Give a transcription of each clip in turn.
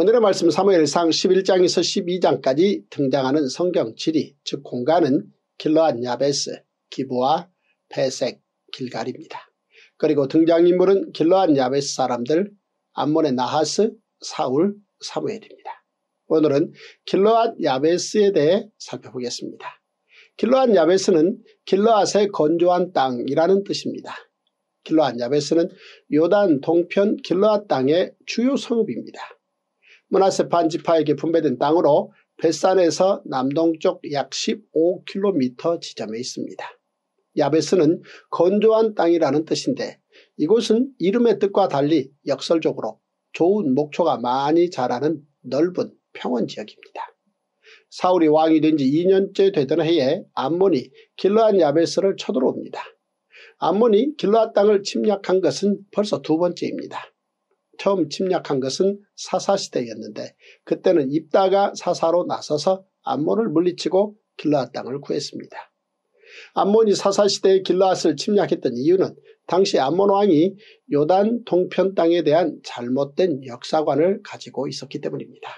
오늘의 말씀 사무엘상 11장에서 12장까지 등장하는 성경 지리, 즉 공간은 길르앗 야베스, 기브아, 베색, 길갈입니다. 그리고 등장인물은 길르앗 야베스 사람들, 암몬의 나하스, 사울, 사무엘입니다. 오늘은 길르앗 야베스에 대해 살펴보겠습니다. 길르앗 야베스는 길르앗의 건조한 땅이라는 뜻입니다. 길르앗 야베스는 요단 동편 길르앗 땅의 주요 성읍입니다. 므낫세 반지파에게 분배된 땅으로 벳산에서 남동쪽 약 15km 지점에 있습니다. 야베스는 건조한 땅이라는 뜻인데 이곳은 이름의 뜻과 달리 역설적으로 좋은 목초가 많이 자라는 넓은 평원지역입니다. 사울이 왕이 된 지 2년째 되던 해에 암몬이 길르앗 야베스를 쳐들어옵니다. 암몬이 길르앗 땅을 침략한 것은 벌써 두 번째입니다. 처음 침략한 것은 사사시대였는데 그때는 입다가 사사로 나서서 암몬을 물리치고 길르앗 땅을 구했습니다. 암몬이 사사시대에 길르앗을 침략했던 이유는 당시 암몬 왕이 요단 동편 땅에 대한 잘못된 역사관을 가지고 있었기 때문입니다.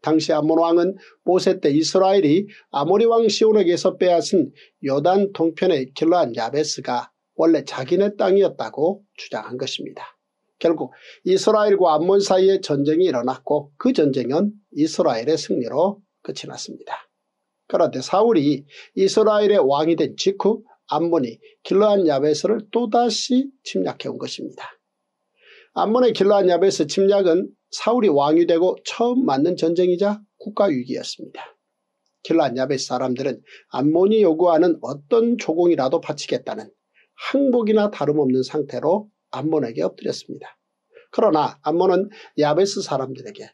당시 암몬 왕은 모세 때 이스라엘이 아모리 왕 시온에게서 빼앗은 요단 동편의 길르앗 야베스가 원래 자기네 땅이었다고 주장한 것입니다. 결국 이스라엘과 암몬 사이에 전쟁이 일어났고 그 전쟁은 이스라엘의 승리로 끝이 났습니다. 그런데 사울이 이스라엘의 왕이 된 직후 암몬이 길르앗 야베스를 또다시 침략해온 것입니다. 암몬의 길르앗 야베스 침략은 사울이 왕이 되고 처음 맞는 전쟁이자 국가위기였습니다. 길르앗 야베스 사람들은 암몬이 요구하는 어떤 조공이라도 바치겠다는 항복이나 다름없는 상태로 암몬에게 엎드렸습니다. 그러나 암몬은 야베스 사람들에게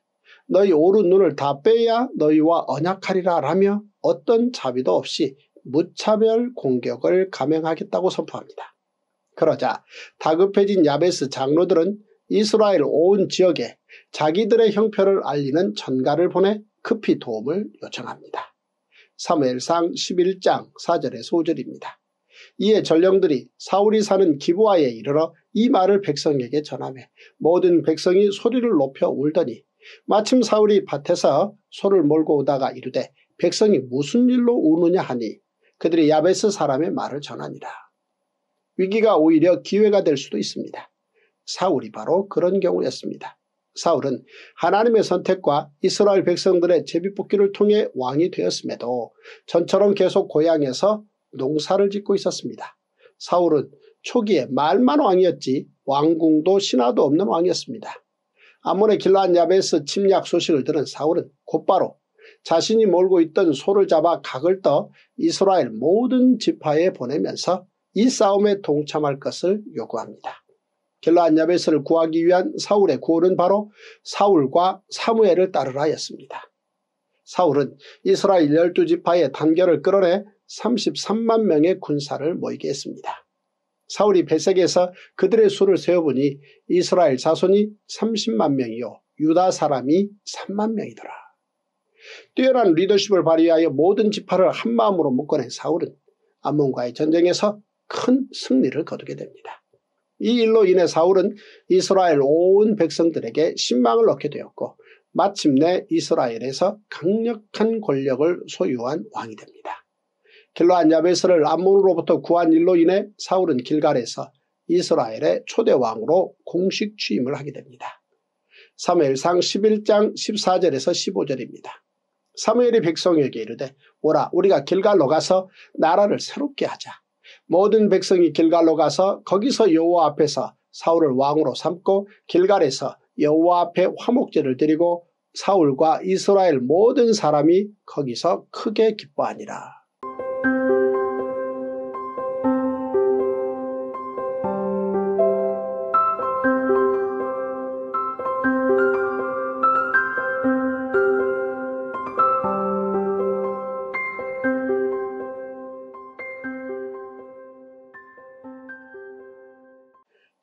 너희 오른 눈을 다 빼야 너희와 언약하리라 라며 어떤 자비도 없이 무차별 공격을 감행하겠다고 선포합니다. 그러자 다급해진 야베스 장로들은 이스라엘 온 지역에 자기들의 형편을 알리는 전가를 보내 급히 도움을 요청합니다. 사무엘상 11장 4절에서 5절입니다. 이에 전령들이 사울이 사는 기브아에 이르러 이 말을 백성에게 전하매 모든 백성이 소리를 높여 울더니 마침 사울이 밭에서 소를 몰고 오다가 이르되 백성이 무슨 일로 우느냐 하니 그들이 야베스 사람의 말을 전하니라. 위기가 오히려 기회가 될 수도 있습니다. 사울이 바로 그런 경우였습니다. 사울은 하나님의 선택과 이스라엘 백성들의 제비뽑기를 통해 왕이 되었음에도 전처럼 계속 고향에서 농사를 짓고 있었습니다. 사울은 초기에 말만 왕이었지 왕궁도 신하도 없는 왕이었습니다. 암몬의 길르앗 야베스 침략 소식을 들은 사울은 곧바로 자신이 몰고 있던 소를 잡아 각을 떠 이스라엘 모든 지파에 보내면서 이 싸움에 동참할 것을 요구합니다. 길르앗 야베스를 구하기 위한 사울의 구호는 바로 사울과 사무엘을 따르라였습니다. 사울은 이스라엘 12지파의 단결을 끌어내 33만 명의 군사를 모이게 했습니다. 사울이 베색에서 그들의 수를 세어보니 이스라엘 자손이 30만 명이요 유다 사람이 3만 명이더라. 뛰어난 리더십을 발휘하여 모든 지파를 한마음으로 묶어낸 사울은 암몬과의 전쟁에서 큰 승리를 거두게 됩니다. 이 일로 인해 사울은 이스라엘 온 백성들에게 신망을 얻게 되었고 마침내 이스라엘에서 강력한 권력을 소유한 왕이 됩니다. 길르앗 야베스를 암몬으로부터 구한 일로 인해 사울은 길갈에서 이스라엘의 초대왕으로 공식 취임을 하게 됩니다. 사무엘상 11장 14절에서 15절입니다. 사무엘이 백성에게 이르되 오라 우리가 길갈로 가서 나라를 새롭게 하자. 모든 백성이 길갈로 가서 거기서 여호와 앞에서 사울을 왕으로 삼고 길갈에서 여호와 앞에 화목제를 드리고 사울과 이스라엘 모든 사람이 거기서 크게 기뻐하니라.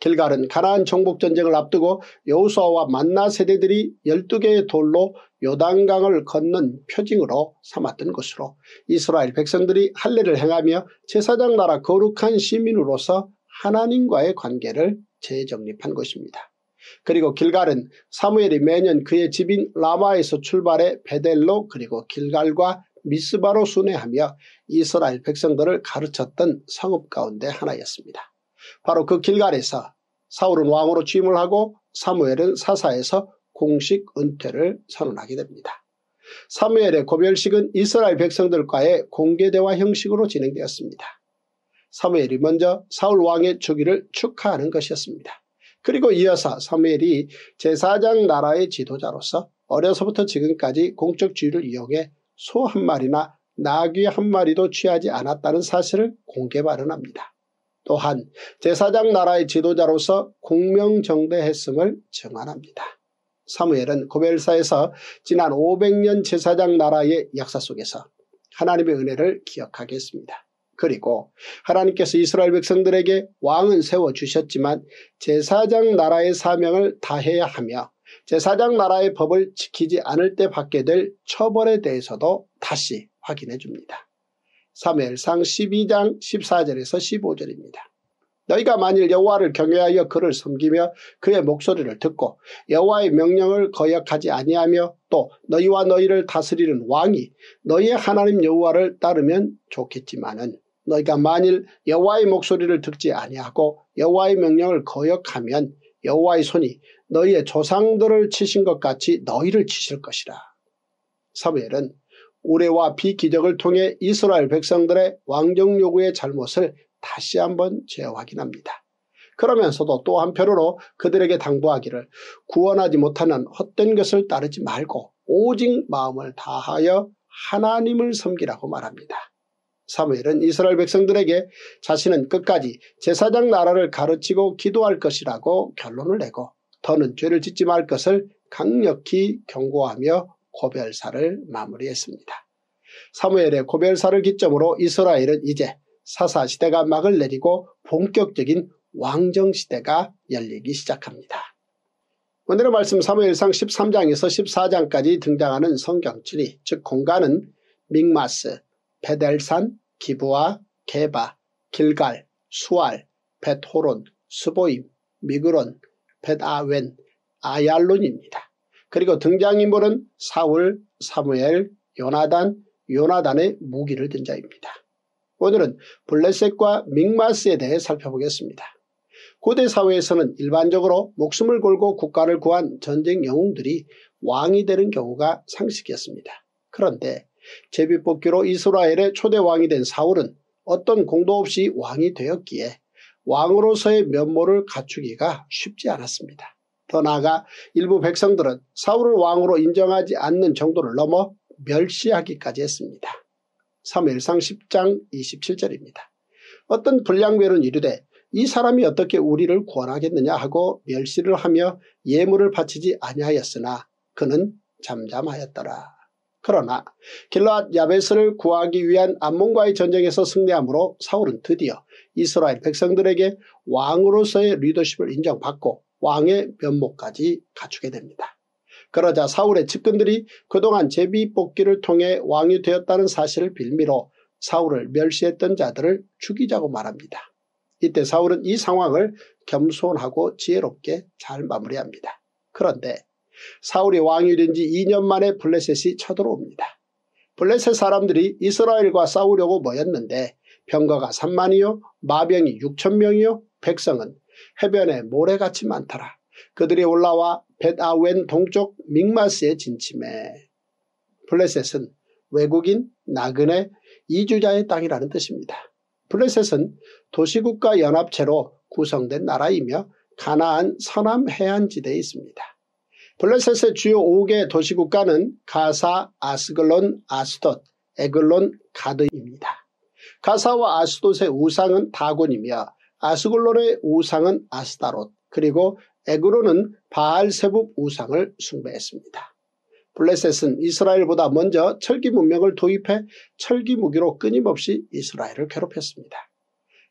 길갈은 가나안 정복전쟁을 앞두고 여호수아와 만나 세대들이 12개의 돌로 요단강을 건넌 표징으로 삼았던 것으로 이스라엘 백성들이 할례를 행하며 제사장 나라 거룩한 시민으로서 하나님과의 관계를 재정립한 것입니다. 그리고 길갈은 사무엘이 매년 그의 집인 라마에서 출발해 베델로 그리고 길갈과 미스바로 순회하며 이스라엘 백성들을 가르쳤던 성읍 가운데 하나였습니다. 바로 그 길갈에서 사울은 왕으로 취임을 하고 사무엘은 사사에서 공식 은퇴를 선언하게 됩니다. 사무엘의 고별식은 이스라엘 백성들과의 공개대화 형식으로 진행되었습니다. 사무엘이 먼저 사울 왕의 즉위를 축하하는 것이었습니다. 그리고 이어서 사무엘이 제사장 나라의 지도자로서 어려서부터 지금까지 공적 지위를 이용해 소 한 마리나 나귀 한 마리도 취하지 않았다는 사실을 공개 발언합니다. 또한 제사장 나라의 지도자로서 공명정대했음을 증언합니다. 사무엘은 고벨사에서 지난 500년 제사장 나라의 역사 속에서 하나님의 은혜를 기억하게 했습니다. 그리고 하나님께서 이스라엘 백성들에게 왕은 세워주셨지만 제사장 나라의 사명을 다해야 하며 제사장 나라의 법을 지키지 않을 때 받게 될 처벌에 대해서도 다시 확인해 줍니다. 사무엘상 12장 14절에서 15절입니다. 너희가 만일 여호와를 경외하여 그를 섬기며 그의 목소리를 듣고 여호와의 명령을 거역하지 아니하며 또 너희와 너희를 다스리는 왕이 너희의 하나님 여호와를 따르면 좋겠지만은 너희가 만일 여호와의 목소리를 듣지 아니하고 여호와의 명령을 거역하면 여호와의 손이 너희의 조상들을 치신 것 같이 너희를 치실 것이라. 사무엘은 우레와 비기적을 통해 이스라엘 백성들의 왕정 요구의 잘못을 다시 한번 재확인합니다. 그러면서도 또 한편으로 그들에게 당부하기를 구원하지 못하는 헛된 것을 따르지 말고 오직 마음을 다하여 하나님을 섬기라고 말합니다. 사무엘은 이스라엘 백성들에게 자신은 끝까지 제사장 나라를 가르치고 기도할 것이라고 결론을 내고 더는 죄를 짓지 말 것을 강력히 경고하며 고별사를 마무리했습니다. 사무엘의 고별사를 기점으로 이스라엘은 이제 사사시대가 막을 내리고 본격적인 왕정시대가 열리기 시작합니다. 오늘의 말씀 사무엘상 13장에서 14장까지 등장하는 성경지리, 즉 공간은 믹마스, 베델산, 기브아, 게바, 길갈, 수알, 벳호론, 스보임, 미그론, 벳아웬, 아얄론입니다. 그리고 등장인물은 사울, 사무엘, 요나단, 요나단의 무기를 든 자입니다. 오늘은 블레셋과 믹마스에 대해 살펴보겠습니다. 고대 사회에서는 일반적으로 목숨을 걸고 국가를 구한 전쟁 영웅들이 왕이 되는 경우가 상식이었습니다. 그런데 제비뽑기로 이스라엘의 초대 왕이 된 사울은 어떤 공도 없이 왕이 되었기에 왕으로서의 면모를 갖추기가 쉽지 않았습니다. 더 나아가 일부 백성들은 사울을 왕으로 인정하지 않는 정도를 넘어 멸시하기까지 했습니다. 사무엘상 10장 27절입니다. 어떤 불량배는 이르되 이 사람이 어떻게 우리를 구원하겠느냐 하고 멸시를 하며 예물을 바치지 아니하였으나 그는 잠잠하였더라. 그러나 길르앗 야베스를 구하기 위한 암몬과의 전쟁에서 승리함으로 사울은 드디어 이스라엘 백성들에게 왕으로서의 리더십을 인정받고 왕의 면모까지 갖추게 됩니다. 그러자 사울의 측근들이 그동안 제비뽑기를 통해 왕이 되었다는 사실을 빌미로 사울을 멸시했던 자들을 죽이자고 말합니다. 이때 사울은 이 상황을 겸손하고 지혜롭게 잘 마무리합니다. 그런데 사울이 왕이 된 지 2년 만에 블레셋이 쳐들어옵니다. 블레셋 사람들이 이스라엘과 싸우려고 모였는데 병거가 3만이요 마병이 6천명이요 백성은 해변에 모래같이 많더라. 그들이 올라와 벳아웬 동쪽 믹마스에 진침해. 블레셋은 외국인, 나그네, 이주자의 땅이라는 뜻입니다. 블레셋은 도시국가 연합체로 구성된 나라이며 가나안 서남 해안지대에 있습니다. 블레셋의 주요 5개 도시국가는 가사, 아스글론, 아스돗, 에글론, 가드입니다. 가사와 아스돗의 우상은 다곤이며 아스글론의 우상은 아스다롯, 그리고 에그론은 바알세붑 우상을 숭배했습니다. 블레셋은 이스라엘보다 먼저 철기 문명을 도입해 철기 무기로 끊임없이 이스라엘을 괴롭혔습니다.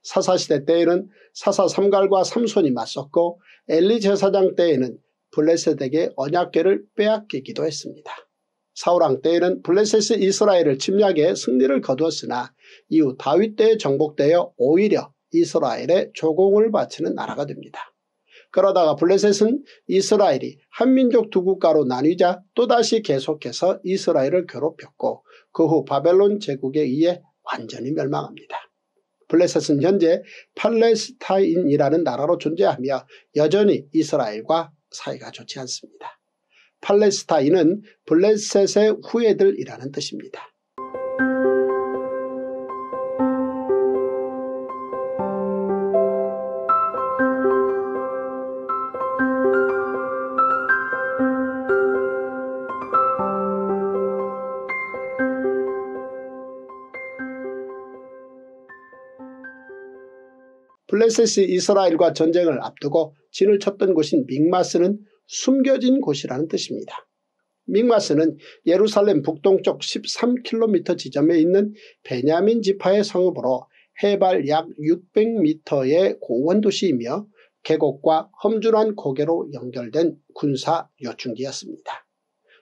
사사시대 때에는 사사 삼갈과 삼손이 맞섰고 엘리 제사장 때에는 블레셋에게 언약궤를 빼앗기기도 했습니다. 사울왕 때에는 블레셋이 이스라엘을 침략해 승리를 거두었으나 이후 다윗 때에 정복되어 오히려 이스라엘에 조공을 바치는 나라가 됩니다. 그러다가 블레셋은 이스라엘이 한민족 두 국가로 나뉘자 또다시 계속해서 이스라엘을 괴롭혔고 그 후 바벨론 제국에 의해 완전히 멸망합니다. 블레셋은 현재 팔레스타인이라는 나라로 존재하며 여전히 이스라엘과 사이가 좋지 않습니다. 팔레스타인은 블레셋의 후예들이라는 뜻입니다. 블레셋이 이스라엘과 전쟁을 앞두고 진을 쳤던 곳인 믹마스는 숨겨진 곳이라는 뜻입니다. 믹마스는 예루살렘 북동쪽 13km 지점에 있는 베냐민 지파의 성읍으로 해발 약 600m의 고원 도시이며 계곡과 험준한 고개로 연결된 군사 요충지였습니다.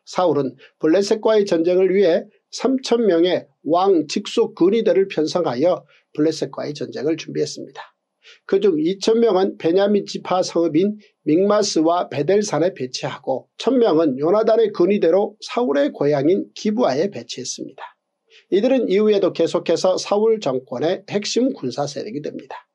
사울은 블레셋과의 전쟁을 위해 3,000명의 왕 직속 근위대를 편성하여 블레셋과의 전쟁을 준비했습니다. 그중 2,000명은 베냐민 지파 성읍인 믹마스와 베델산에 배치하고 1,000명은 요나단의 근위대로 사울의 고향인 기브아에 배치했습니다. 이들은 이후에도 계속해서 사울 정권의 핵심 군사 세력이 됩니다.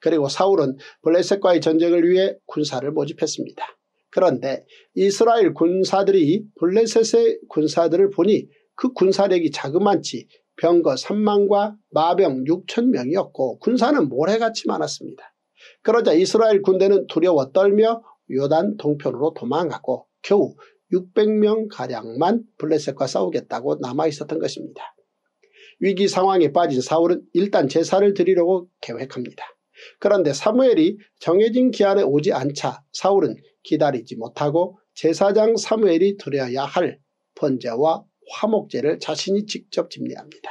그리고 사울은 블레셋과의 전쟁을 위해 군사를 모집했습니다. 그런데 이스라엘 군사들이 블레셋의 군사들을 보니 그 군사력이 자그만치 병거 3만과 마병 6천명이었고 군사는 모래같이 많았습니다. 그러자 이스라엘 군대는 두려워 떨며 요단 동편으로 도망가고 겨우 600명가량만 블레셋과 싸우겠다고 남아있었던 것입니다. 위기 상황에 빠진 사울은 일단 제사를 드리려고 계획합니다. 그런데 사무엘이 정해진 기한에 오지 않자 사울은 기다리지 못하고 제사장 사무엘이 드려야 할 번제와 화목제를 자신이 직접 집례합니다.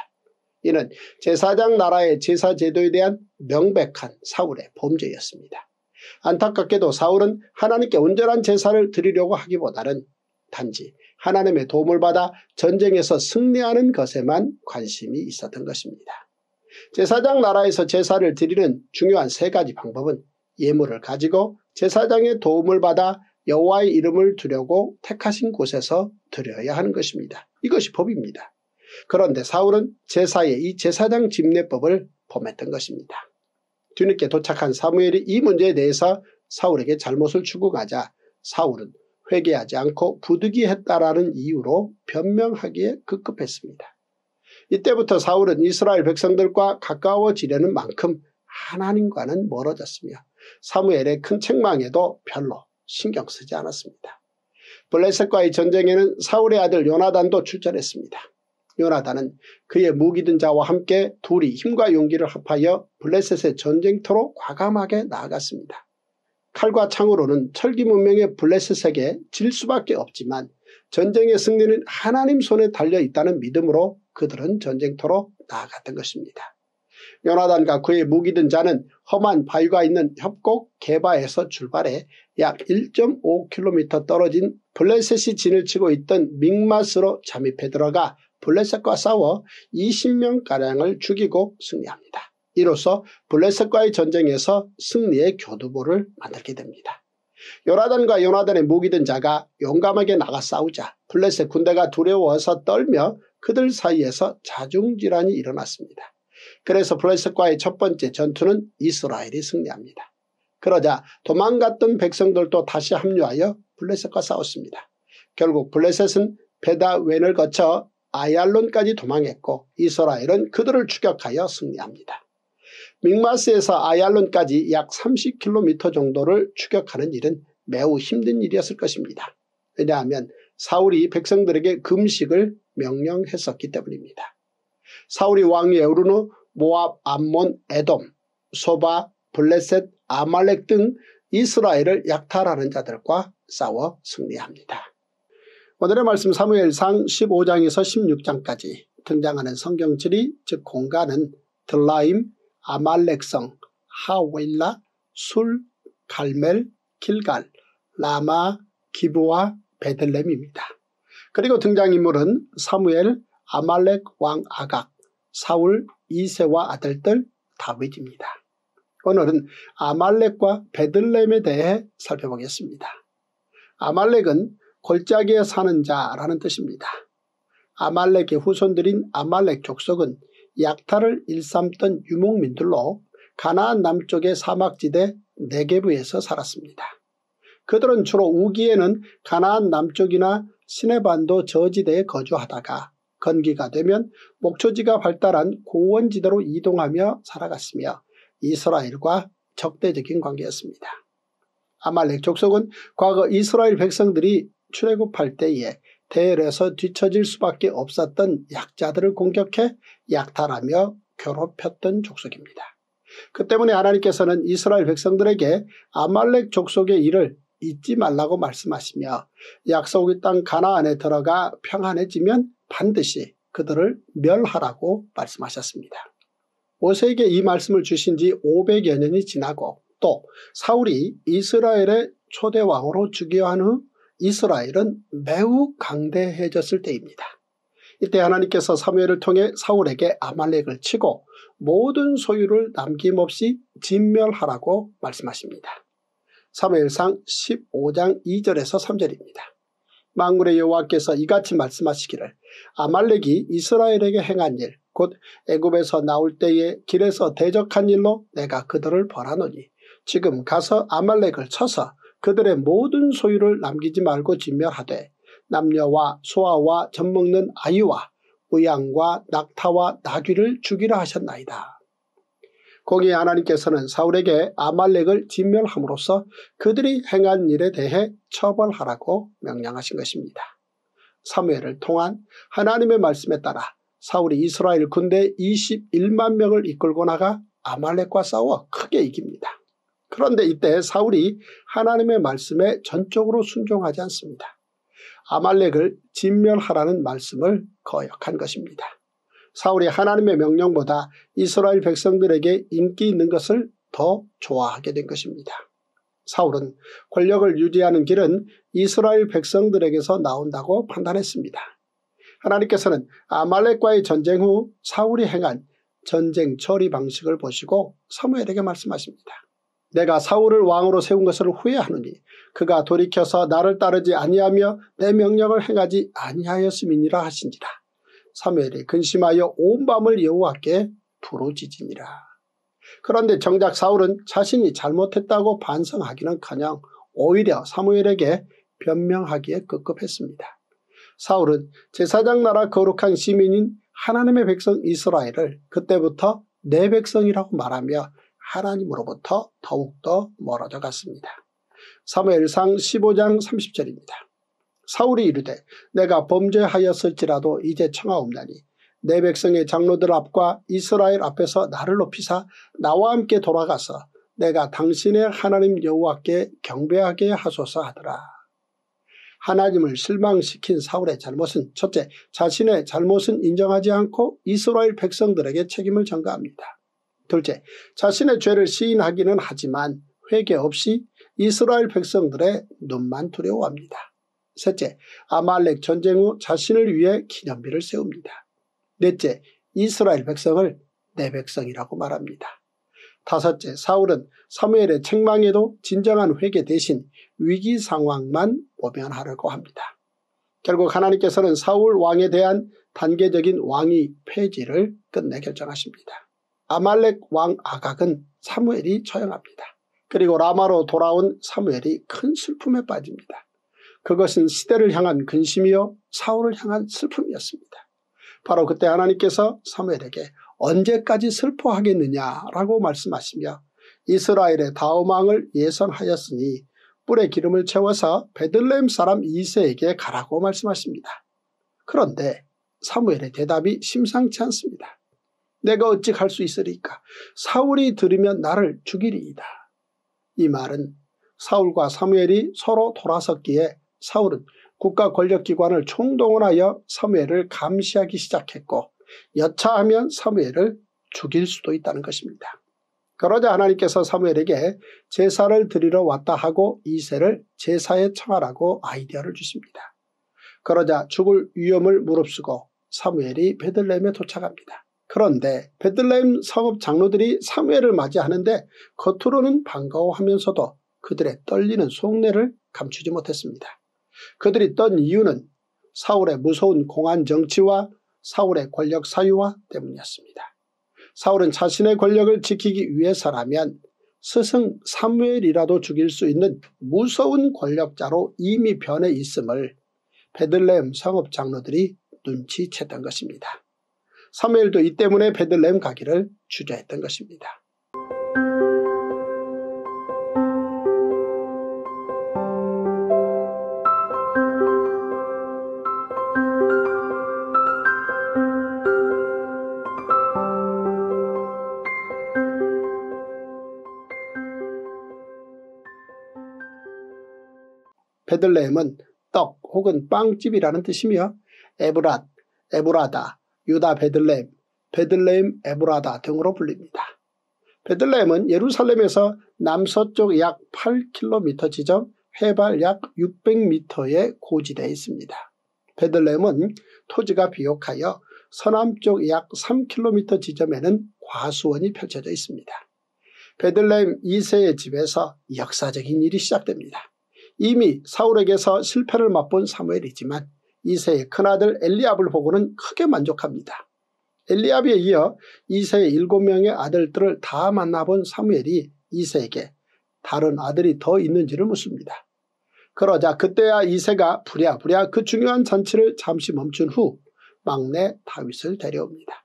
이는 제사장 나라의 제사 제도에 대한 명백한 사울의 범죄였습니다. 안타깝게도 사울은 하나님께 온전한 제사를 드리려고 하기보다는 단지 하나님의 도움을 받아 전쟁에서 승리하는 것에만 관심이 있었던 것입니다. 제사장 나라에서 제사를 드리는 중요한 세 가지 방법은 예물을 가지고 제사장의 도움을 받아 여호와의 이름을 두려고 택하신 곳에서 드려야 하는 것입니다. 이것이 법입니다. 그런데 사울은 제사의 이 제사장 집례법을 범했던 것입니다. 뒤늦게 도착한 사무엘이 이 문제에 대해서 사울에게 잘못을 추궁하자 사울은 회개하지 않고 부득이했다라는 이유로 변명하기에 급급했습니다. 이때부터 사울은 이스라엘 백성들과 가까워지려는 만큼 하나님과는 멀어졌으며 사무엘의 큰 책망에도 별로 신경 쓰지 않았습니다. 블레셋과의 전쟁에는 사울의 아들 요나단도 출전했습니다. 요나단은 그의 무기든 자와 함께 둘이 힘과 용기를 합하여 블레셋의 전쟁터로 과감하게 나아갔습니다. 칼과 창으로는 철기 문명의 블레셋에게 질 수밖에 없지만 전쟁의 승리는 하나님 손에 달려있다는 믿음으로 그들은 전쟁터로 나아갔던 것입니다. 요나단과 그의 무기든 자는 험한 바위가 있는 협곡 개바에서 출발해 약 1.5km 떨어진 블레셋이 진을 치고 있던 믹마스로 잠입해 들어가 블레셋과 싸워 20명가량을 죽이고 승리합니다. 이로써 블레셋과의 전쟁에서 승리의 교두보를 만들게 됩니다. 요나단과 요나단의 무기든 자가 용감하게 나가 싸우자 블레셋 군대가 두려워서 떨며 그들 사이에서 자중질환이 일어났습니다. 그래서 블레셋과의 첫 번째 전투는 이스라엘이 승리합니다. 그러자 도망갔던 백성들도 다시 합류하여 블레셋과 싸웠습니다. 결국 블레셋은 베다웬을 거쳐 아얄론까지 도망했고 이스라엘은 그들을 추격하여 승리합니다. 믹마스에서 아얄론까지 약 30km 정도를 추격하는 일은 매우 힘든 일이었을 것입니다. 왜냐하면 사울이 백성들에게 금식을 명령했었기 때문입니다. 사울이 왕위에 오른 후 모압, 암몬, 에돔, 소바, 블레셋, 아말렉 등 이스라엘을 약탈하는 자들과 싸워 승리합니다. 오늘의 말씀 사무엘상 15장에서 16장까지 등장하는 성경지리 즉 공간은 들라임, 아말렉성, 하윌라, 술, 갈멜, 길갈, 라마, 기브아, 베들렘입니다. 그리고 등장인물은 사무엘, 아말렉 왕 아각, 사울, 이새와 아들들, 다윗입니다. 오늘은 아말렉과 베들레헴에 대해 살펴보겠습니다. 아말렉은 골짜기에 사는 자라는 뜻입니다. 아말렉의 후손들인 아말렉 족속은 약탈을 일삼던 유목민들로 가나안 남쪽의 사막지대 네게브에서 살았습니다. 그들은 주로 우기에는 가나안 남쪽이나 시내반도 저지대에 거주하다가 건기가 되면 목초지가 발달한 고원지대로 이동하며 살아갔으며 이스라엘과 적대적인 관계였습니다. 아말렉 족속은 과거 이스라엘 백성들이 출애굽할 때에 대열에서 뒤처질 수밖에 없었던 약자들을 공격해 약탈하며 괴롭혔던 족속입니다. 그 때문에 하나님께서는 이스라엘 백성들에게 아말렉 족속의 일을 잊지 말라고 말씀하시며 약속의 땅 가나안에 들어가 평안해지면 반드시 그들을 멸하라고 말씀하셨습니다. 모세에게 이 말씀을 주신 지 500여 년이 지나고 또 사울이 이스라엘의 초대왕으로 즉위한 후 이스라엘은 매우 강대해졌을 때입니다. 이때 하나님께서 사무엘을 통해 사울에게 아말렉을 치고 모든 소유를 남김없이 진멸하라고 말씀하십니다. 사무엘상 15장 2절에서 3절입니다. 만군의 여호와께서 이같이 말씀하시기를 아말렉이 이스라엘에게 행한 일 곧 애굽에서 나올 때에 길에서 대적한 일로 내가 그들을 벌하노니 지금 가서 아말렉을 쳐서 그들의 모든 소유를 남기지 말고 진멸하되 남녀와 소아와 젖먹는 아이와 우양과 낙타와 나귀를 죽이라 하셨나이다. 거기에 하나님께서는 사울에게 아말렉을 진멸함으로써 그들이 행한 일에 대해 처벌하라고 명령하신 것입니다. 사무엘을 통한 하나님의 말씀에 따라 사울이 이스라엘 군대 21만 명을 이끌고 나가 아말렉과 싸워 크게 이깁니다. 그런데 이때 사울이 하나님의 말씀에 전적으로 순종하지 않습니다. 아말렉을 진멸하라는 말씀을 거역한 것입니다. 사울이 하나님의 명령보다 이스라엘 백성들에게 인기 있는 것을 더 좋아하게 된 것입니다. 사울은 권력을 유지하는 길은 이스라엘 백성들에게서 나온다고 판단했습니다. 하나님께서는 아말렉과의 전쟁 후 사울이 행한 전쟁 처리 방식을 보시고 사무엘에게 말씀하십니다. 내가 사울을 왕으로 세운 것을 후회하느니 그가 돌이켜서 나를 따르지 아니하며 내 명령을 행하지 아니하였음이니라 하신지라. 사무엘이 근심하여 온 밤을 여호와께 부르짖으니라. 그런데 정작 사울은 자신이 잘못했다고 반성하기는커녕 오히려 사무엘에게 변명하기에 급급했습니다. 사울은 제사장 나라 거룩한 시민인 하나님의 백성 이스라엘을 그때부터 내 백성이라고 말하며 하나님으로부터 더욱더 멀어져 갔습니다. 사무엘상 15장 30절입니다. 사울이 이르되 내가 범죄하였을지라도 이제 청하옵나니 내 백성의 장로들 앞과 이스라엘 앞에서 나를 높이사 나와 함께 돌아가서 내가 당신의 하나님 여호와께 경배하게 하소서 하더라. 하나님을 실망시킨 사울의 잘못은 첫째, 자신의 잘못은 인정하지 않고 이스라엘 백성들에게 책임을 전가합니다. 둘째, 자신의 죄를 시인하기는 하지만 회개 없이 이스라엘 백성들의 눈만 두려워합니다. 셋째, 아말렉 전쟁 후 자신을 위해 기념비를 세웁니다. 넷째, 이스라엘 백성을 내 백성이라고 말합니다. 다섯째, 사울은 사무엘의 책망에도 진정한 회개 대신 위기 상황만 모면하려고 합니다. 결국 하나님께서는 사울 왕에 대한 단계적인 왕위 폐지를 끝내 결정하십니다. 아말렉 왕 아각은 사무엘이 처형합니다. 그리고 라마로 돌아온 사무엘이 큰 슬픔에 빠집니다. 그것은 시대를 향한 근심이요 사울을 향한 슬픔이었습니다. 바로 그때 하나님께서 사무엘에게 언제까지 슬퍼하겠느냐라고 말씀하시며 이스라엘의 다음 왕을 예선하였으니 뿔에 기름을 채워서 베들레헴 사람 이새에게 가라고 말씀하십니다. 그런데 사무엘의 대답이 심상치 않습니다. 내가 어찌 갈 수 있으리까? 사울이 들으면 나를 죽이리이다. 이 말은 사울과 사무엘이 서로 돌아섰기에 사울은 국가 권력기관을 총동원하여 사무엘을 감시하기 시작했고 여차하면 사무엘을 죽일 수도 있다는 것입니다. 그러자 하나님께서 사무엘에게 제사를 드리러 왔다 하고 이새를 제사에 청하라고 아이디어를 주십니다. 그러자 죽을 위험을 무릅쓰고 사무엘이 베들레헴에 도착합니다. 그런데 베들레헴 성읍 장로들이 사무엘을 맞이하는데 겉으로는 반가워하면서도 그들의 떨리는 속내를 감추지 못했습니다. 그들이 떤 이유는 사울의 무서운 공안 정치와 사울의 권력 사유화 때문이었습니다. 사울은 자신의 권력을 지키기 위해서라면 스승 사무엘이라도 죽일 수 있는 무서운 권력자로 이미 변해 있음을 베들레헴 성읍 장로들이 눈치챘던 것입니다. 사무엘도 이 때문에 베들레헴 가기를 주저했던 것입니다. 베들레헴은 떡 혹은 빵집이라는 뜻이며 에브랏, 에브라다, 유다 베들레헴, 베들레헴 에브라다 등으로 불립니다. 베들레헴은 예루살렘에서 남서쪽 약 8km 지점, 해발 약 600m의 고지대에 있습니다. 베들레헴은 토지가 비옥하여 서남쪽 약 3km 지점에는 과수원이 펼쳐져 있습니다. 베들레헴 2세의 집에서 역사적인 일이 시작됩니다. 이미 사울에게서 실패를 맛본 사무엘이지만 2세의 큰아들 엘리압을 보고는 크게 만족합니다. 엘리압에 이어 2세의 7명의 아들들을 다 만나본 사무엘이 2세에게 다른 아들이 더 있는지를 묻습니다. 그러자 그때야 2세가 부랴부랴 그 중요한 잔치를 잠시 멈춘 후 막내 다윗을 데려옵니다.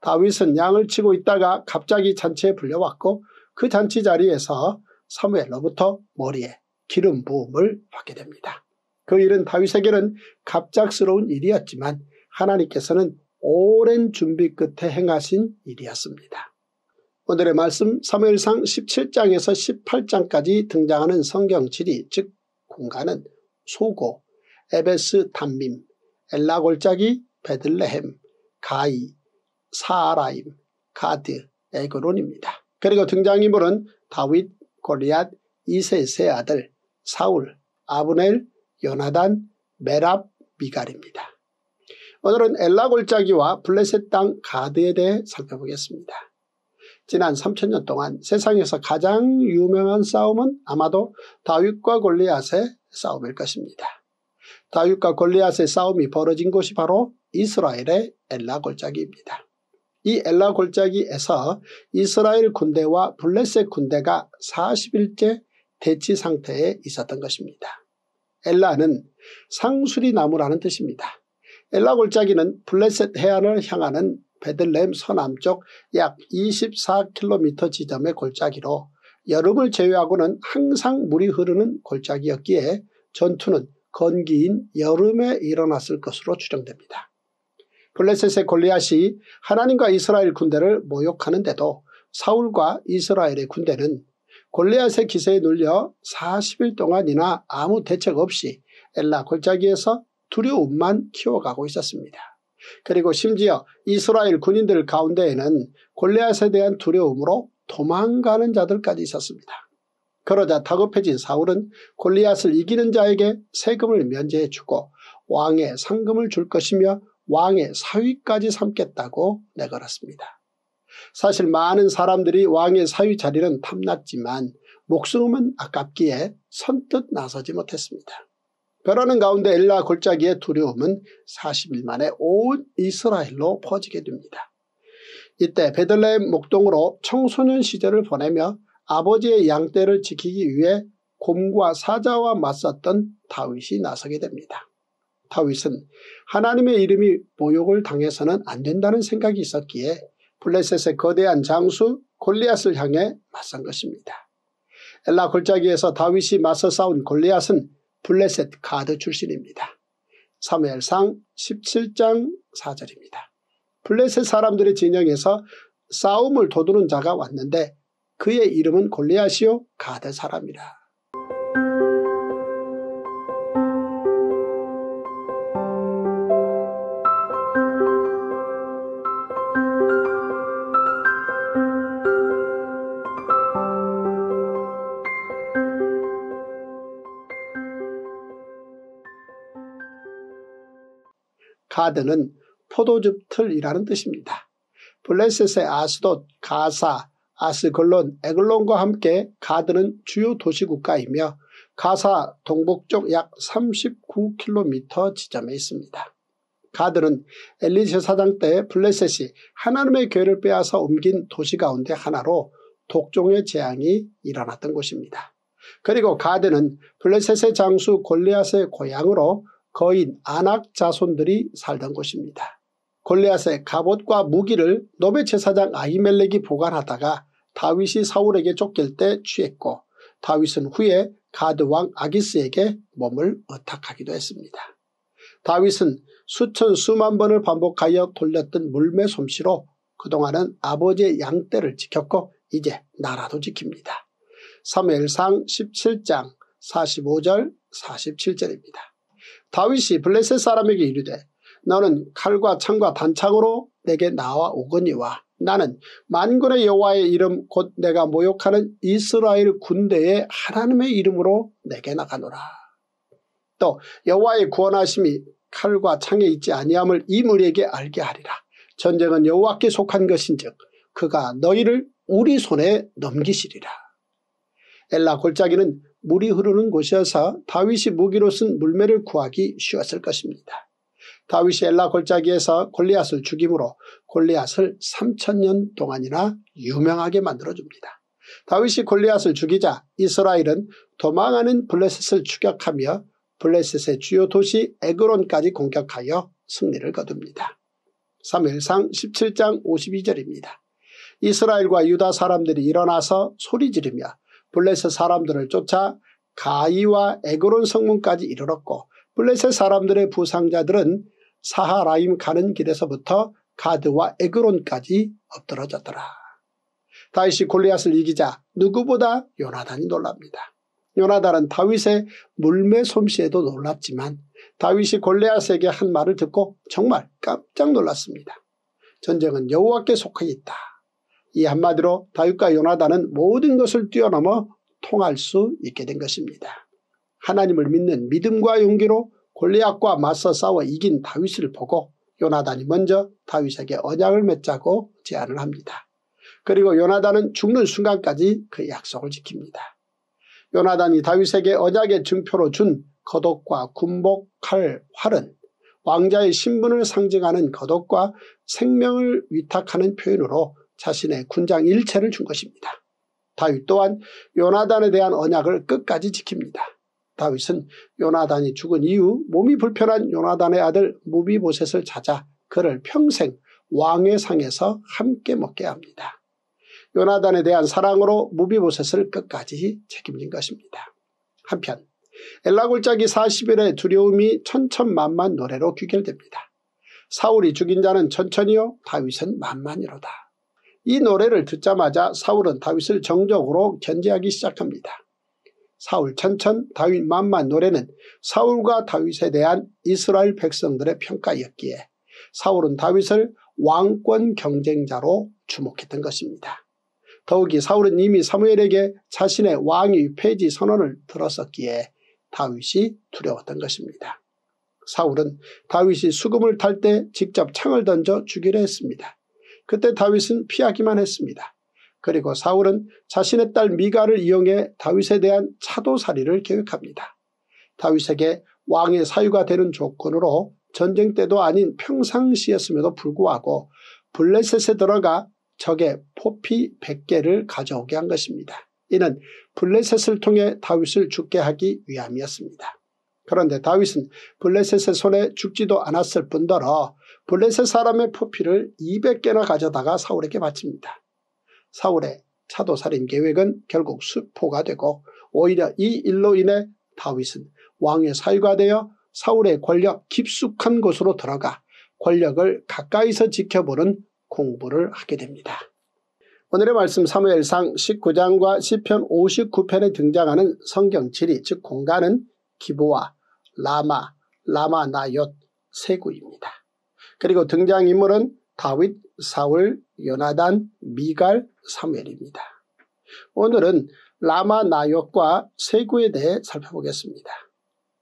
다윗은 양을 치고 있다가 갑자기 잔치에 불려왔고 그 잔치 자리에서 사무엘로부터 머리에 기름 부음을 받게 됩니다. 그 일은 다윗에게는 갑작스러운 일이었지만 하나님께서는 오랜 준비 끝에 행하신 일이었습니다. 오늘의 말씀 사무엘상 17장에서 18장까지 등장하는 성경지리 즉 공간은 소고, 에베스 담밈, 엘라 골짜기, 베들레헴, 가이, 사아라임, 가드, 에그론입니다. 그리고 등장인물은 다윗, 골리앗, 이새의 세 아들, 사울, 아브넬, 요나단, 메랍, 미갈입니다. 오늘은 엘라 골짜기와 블레셋 땅 가드에 대해 살펴보겠습니다. 지난 3000년 동안 세상에서 가장 유명한 싸움은 아마도 다윗과 골리앗의 싸움일 것입니다. 다윗과 골리앗의 싸움이 벌어진 곳이 바로 이스라엘의 엘라 골짜기입니다. 이 엘라 골짜기에서 이스라엘 군대와 블레셋 군대가 40일째 대치 상태에 있었던 것입니다. 엘라는 상수리 나무라는 뜻입니다. 엘라 골짜기는 블레셋 해안을 향하는 베들레헴 서남쪽 약 24km 지점의 골짜기로 여름을 제외하고는 항상 물이 흐르는 골짜기였기에 전투는 건기인 여름에 일어났을 것으로 추정됩니다. 블레셋의 골리앗이 하나님과 이스라엘 군대를 모욕하는데도 사울과 이스라엘의 군대는 골리앗의 기세에 눌려 40일 동안이나 아무 대책 없이 엘라 골짜기에서 두려움만 키워가고 있었습니다. 그리고 심지어 이스라엘 군인들 가운데에는 골리앗에 대한 두려움으로 도망가는 자들까지 있었습니다. 그러자 다급해진 사울은 골리앗을 이기는 자에게 세금을 면제해주고 왕의 상금을 줄 것이며 왕의 사위까지 삼겠다고 내걸었습니다. 사실 많은 사람들이 왕의 사위 자리는 탐났지만 목숨은 아깝기에 선뜻 나서지 못했습니다. 그러는 가운데 엘라 골짜기의 두려움은 40일 만에 온 이스라엘로 퍼지게 됩니다. 이때 베들레헴 목동으로 청소년 시절을 보내며 아버지의 양떼를 지키기 위해 곰과 사자와 맞섰던 다윗이 나서게 됩니다. 다윗은 하나님의 이름이 모욕을 당해서는 안 된다는 생각이 있었기에 블레셋의 거대한 장수 골리앗을 향해 맞선 것입니다. 엘라 골짜기에서 다윗이 맞서 싸운 골리앗은 블레셋 가드 출신입니다. 사무엘상 17장 4절입니다. 블레셋 사람들의 진영에서 싸움을 도두는 자가 왔는데 그의 이름은 골리앗이요 가드 사람이라. 가드는 포도즙틀이라는 뜻입니다. 블레셋의 아스돗, 가사, 아스글론, 에글론과 함께 가드는 주요 도시국가이며 가사 동북쪽 약 39km 지점에 있습니다. 가드는 엘리시아 사장 때 블레셋이 하나님의 교회를 빼앗아 옮긴 도시 가운데 하나로 독종의 재앙이 일어났던 곳입니다. 그리고 가드는 블레셋의 장수 골리앗의 고향으로 거인 아낙 자손들이 살던 곳입니다. 골리앗의 갑옷과 무기를 노베 제사장 아히멜렉이 보관하다가 다윗이 사울에게 쫓길 때 취했고 다윗은 후에 가드 왕 아기스에게 몸을 의탁하기도 했습니다. 다윗은 수천 수만 번을 반복하여 돌렸던 물매 솜씨로 그동안은 아버지의 양떼를 지켰고 이제 나라도 지킵니다. 사무엘상 17장 45절 47절입니다. 다윗이 블레셋 사람에게 이르되 너는 칼과 창과 단창으로 내게 나와오거니와 나는 만군의 여호와의 이름 곧 내가 모욕하는 이스라엘 군대의 하나님의 이름으로 내게 나가노라. 또 여호와의 구원하심이 칼과 창에 있지 아니함을 이 무리에게 알게 하리라. 전쟁은 여호와께 속한 것인즉 그가 너희를 우리 손에 넘기시리라. 엘라 골짜기는 물이 흐르는 곳이어서 다윗이 무기로 쓴 물매를 구하기 쉬웠을 것입니다. 다윗이 엘라 골짜기에서 골리앗을 죽임으로 골리앗을 3000년 동안이나 유명하게 만들어줍니다. 다윗이 골리앗을 죽이자 이스라엘은 도망하는 블레셋을 추격하며 블레셋의 주요 도시 에그론까지 공격하여 승리를 거둡니다. 사무엘상 17장 52절입니다. 이스라엘과 유다 사람들이 일어나서 소리지르며 블레셋 사람들을 쫓아 가이와 에그론 성문까지 이르렀고 블레셋 사람들의 부상자들은 사하라임 가는 길에서부터 가드와 에그론까지 엎드러졌더라. 다윗이 골리앗을 이기자 누구보다 요나단이 놀랍니다. 요나단은 다윗의 물매 솜씨에도 놀랐지만 다윗이 골리앗에게 한 말을 듣고 정말 깜짝 놀랐습니다. 전쟁은 여호와께 속해 있다. 이 한마디로 다윗과 요나단은 모든 것을 뛰어넘어 통할 수 있게 된 것입니다. 하나님을 믿는 믿음과 용기로 골리앗과 맞서 싸워 이긴 다윗을 보고 요나단이 먼저 다윗에게 언약을 맺자고 제안을 합니다. 그리고 요나단은 죽는 순간까지 그 약속을 지킵니다. 요나단이 다윗에게 언약의 증표로 준 겉옷과 군복, 칼, 활은 왕자의 신분을 상징하는 겉옷과 생명을 위탁하는 표현으로 자신의 군장 일체를 준 것입니다. 다윗 또한 요나단에 대한 언약을 끝까지 지킵니다. 다윗은 요나단이 죽은 이후 몸이 불편한 요나단의 아들 므비보셋을 찾아 그를 평생 왕의 상에서 함께 먹게 합니다. 요나단에 대한 사랑으로 므비보셋을 끝까지 책임진 것입니다. 한편 엘라 골짜기 40일의 두려움이 천천만만 노래로 귀결됩니다. 사울이 죽인 자는 천천히요 다윗은 만만이로다. 이 노래를 듣자마자 사울은 다윗을 정적으로 견제하기 시작합니다. 사울 천천 다윗 만만 노래는 사울과 다윗에 대한 이스라엘 백성들의 평가였기에 사울은 다윗을 왕권 경쟁자로 주목했던 것입니다. 더욱이 사울은 이미 사무엘에게 자신의 왕위 폐지 선언을 들었었기에 다윗이 두려웠던 것입니다. 사울은 다윗이 수금을 탈 때 직접 창을 던져 죽이려 했습니다. 그때 다윗은 피하기만 했습니다. 그리고 사울은 자신의 딸 미가를 이용해 다윗에 대한 차도살이를 계획합니다. 다윗에게 왕의 사유가 되는 조건으로 전쟁 때도 아닌 평상시였음에도 불구하고 블레셋에 들어가 적의 포피 100개를 가져오게 한 것입니다. 이는 블레셋을 통해 다윗을 죽게 하기 위함이었습니다. 그런데 다윗은 블레셋의 손에 죽지도 않았을 뿐더러 블레셋 사람의 포피를 200개나 가져다가 사울에게 바칩니다. 사울의 차도살인 계획은 결국 수포가 되고 오히려 이 일로 인해 다윗은 왕의 사유가 되어 사울의 권력 깊숙한 곳으로 들어가 권력을 가까이서 지켜보는 공부를 하게 됩니다. 오늘의 말씀 사무엘상 19장과 시편 59편에 등장하는 성경 지리 즉 공간은 기브아, 라마, 라마나쏛, 세구입니다. 그리고 등장인물은 다윗, 사울, 요나단, 미갈, 사무엘입니다. 오늘은 라마나쏛과 세구에 대해 살펴보겠습니다.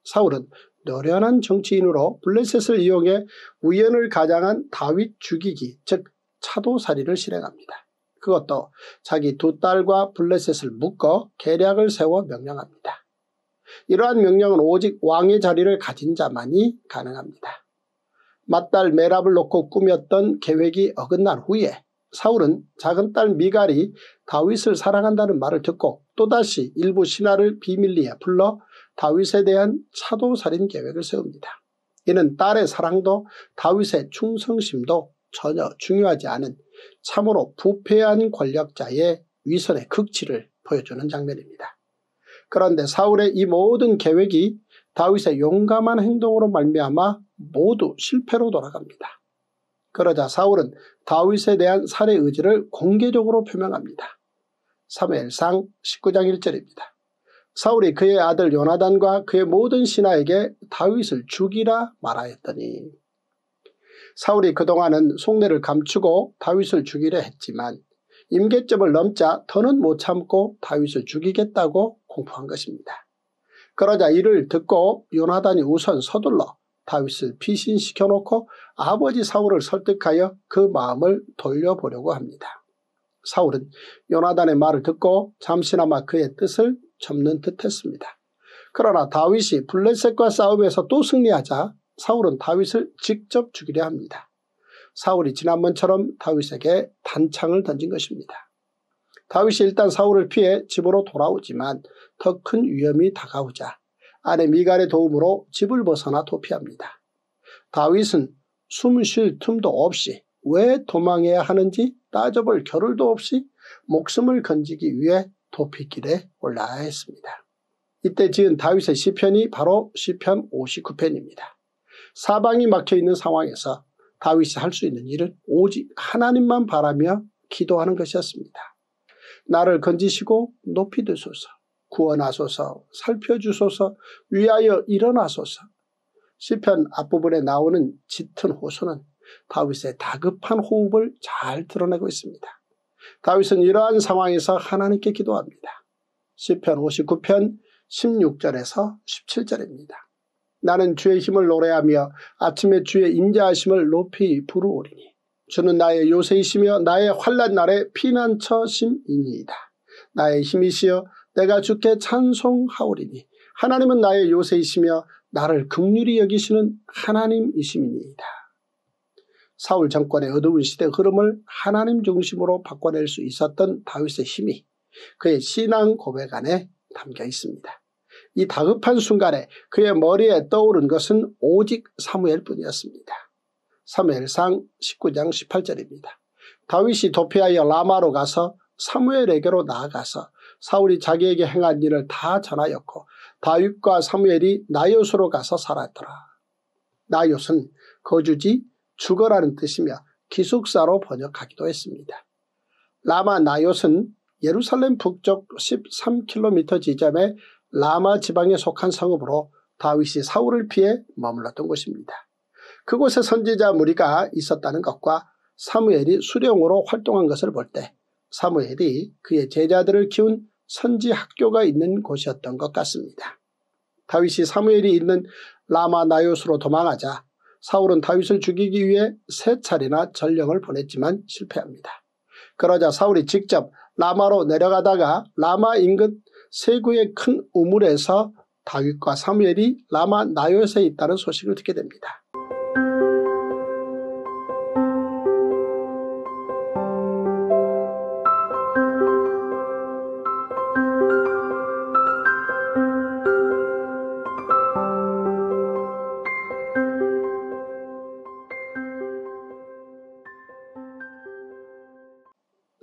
사울은 노련한 정치인으로 블레셋을 이용해 우연을 가장한 다윗 죽이기 즉 차도살이를 실행합니다. 그것도 자기 두 딸과 블레셋을 묶어 계략을 세워 명령합니다. 이러한 명령은 오직 왕의 자리를 가진 자만이 가능합니다. 맏딸 메랍을 놓고 꾸몄던 계획이 어긋난 후에 사울은 작은 딸 미갈이 다윗을 사랑한다는 말을 듣고 또다시 일부 신하를 비밀리에 불러 다윗에 대한 차도살인 계획을 세웁니다. 이는 딸의 사랑도 다윗의 충성심도 전혀 중요하지 않은 참으로 부패한 권력자의 위선의 극치를 보여주는 장면입니다. 그런데 사울의 이 모든 계획이 다윗의 용감한 행동으로 말미암아 모두 실패로 돌아갑니다. 그러자 사울은 다윗에 대한 살해 의지를 공개적으로 표명합니다. 사무엘상 19장 1절입니다. 사울이 그의 아들 요나단과 그의 모든 신하에게 다윗을 죽이라 말하였더니, 사울이 그동안은 속내를 감추고 다윗을 죽이려 했지만 임계점을 넘자 더는 못 참고 다윗을 죽이겠다고 공포한 것입니다. 그러자 이를 듣고 요나단이 우선 서둘러 다윗을 피신시켜놓고 아버지 사울을 설득하여 그 마음을 돌려보려고 합니다. 사울은 요나단의 말을 듣고 잠시나마 그의 뜻을 접는 듯 했습니다. 그러나 다윗이 블레셋과 싸움에서 또 승리하자 사울은 다윗을 직접 죽이려 합니다. 사울이 지난번처럼 다윗에게 단창을 던진 것입니다. 다윗이 일단 사울을 피해 집으로 돌아오지만 더 큰 위험이 다가오자 아내 미갈의 도움으로 집을 벗어나 도피합니다. 다윗은 숨 쉴 틈도 없이 왜 도망해야 하는지 따져볼 겨를도 없이 목숨을 건지기 위해 도피길에 올라야 했습니다. 이때 지은 다윗의 시편이 바로 시편 59편입니다. 사방이 막혀있는 상황에서 다윗이 할 수 있는 일은 오직 하나님만 바라며 기도하는 것이었습니다. 나를 건지시고 높이 드소서, 구원하소서, 살펴주소서, 위하여 일어나소서. 시편 앞부분에 나오는 짙은 호소는 다윗의 다급한 호흡을 잘 드러내고 있습니다. 다윗은 이러한 상황에서 하나님께 기도합니다. 시편 59편 16절에서 17절입니다. 나는 주의 힘을 노래하며 아침에 주의 인자하심을 높이 부르오리니 주는 나의 요새이시며 나의 환난 날의 피난처심이니이다. 나의 힘이시여 내가 주께 찬송하오리니 하나님은 나의 요새이시며 나를 긍휼히 여기시는 하나님이심이니이다. 사울 정권의 어두운 시대 흐름을 하나님 중심으로 바꿔낼 수 있었던 다윗의 힘이 그의 신앙 고백 안에 담겨 있습니다. 이 다급한 순간에 그의 머리에 떠오른 것은 오직 사무엘뿐이었습니다. 사무엘상 19장 18절입니다. 다윗이 도피하여 라마로 가서 사무엘에게로 나아가서 사울이 자기에게 행한 일을 다 전하였고 다윗과 사무엘이 나요스로 가서 살았더라. 나요스는 거주지 죽어라는 뜻이며 기숙사로 번역하기도 했습니다. 라마 나요스는 예루살렘 북쪽 13km 지점의 라마 지방에 속한 성읍으로 다윗이 사울을 피해 머물렀던 곳입니다. 그곳에 선지자 무리가 있었다는 것과 사무엘이 수령으로 활동한 것을 볼 때 사무엘이 그의 제자들을 키운 선지 학교가 있는 곳이었던 것 같습니다. 다윗이 사무엘이 있는 라마 나요스로 도망하자 사울은 다윗을 죽이기 위해 세 차례나 전령을 보냈지만 실패합니다. 그러자 사울이 직접 라마로 내려가다가 라마 인근 세구의 큰 우물에서 다윗과 사무엘이 라마 나요스에 있다는 소식을 듣게 됩니다.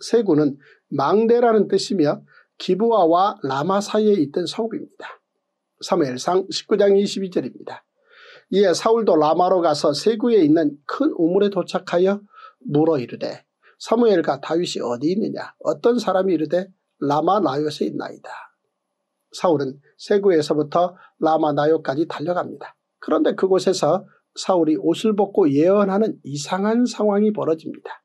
세구는 망대라는 뜻이며 기브아와 라마 사이에 있던 성읍입니다. 사무엘상 19장 22절입니다. 이에 사울도 라마로 가서 세구에 있는 큰 우물에 도착하여 물어 이르되 사무엘과 다윗이 어디 있느냐? 어떤 사람이 이르되 라마 나요스에 있나이다. 사울은 세구에서부터 라마 나요까지 달려갑니다. 그런데 그곳에서 사울이 옷을 벗고 예언하는 이상한 상황이 벌어집니다.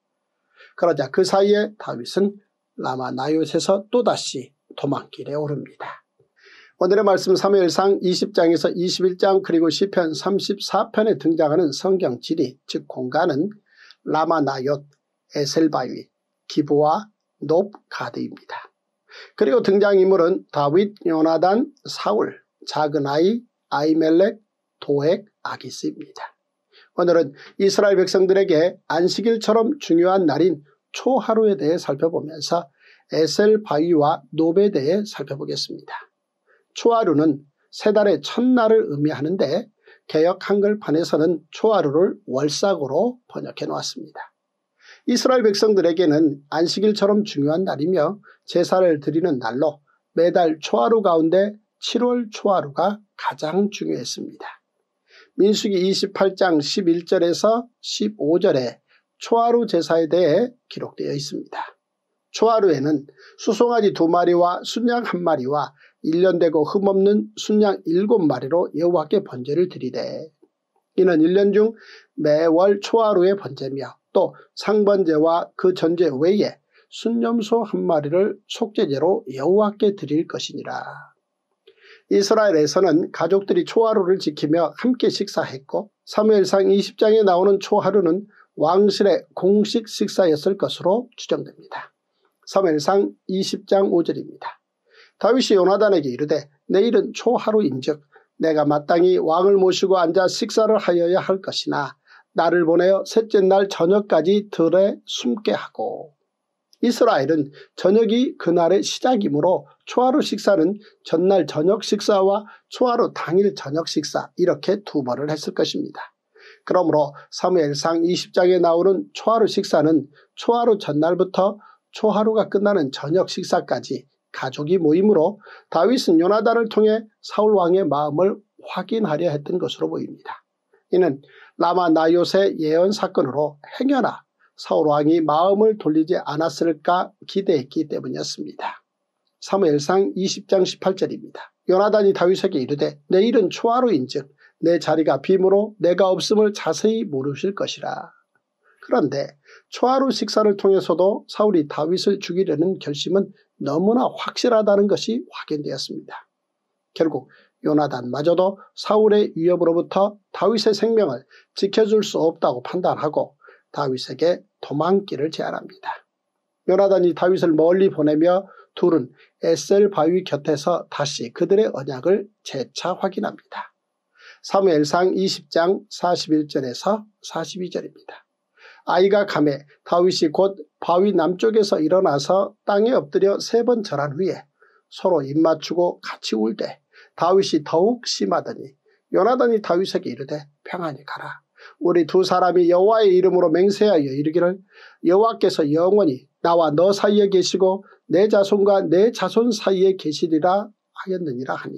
그러자 그 사이에 다윗은 라마 나요스에서 또다시 도망길에 오릅니다. 오늘의 말씀 사무엘상 20장에서 21장 그리고 시편 34편에 등장하는 성경 지리 즉 공간은 라마 나요스 에셀바위, 기브아, 놉, 가드입니다. 그리고 등장인물은 다윗, 요나단, 사울, 작은 아이, 아이멜렉, 도액, 아기스입니다. 오늘은 이스라엘 백성들에게 안식일처럼 중요한 날인 초하루에 대해 살펴보면서 에셀바위와 놉에 대해 살펴보겠습니다. 초하루는 세 달의 첫날을 의미하는데 개역 한글판에서는 초하루를 월삭으로 번역해 놓았습니다. 이스라엘 백성들에게는 안식일처럼 중요한 날이며 제사를 드리는 날로 매달 초하루 가운데 7월 초하루가 가장 중요했습니다. 민수기 28장 11절에서 15절에 초하루 제사에 대해 기록되어 있습니다. 초하루에는 수송아지 2마리와 순양 1마리와 1년 되고 흠없는 순양 7마리로 여호와께 번제를 드리되 이는 1년 중 매월 초하루의 번제며 또 상번제와 그 전제 외에 순염소 1마리를 속죄제로 여호와께 드릴 것이니라. 이스라엘에서는 가족들이 초하루를 지키며 함께 식사했고 사무엘상 20장에 나오는 초하루는 왕실의 공식 식사였을 것으로 추정됩니다. 사무엘상 20장 5절입니다. 다윗이 요나단에게 이르되 내일은 초하루인즉 내가 마땅히 왕을 모시고 앉아 식사를 하여야 할 것이나 나를 보내어 셋째 날 저녁까지 들에 숨게 하고 이스라엘은 저녁이 그날의 시작이므로 초하루 식사는 전날 저녁 식사와 초하루 당일 저녁 식사 이렇게 두 번을 했을 것입니다. 그러므로 사무엘상 20장에 나오는 초하루 식사는 초하루 전날부터 초하루가 끝나는 저녁 식사까지 가족이 모임으로 다윗은 요나단을 통해 사울왕의 마음을 확인하려 했던 것으로 보입니다. 이는 라마 나요세 예언 사건으로 행여나 사울왕이 마음을 돌리지 않았을까 기대했기 때문이었습니다. 사무엘상 20장 18절입니다. 요나단이 다윗에게 이르되 내일은 초하루인즉 내 자리가 빔으로 내가 없음을 자세히 모르실 것이라. 그런데 초하루 식사를 통해서도 사울이 다윗을 죽이려는 결심은 너무나 확실하다는 것이 확인되었습니다. 결국 요나단마저도 사울의 위협으로부터 다윗의 생명을 지켜줄 수 없다고 판단하고 다윗에게 도망길을 제안합니다. 요나단이 다윗을 멀리 보내며 둘은 에셀 바위 곁에서 다시 그들의 언약을 재차 확인합니다. 사무엘상 20장 41절에서 42절입니다. 아이가 감해 다윗이 곧 바위 남쪽에서 일어나서 땅에 엎드려 3번 절한 후에 서로 입맞추고 같이 울되 다윗이 더욱 심하더니 요나단이 다윗에게 이르되 평안히 가라. 우리 두 사람이 여호와의 이름으로 맹세하여 이르기를 여호와께서 영원히 나와 너 사이에 계시고 내 자손과 내 자손 사이에 계시리라 하였느니라 하니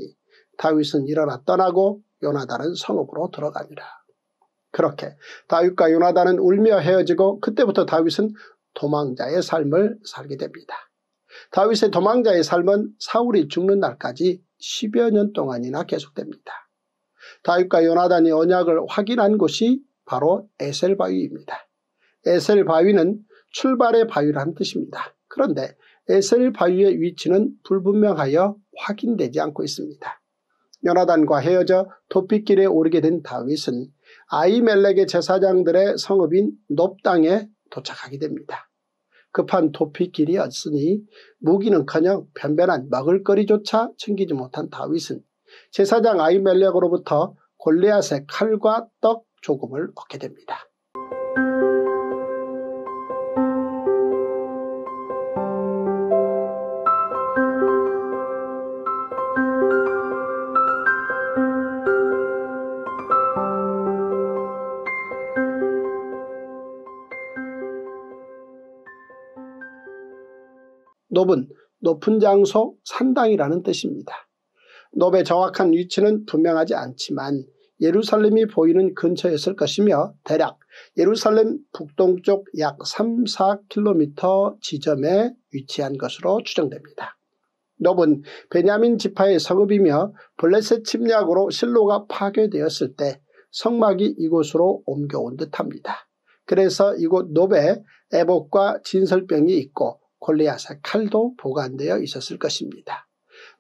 다윗은 일어나 떠나고 요나단은 성읍으로 들어가니라. 그렇게 다윗과 요나단은 울며 헤어지고 그때부터 다윗은 도망자의 삶을 살게 됩니다. 다윗의 도망자의 삶은 사울이 죽는 날까지 10여 년 동안이나 계속됩니다. 다윗과 요나단이 언약을 확인한 곳이 바로 에셀바위입니다. 에셀바위는 출발의 바위라는 뜻입니다. 그런데 에셀바위의 위치는 불분명하여 확인되지 않고 있습니다. 요나단과 헤어져 도피길에 오르게 된 다윗은 아이멜렉의 제사장들의 성읍인 놉 땅에 도착하게 됩니다. 급한 도피길이었으니 무기는커녕 변변한 먹을거리조차 챙기지 못한 다윗은 제사장 아히멜렉으로부터 골리앗의 칼과 떡 조금을 얻게 됩니다. 놉은 높은 장소, 산당이라는 뜻입니다. 놉의 정확한 위치는 분명하지 않지만 예루살렘이 보이는 근처였을 것이며 대략 예루살렘 북동쪽 약 3, 4km 지점에 위치한 것으로 추정됩니다. 놉은 베냐민 지파의 성읍이며 블레셋 침략으로 실로가 파괴되었을 때 성막이 이곳으로 옮겨온 듯합니다. 그래서 이곳 놉에 애복과 진설병이 있고 골리앗의 칼도 보관되어 있었을 것입니다.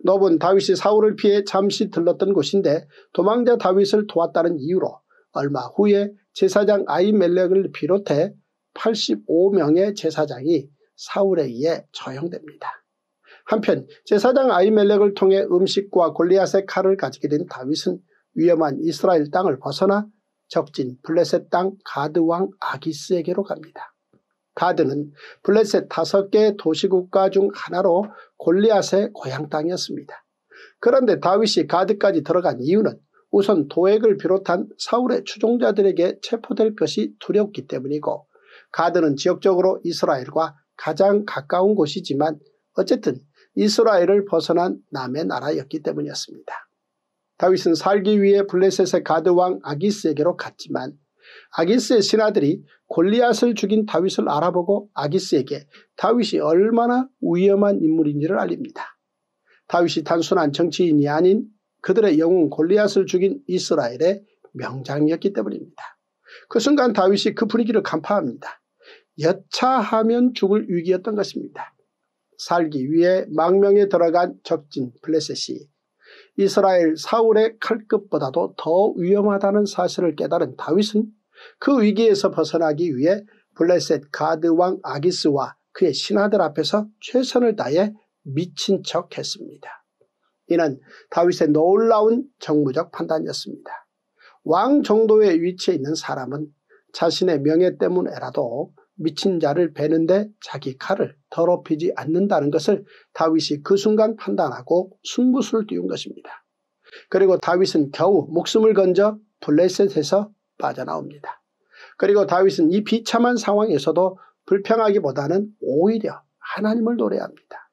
놉은 다윗이 사울을 피해 잠시 들렀던 곳인데 도망자 다윗을 도왔다는 이유로 얼마 후에 제사장 아히멜렉을 비롯해 85명의 제사장이 사울에 의해 처형됩니다. 한편 제사장 아히멜렉을 통해 음식과 골리앗의 칼을 가지게 된 다윗은 위험한 이스라엘 땅을 벗어나 적진 블레셋 땅 가드왕 아기스에게로 갑니다. 가드는 블레셋 5개의 도시국가 중 하나로 골리앗의 고향 땅이었습니다. 그런데 다윗이 가드까지 들어간 이유는 우선 도액을 비롯한 사울의 추종자들에게 체포될 것이 두렵기 때문이고, 가드는 지역적으로 이스라엘과 가장 가까운 곳이지만 어쨌든 이스라엘을 벗어난 남의 나라였기 때문이었습니다. 다윗은 살기 위해 블레셋의 가드왕 아기스에게로 갔지만 아기스의 신하들이 골리앗을 죽인 다윗을 알아보고 아기스에게 다윗이 얼마나 위험한 인물인지를 알립니다. 다윗이 단순한 정치인이 아닌 그들의 영웅 골리앗을 죽인 이스라엘의 명장이었기 때문입니다. 그 순간 다윗이 그 분위기를 간파합니다. 여차하면 죽을 위기였던 것입니다. 살기 위해 망명에 들어간 적진 블레셋이 이스라엘 사울의 칼끝보다도 더 위험하다는 사실을 깨달은 다윗은 그 위기에서 벗어나기 위해 블레셋 가드왕 아기스와 그의 신하들 앞에서 최선을 다해 미친 척 했습니다. 이는 다윗의 놀라운 정무적 판단이었습니다. 왕 정도의 위치에 있는 사람은 자신의 명예 때문에라도 미친 자를 베는데 자기 칼을 더럽히지 않는다는 것을 다윗이 그 순간 판단하고 승부수를 띄운 것입니다. 그리고 다윗은 겨우 목숨을 건져 블레셋에서 빠져나옵니다. 그리고 다윗은 이 비참한 상황에서도 불평하기보다는 오히려 하나님을 노래합니다.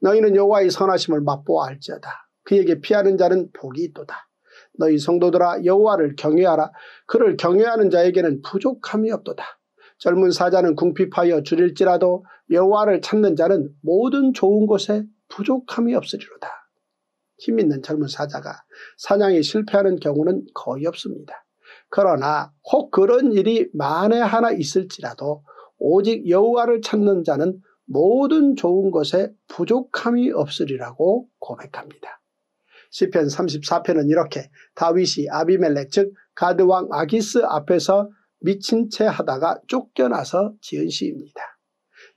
너희는 여호와의 선하심을 맛보아 알지어다. 그에게 피하는 자는 복이 있도다. 너희 성도들아 여호와를 경외하라. 그를 경외하는 자에게는 부족함이 없도다. 젊은 사자는 궁핍하여 줄일지라도 여호와를 찾는 자는 모든 좋은 곳에 부족함이 없으리로다. 힘 있는 젊은 사자가 사냥에 실패하는 경우는 거의 없습니다. 그러나 혹 그런 일이 만에 하나 있을지라도 오직 여호와를 찾는 자는 모든 좋은 것에 부족함이 없으리라고 고백합니다. 시편 34편은 이렇게 다윗이 아비멜렉 즉 가드왕 아기스 앞에서 미친 채 하다가 쫓겨나서 지은 시입니다.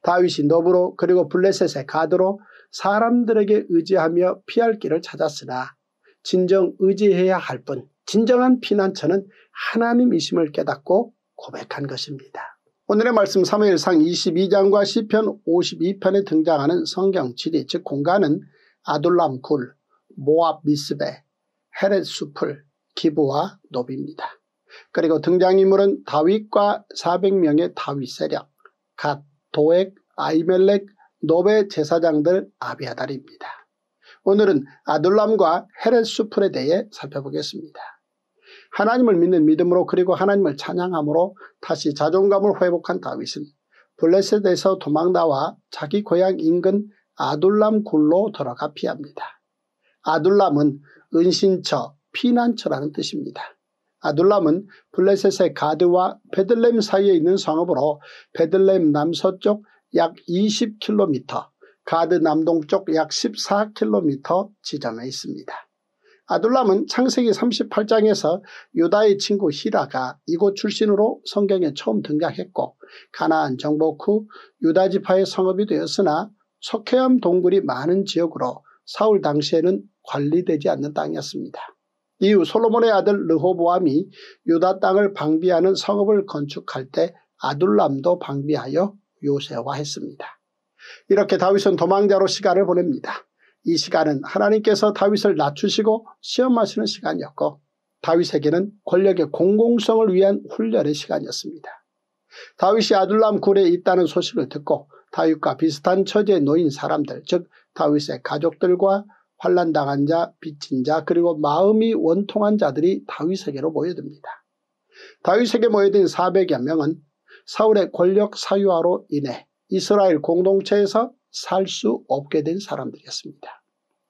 다윗이 노브로 그리고 블레셋의 가드로 사람들에게 의지하며 피할 길을 찾았으나 진정 의지해야 할 뿐 진정한 피난처는 하나님이심을 깨닫고 고백한 것입니다. 오늘의 말씀 사무엘상 22장과 시편 52편에 등장하는 성경 지리 즉 공간은 아둘람 굴, 모압 미스베, 헤렛 수풀, 기브아 노비입니다. 그리고 등장인물은 다윗과 400명의 다윗 세력, 갓, 도액, 아히멜렉, 노베 제사장들 아비아달입니다. 오늘은 아둘람과 헤렛 수풀에 대해 살펴보겠습니다. 하나님을 믿는 믿음으로 그리고 하나님을 찬양함으로 다시 자존감을 회복한 다윗은 블레셋에서 도망 나와 자기 고향 인근 아둘람 굴로 들어가 피합니다. 아둘람은 은신처, 피난처라는 뜻입니다. 아둘람은 블레셋의 가드와 베들렘 사이에 있는 성읍으로 베들렘 남서쪽 약 20km, 가드 남동쪽 약 14km 지점에 있습니다. 아둘람은 창세기 38장에서 유다의 친구 히라가 이곳 출신으로 성경에 처음 등장했고 가나안 정복 후 유다 지파의 성읍이 되었으나 석회암 동굴이 많은 지역으로 사울 당시에는 관리되지 않는 땅이었습니다. 이후 솔로몬의 아들 르호보암이 유다 땅을 방비하는 성읍을 건축할 때 아둘람도 방비하여 요새화했습니다. 이렇게 다윗은 도망자로 시간을 보냅니다. 이 시간은 하나님께서 다윗을 낮추시고 시험하시는 시간이었고 다윗에게는 권력의 공공성을 위한 훈련의 시간이었습니다. 다윗이 아둘람 굴에 있다는 소식을 듣고 다윗과 비슷한 처지에 놓인 사람들 즉 다윗의 가족들과 환난당한 자, 빚진 자, 그리고 마음이 원통한 자들이 다윗에게로 모여듭니다. 다윗에게 모여든 400여 명은 사울의 권력 사유화로 인해 이스라엘 공동체에서 살 수 없게 된 사람들이었습니다.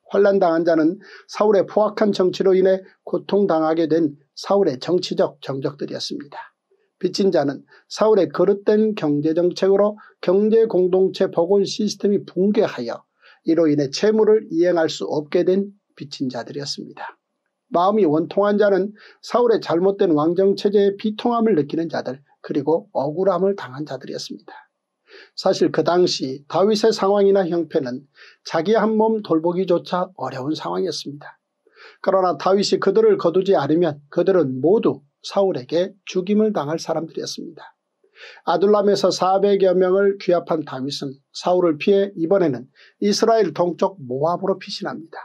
환난당한 자는 사울의 포악한 정치로 인해 고통당하게 된 사울의 정치적 정적들이었습니다. 빚진 자는 사울의 거릇된 경제정책으로 경제공동체 복원 시스템이 붕괴하여 이로 인해 채무를 이행할 수 없게 된 빚진 자들이었습니다. 마음이 원통한 자는 사울의 잘못된 왕정체제의 비통함을 느끼는 자들 그리고 억울함을 당한 자들이었습니다. 사실 그 당시 다윗의 상황이나 형편은 자기 한 몸 돌보기조차 어려운 상황이었습니다. 그러나 다윗이 그들을 거두지 않으면 그들은 모두 사울에게 죽임을 당할 사람들이었습니다. 아둘람에서 400여 명을 귀합한 다윗은 사울을 피해 이번에는 이스라엘 동쪽 모압으로 피신합니다.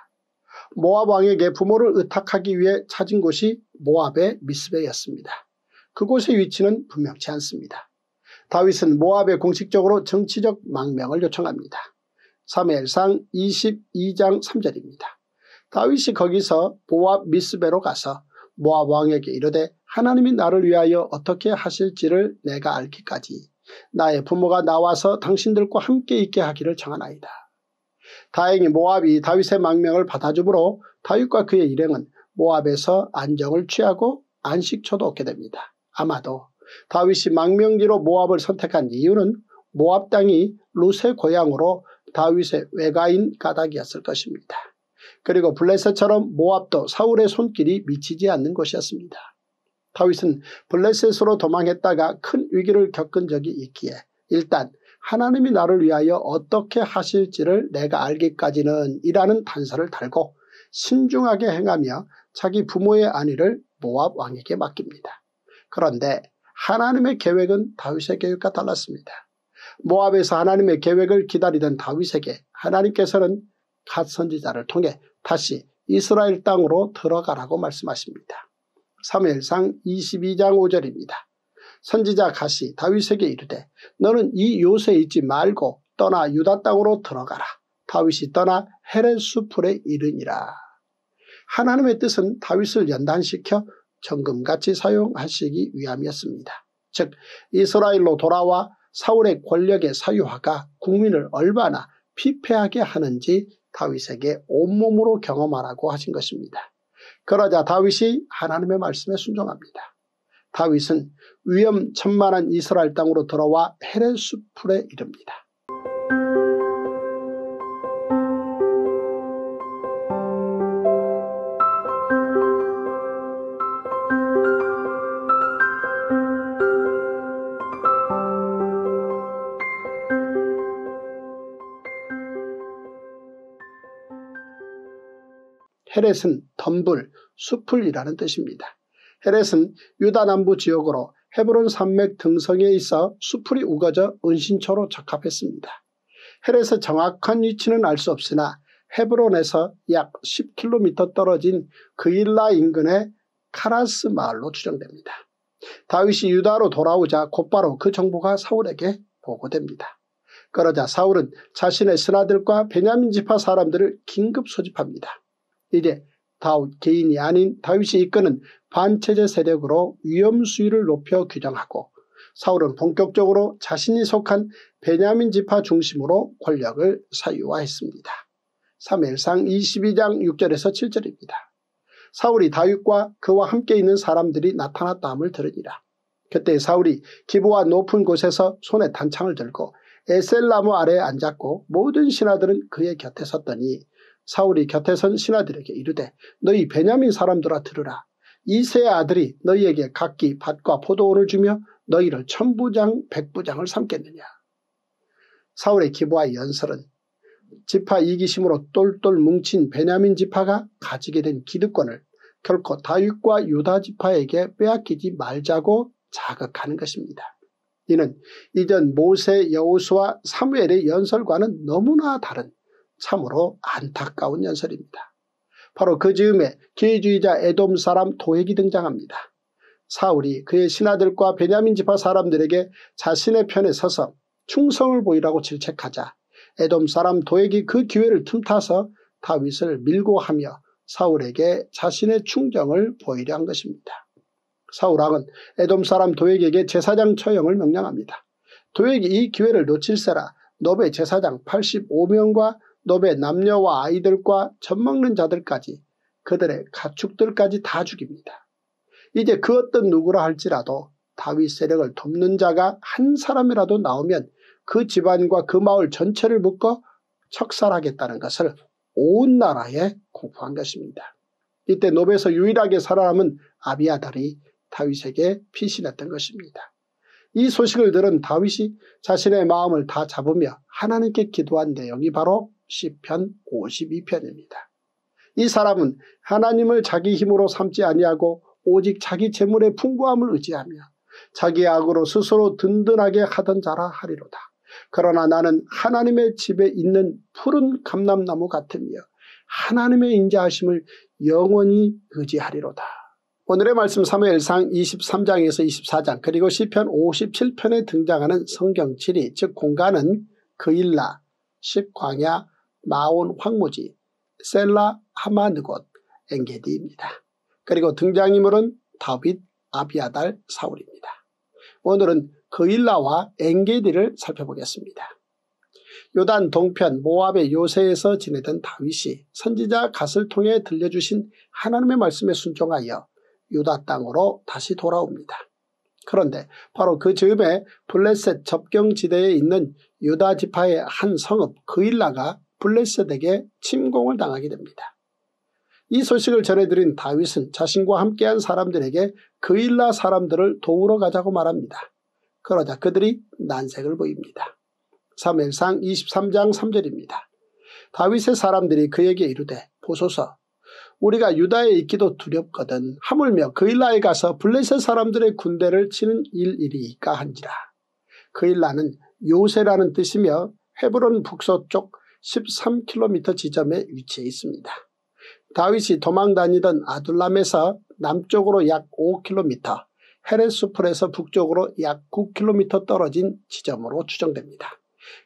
모압 왕에게 부모를 의탁하기 위해 찾은 곳이 모압의 미스베였습니다. 그곳의 위치는 분명치 않습니다. 다윗은 모압에 공식적으로 정치적 망명을 요청합니다. 사무엘상 22장 3절입니다. 다윗이 거기서 모압 미스베로 가서 모압 왕에게 이르되 하나님이 나를 위하여 어떻게 하실지를 내가 알기까지 나의 부모가 나와서 당신들과 함께 있게 하기를 청하나이다. 다행히 모압이 다윗의 망명을 받아주므로 다윗과 그의 일행은 모압에서 안정을 취하고 안식처도 얻게 됩니다. 아마도 다윗이 망명지로 모압을 선택한 이유는 모압 땅이 룻의 고향으로 다윗의 외가인 가닥이었을 것입니다. 그리고 블레셋처럼 모압도 사울의 손길이 미치지 않는 곳이었습니다. 다윗은 블레셋으로 도망했다가 큰 위기를 겪은 적이 있기에 일단 하나님이 나를 위하여 어떻게 하실지를 내가 알기까지는 이라는 단서를 달고 신중하게 행하며 자기 부모의 안위를 모압 왕에게 맡깁니다. 그런데 하나님의 계획은 다윗의 계획과 달랐습니다. 모압에서 하나님의 계획을 기다리던 다윗에게 하나님께서는 갓 선지자를 통해 다시 이스라엘 땅으로 들어가라고 말씀하십니다. 사무엘상 22장 5절입니다. 선지자 갓이 다윗에게 이르되 너는 이 요새에 있지 말고 떠나 유다 땅으로 들어가라. 다윗이 떠나 헤렛 수풀에 이르니라. 하나님의 뜻은 다윗을 연단시켜 정금같이 사용하시기 위함이었습니다. 즉 이스라엘로 돌아와 사울의 권력의 사유화가 국민을 얼마나 피폐하게 하는지 다윗에게 온몸으로 경험하라고 하신 것입니다. 그러자 다윗이 하나님의 말씀에 순종합니다. 다윗은 위험천만한 이스라엘 땅으로 들어와 헤렛 수풀에 이릅니다. 헤렛은 덤불, 수풀이라는 뜻입니다. 헤렛은 유다 남부 지역으로 헤브론 산맥 등성에 있어 수풀이 우거져 은신처로 적합했습니다. 헤렛의 정확한 위치는 알 수 없으나 헤브론에서 약 10km 떨어진 그일라 인근의 카라스 마을로 추정됩니다. 다윗이 유다로 돌아오자 곧바로 그 정보가 사울에게 보고됩니다. 그러자 사울은 자신의 신하들과 베냐민 지파 사람들을 긴급 소집합니다. 이제 다윗 개인이 아닌 다윗이 이끄는 반체제 세력으로 위험 수위를 높여 규정하고 사울은 본격적으로 자신이 속한 베냐민 지파 중심으로 권력을 사유화했습니다. 사무엘상 22장 6절에서 7절입니다. 사울이 다윗과 그와 함께 있는 사람들이 나타났다함을 들으니라. 그때 사울이 기브아 높은 곳에서 손에 단창을 들고 에셀나무 아래에 앉았고 모든 신하들은 그의 곁에 섰더니 사울이 곁에 선 신하들에게 이르되 너희 베냐민 사람들아 들으라. 이새의 아들이 너희에게 각기 밭과 포도원을 주며 너희를 1000부장 100부장을 삼겠느냐. 사울의 기브아 연설은 지파 이기심으로 똘똘 뭉친 베냐민 지파가 가지게 된 기득권을 결코 다윗과 유다 지파에게 빼앗기지 말자고 자극하는 것입니다. 이는 이전 모세, 여호수아, 사무엘의 연설과는 너무나 다른 참으로 안타까운 연설입니다. 바로 그 즈음에 기회주의자 에돔 사람 도액이 등장합니다. 사울이 그의 신하들과 베냐민 지파 사람들에게 자신의 편에 서서 충성을 보이라고 질책하자 에돔 사람 도액이 그 기회를 틈타서 다윗을 밀고 하며 사울에게 자신의 충정을 보이려 한 것입니다. 사울왕은 에돔 사람 도액에게 제사장 처형을 명령합니다. 도액이 이 기회를 놓칠세라 놉의 제사장 85명과 놉의 남녀와 아이들과 젖먹는 자들까지 그들의 가축들까지 다 죽입니다. 이제 그 어떤 누구라 할지라도 다윗 세력을 돕는 자가 한 사람이라도 나오면 그 집안과 그 마을 전체를 묶어 척살하겠다는 것을 온 나라에 공포한 것입니다. 이때 놉에서 유일하게 살아남은 아비아달이 다윗에게 피신했던 것입니다. 이 소식을 들은 다윗이 자신의 마음을 다 잡으며 하나님께 기도한 내용이 바로 시편 52편입니다. 이 사람은 하나님을 자기 힘으로 삼지 아니하고 오직 자기 재물의 풍부함을 의지하며 자기의 악으로 스스로 든든하게 하던 자라 하리로다. 그러나 나는 하나님의 집에 있는 푸른 감람나무 같으며 하나님의 인자하심을 영원히 의지하리로다. 오늘의 말씀 사무엘상 23장에서 24장 그리고 시편 57편에 등장하는 성경 지리 즉 공간은 그일라, 십광야, 마온 황무지, 셀라 하마느곳, 엔게디입니다. 그리고 등장인물은 다윗, 아비아달, 사울입니다. 오늘은 그일라와 엔게디를 살펴보겠습니다. 요단 동편 모압의 요새에서 지내던 다윗이 선지자 갓을 통해 들려주신 하나님의 말씀에 순종하여 유다 땅으로 다시 돌아옵니다. 그런데 바로 그 즈음에 블레셋 접경지대에 있는 유다 지파의 한 성읍 그일라가 블레셋에게 침공을 당하게 됩니다. 이 소식을 전해드린 다윗은 자신과 함께한 사람들에게 그일라 사람들을 도우러 가자고 말합니다. 그러자 그들이 난색을 보입니다. 사무엘상 23장 3절입니다. 다윗의 사람들이 그에게 이르되 보소서 우리가 유다에 있기도 두렵거든 하물며 그일라에 가서 블레셋 사람들의 군대를 치는 일이리까 한지라. 그일라는 요새라는 뜻이며 헤브론 북서쪽 13km 지점에 위치해 있습니다. 다윗이 도망다니던 아둘람에서 남쪽으로 약 5km, 헤렛 수풀에서 북쪽으로 약 9km 떨어진 지점으로 추정됩니다.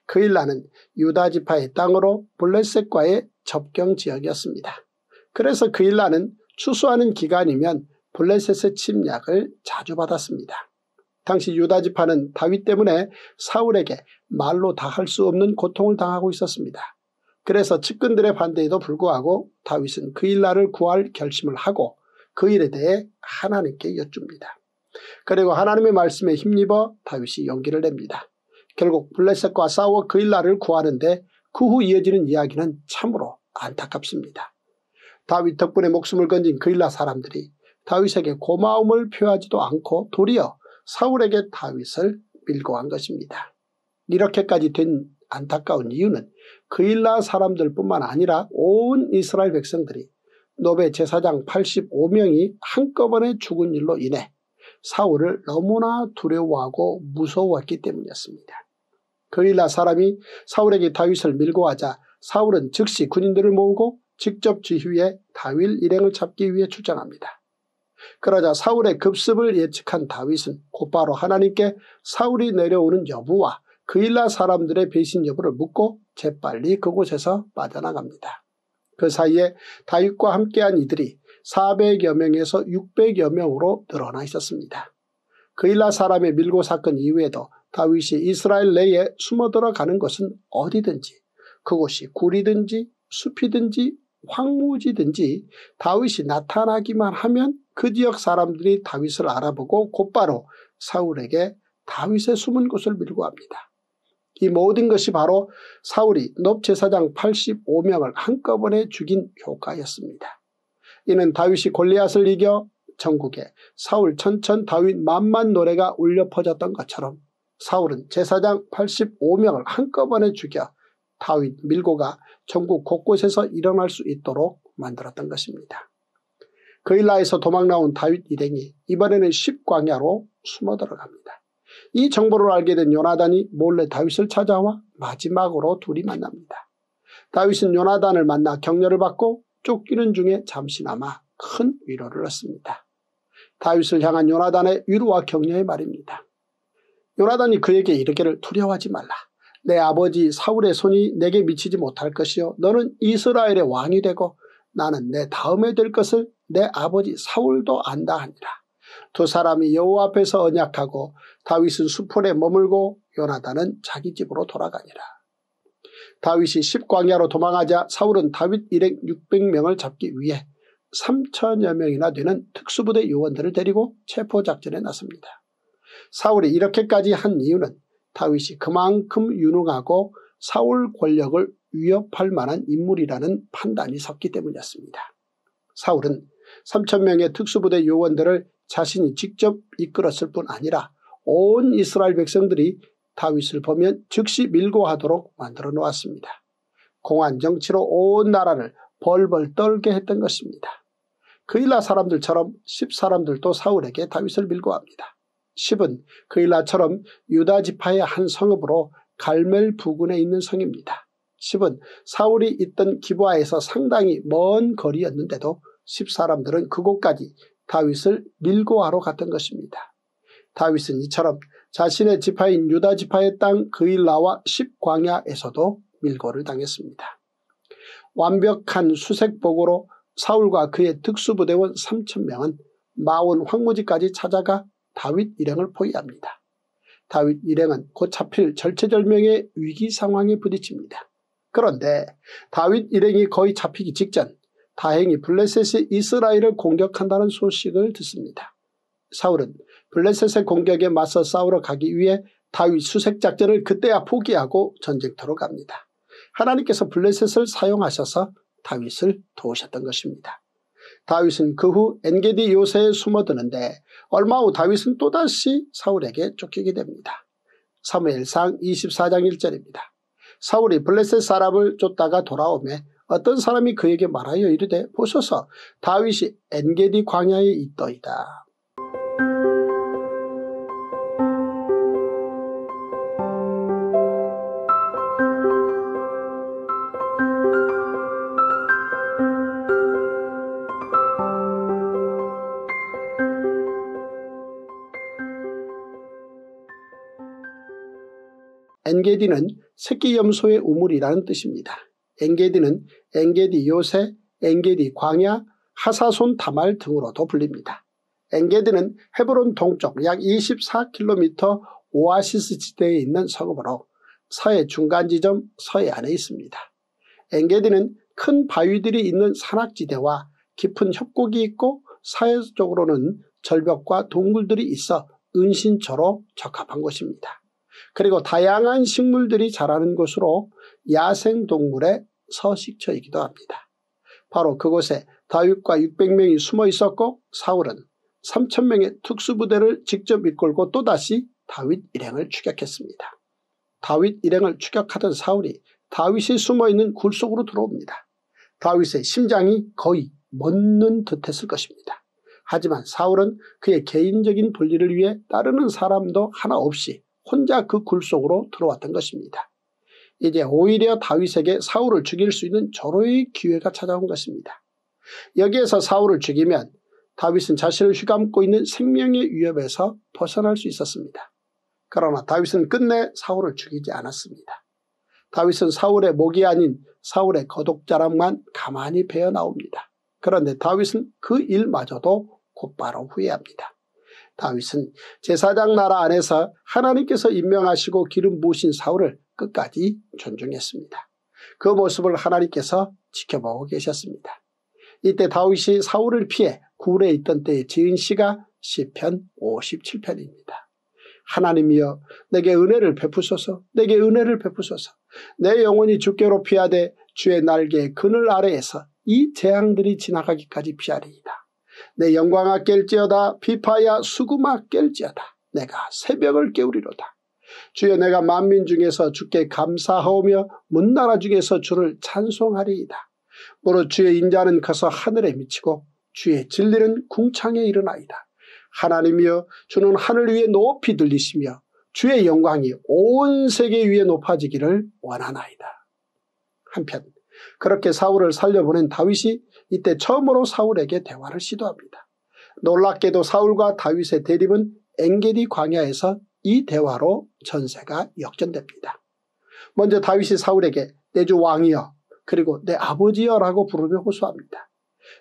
그일라는 유다 지파의 땅으로 블레셋과의 접경 지역이었습니다. 그래서 그일라는 추수하는 기간이면 블레셋의 침략을 자주 받았습니다. 당시 유다 지파는 다윗 때문에 사울에게 말로 다 할 수 없는 고통을 당하고 있었습니다. 그래서 측근들의 반대에도 불구하고 다윗은 그일라를 구할 결심을 하고 그 일에 대해 하나님께 여쭙니다. 그리고 하나님의 말씀에 힘입어 다윗이 용기를 냅니다. 결국 블레셋과 싸워 그일라를 구하는데 그 후 이어지는 이야기는 참으로 안타깝습니다. 다윗 덕분에 목숨을 건진 그일라 사람들이 다윗에게 고마움을 표하지도 않고 도리어 사울에게 다윗을 밀고 간 것입니다. 이렇게까지 된 안타까운 이유는 그일라 사람들뿐만 아니라 온 이스라엘 백성들이 노베 제사장 85명이 한꺼번에 죽은 일로 인해 사울을 너무나 두려워하고 무서워했기 때문이었습니다. 그일라 사람이 사울에게 다윗을 밀고 하자 사울은 즉시 군인들을 모으고 직접 지휘해 다윗 일행을 잡기 위해 출정합니다. 그러자 사울의 급습을 예측한 다윗은 곧바로 하나님께 사울이 내려오는 여부와 그일라 사람들의 배신 여부를 묻고 재빨리 그곳에서 빠져나갑니다. 그 사이에 다윗과 함께한 이들이 400여 명에서 600여 명으로 늘어나 있었습니다. 그일라 사람의 밀고 사건 이후에도 다윗이 이스라엘 내에 숨어 들어가는 것은 어디든지 그곳이 굴이든지 숲이든지 황무지든지 다윗이 나타나기만 하면 그 지역 사람들이 다윗을 알아보고 곧바로 사울에게 다윗의 숨은 곳을 밀고 합니다. 이 모든 것이 바로 사울이 놉 제사장 85명을 한꺼번에 죽인 효과였습니다. 이는 다윗이 골리앗을 이겨 전국에 사울 천천 다윗 만만 노래가 울려 퍼졌던 것처럼 사울은 제사장 85명을 한꺼번에 죽여 다윗 밀고가 전국 곳곳에서 일어날 수 있도록 만들었던 것입니다. 그일라에서 도망 나온 다윗 일행이 이번에는 십광야로 숨어 들어갑니다. 이 정보를 알게 된 요나단이 몰래 다윗을 찾아와 마지막으로 둘이 만납니다. 다윗은 요나단을 만나 격려를 받고 쫓기는 중에 잠시나마 큰 위로를 얻습니다. 다윗을 향한 요나단의 위로와 격려의 말입니다. 요나단이 그에게 이르기를 두려워하지 말라. 내 아버지 사울의 손이 내게 미치지 못할 것이요 너는 이스라엘의 왕이 되고 나는 내 다음에 될 것을 내 아버지 사울도 안다 하니라. 두 사람이 여호와 앞에서 언약하고 다윗은 수풀에 머물고 요나단은 자기 집으로 돌아가니라. 다윗이 십광야로 도망하자 사울은 다윗 일행 600명을 잡기 위해 3천여 명이나 되는 특수부대 요원들을 데리고 체포작전에 나섭니다. 사울이 이렇게까지 한 이유는 다윗이 그만큼 유능하고 사울 권력을 위협할 만한 인물이라는 판단이 섰기 때문이었습니다. 사울은 3,000명의 특수부대 요원들을 자신이 직접 이끌었을 뿐 아니라 온 이스라엘 백성들이 다윗을 보면 즉시 밀고 하도록 만들어 놓았습니다. 공안 정치로 온 나라를 벌벌 떨게 했던 것입니다. 그일라 사람들처럼 십 사람들도 사울에게 다윗을 밀고 합니다. 십은 그일라처럼 유다 지파의 한 성읍으로 갈멜 부근에 있는 성입니다. 십은 사울이 있던 기브아에서 상당히 먼 거리였는데도 십 사람들은 그곳까지 다윗을 밀고 하러 갔던 것입니다. 다윗은 이처럼 자신의 지파인 유다 지파의 땅 그일라와 십광야에서도 밀고를 당했습니다. 완벽한 수색복으로 사울과 그의 특수부대원 3,000명은 마온 황무지까지 찾아가 다윗 일행을 포위합니다. 다윗 일행은 곧차필 절체절명의 위기 상황에 부딪힙니다. 그런데 다윗 일행이 거의 잡히기 직전 다행히 블레셋이 이스라엘을 공격한다는 소식을 듣습니다. 사울은 블레셋의 공격에 맞서 싸우러 가기 위해 다윗 수색작전을 그때야 포기하고 전쟁터로 갑니다. 하나님께서 블레셋을 사용하셔서 다윗을 도우셨던 것입니다. 다윗은 그 후 엔게디 요새에 숨어드는데 얼마 후 다윗은 또다시 사울에게 쫓기게 됩니다. 사무엘상 24장 1절입니다. 사울이 블레셋 사람을 쫓다가 돌아오매 어떤 사람이 그에게 말하여 이르되 보소서 다윗이 엔게디 광야에 있더이다. 엔게디는 새끼 염소의 우물이라는 뜻입니다. 엔게디는 엔게디 요새, 엔게디 광야, 하사손 다말 등으로도 불립니다. 엔게디는 헤브론 동쪽 약 24km 오아시스 지대에 있는 성읍으로 서해 중간 지점 서해안에 있습니다. 엔게디는 큰 바위들이 있는 산악지대와 깊은 협곡이 있고 서해 쪽으로는 절벽과 동굴들이 있어 은신처로 적합한 곳입니다. 그리고 다양한 식물들이 자라는 곳으로 야생동물의 서식처이기도 합니다. 바로 그곳에 다윗과 600명이 숨어 있었고 사울은 3,000명의 특수부대를 직접 이끌고 또다시 다윗 일행을 추격했습니다. 다윗 일행을 추격하던 사울이 다윗이 숨어있는 굴 속으로 들어옵니다. 다윗의 심장이 거의 멎는 듯했을 것입니다. 하지만 사울은 그의 개인적인 분리를 위해 따르는 사람도 하나 없이 혼자 그 굴 속으로 들어왔던 것입니다. 이제 오히려 다윗에게 사울을 죽일 수 있는 절호의 기회가 찾아온 것입니다. 여기에서 사울을 죽이면 다윗은 자신을 휘감고 있는 생명의 위협에서 벗어날 수 있었습니다. 그러나 다윗은 끝내 사울을 죽이지 않았습니다. 다윗은 사울의 목이 아닌 사울의 거독자락만 가만히 베어 나옵니다. 그런데 다윗은 그 일마저도 곧바로 후회합니다. 다윗은 제사장 나라 안에서 하나님께서 임명하시고 기름 부으신 사울을 끝까지 존중했습니다. 그 모습을 하나님께서 지켜보고 계셨습니다. 이때 다윗이 사울을 피해 굴에 있던 때에 지은 시가 시편 57편입니다. 하나님이여 내게 은혜를 베푸소서 내게 은혜를 베푸소서 내 영혼이 주께로 피하되 주의 날개의 그늘 아래에서 이 재앙들이 지나가기까지 피하리이다. 내 영광아 깰지어다 비파야 수구마 깰지어다 내가 새벽을 깨우리로다. 주여 내가 만민 중에서 주께 감사하오며 문나라 중에서 주를 찬송하리이다. 무릇 주의 인자는 커서 하늘에 미치고 주의 진리는 궁창에 이르나이다. 하나님이여 주는 하늘 위에 높이 들리시며 주의 영광이 온 세계 위에 높아지기를 원하나이다. 한편 그렇게 사울을 살려보낸 다윗이 이때 처음으로 사울에게 대화를 시도합니다. 놀랍게도 사울과 다윗의 대립은 엔게디 광야에서 이 대화로 전세가 역전됩니다. 먼저 다윗이 사울에게 내 주 왕이여 그리고 내 아버지여 라고 부르며 호소합니다.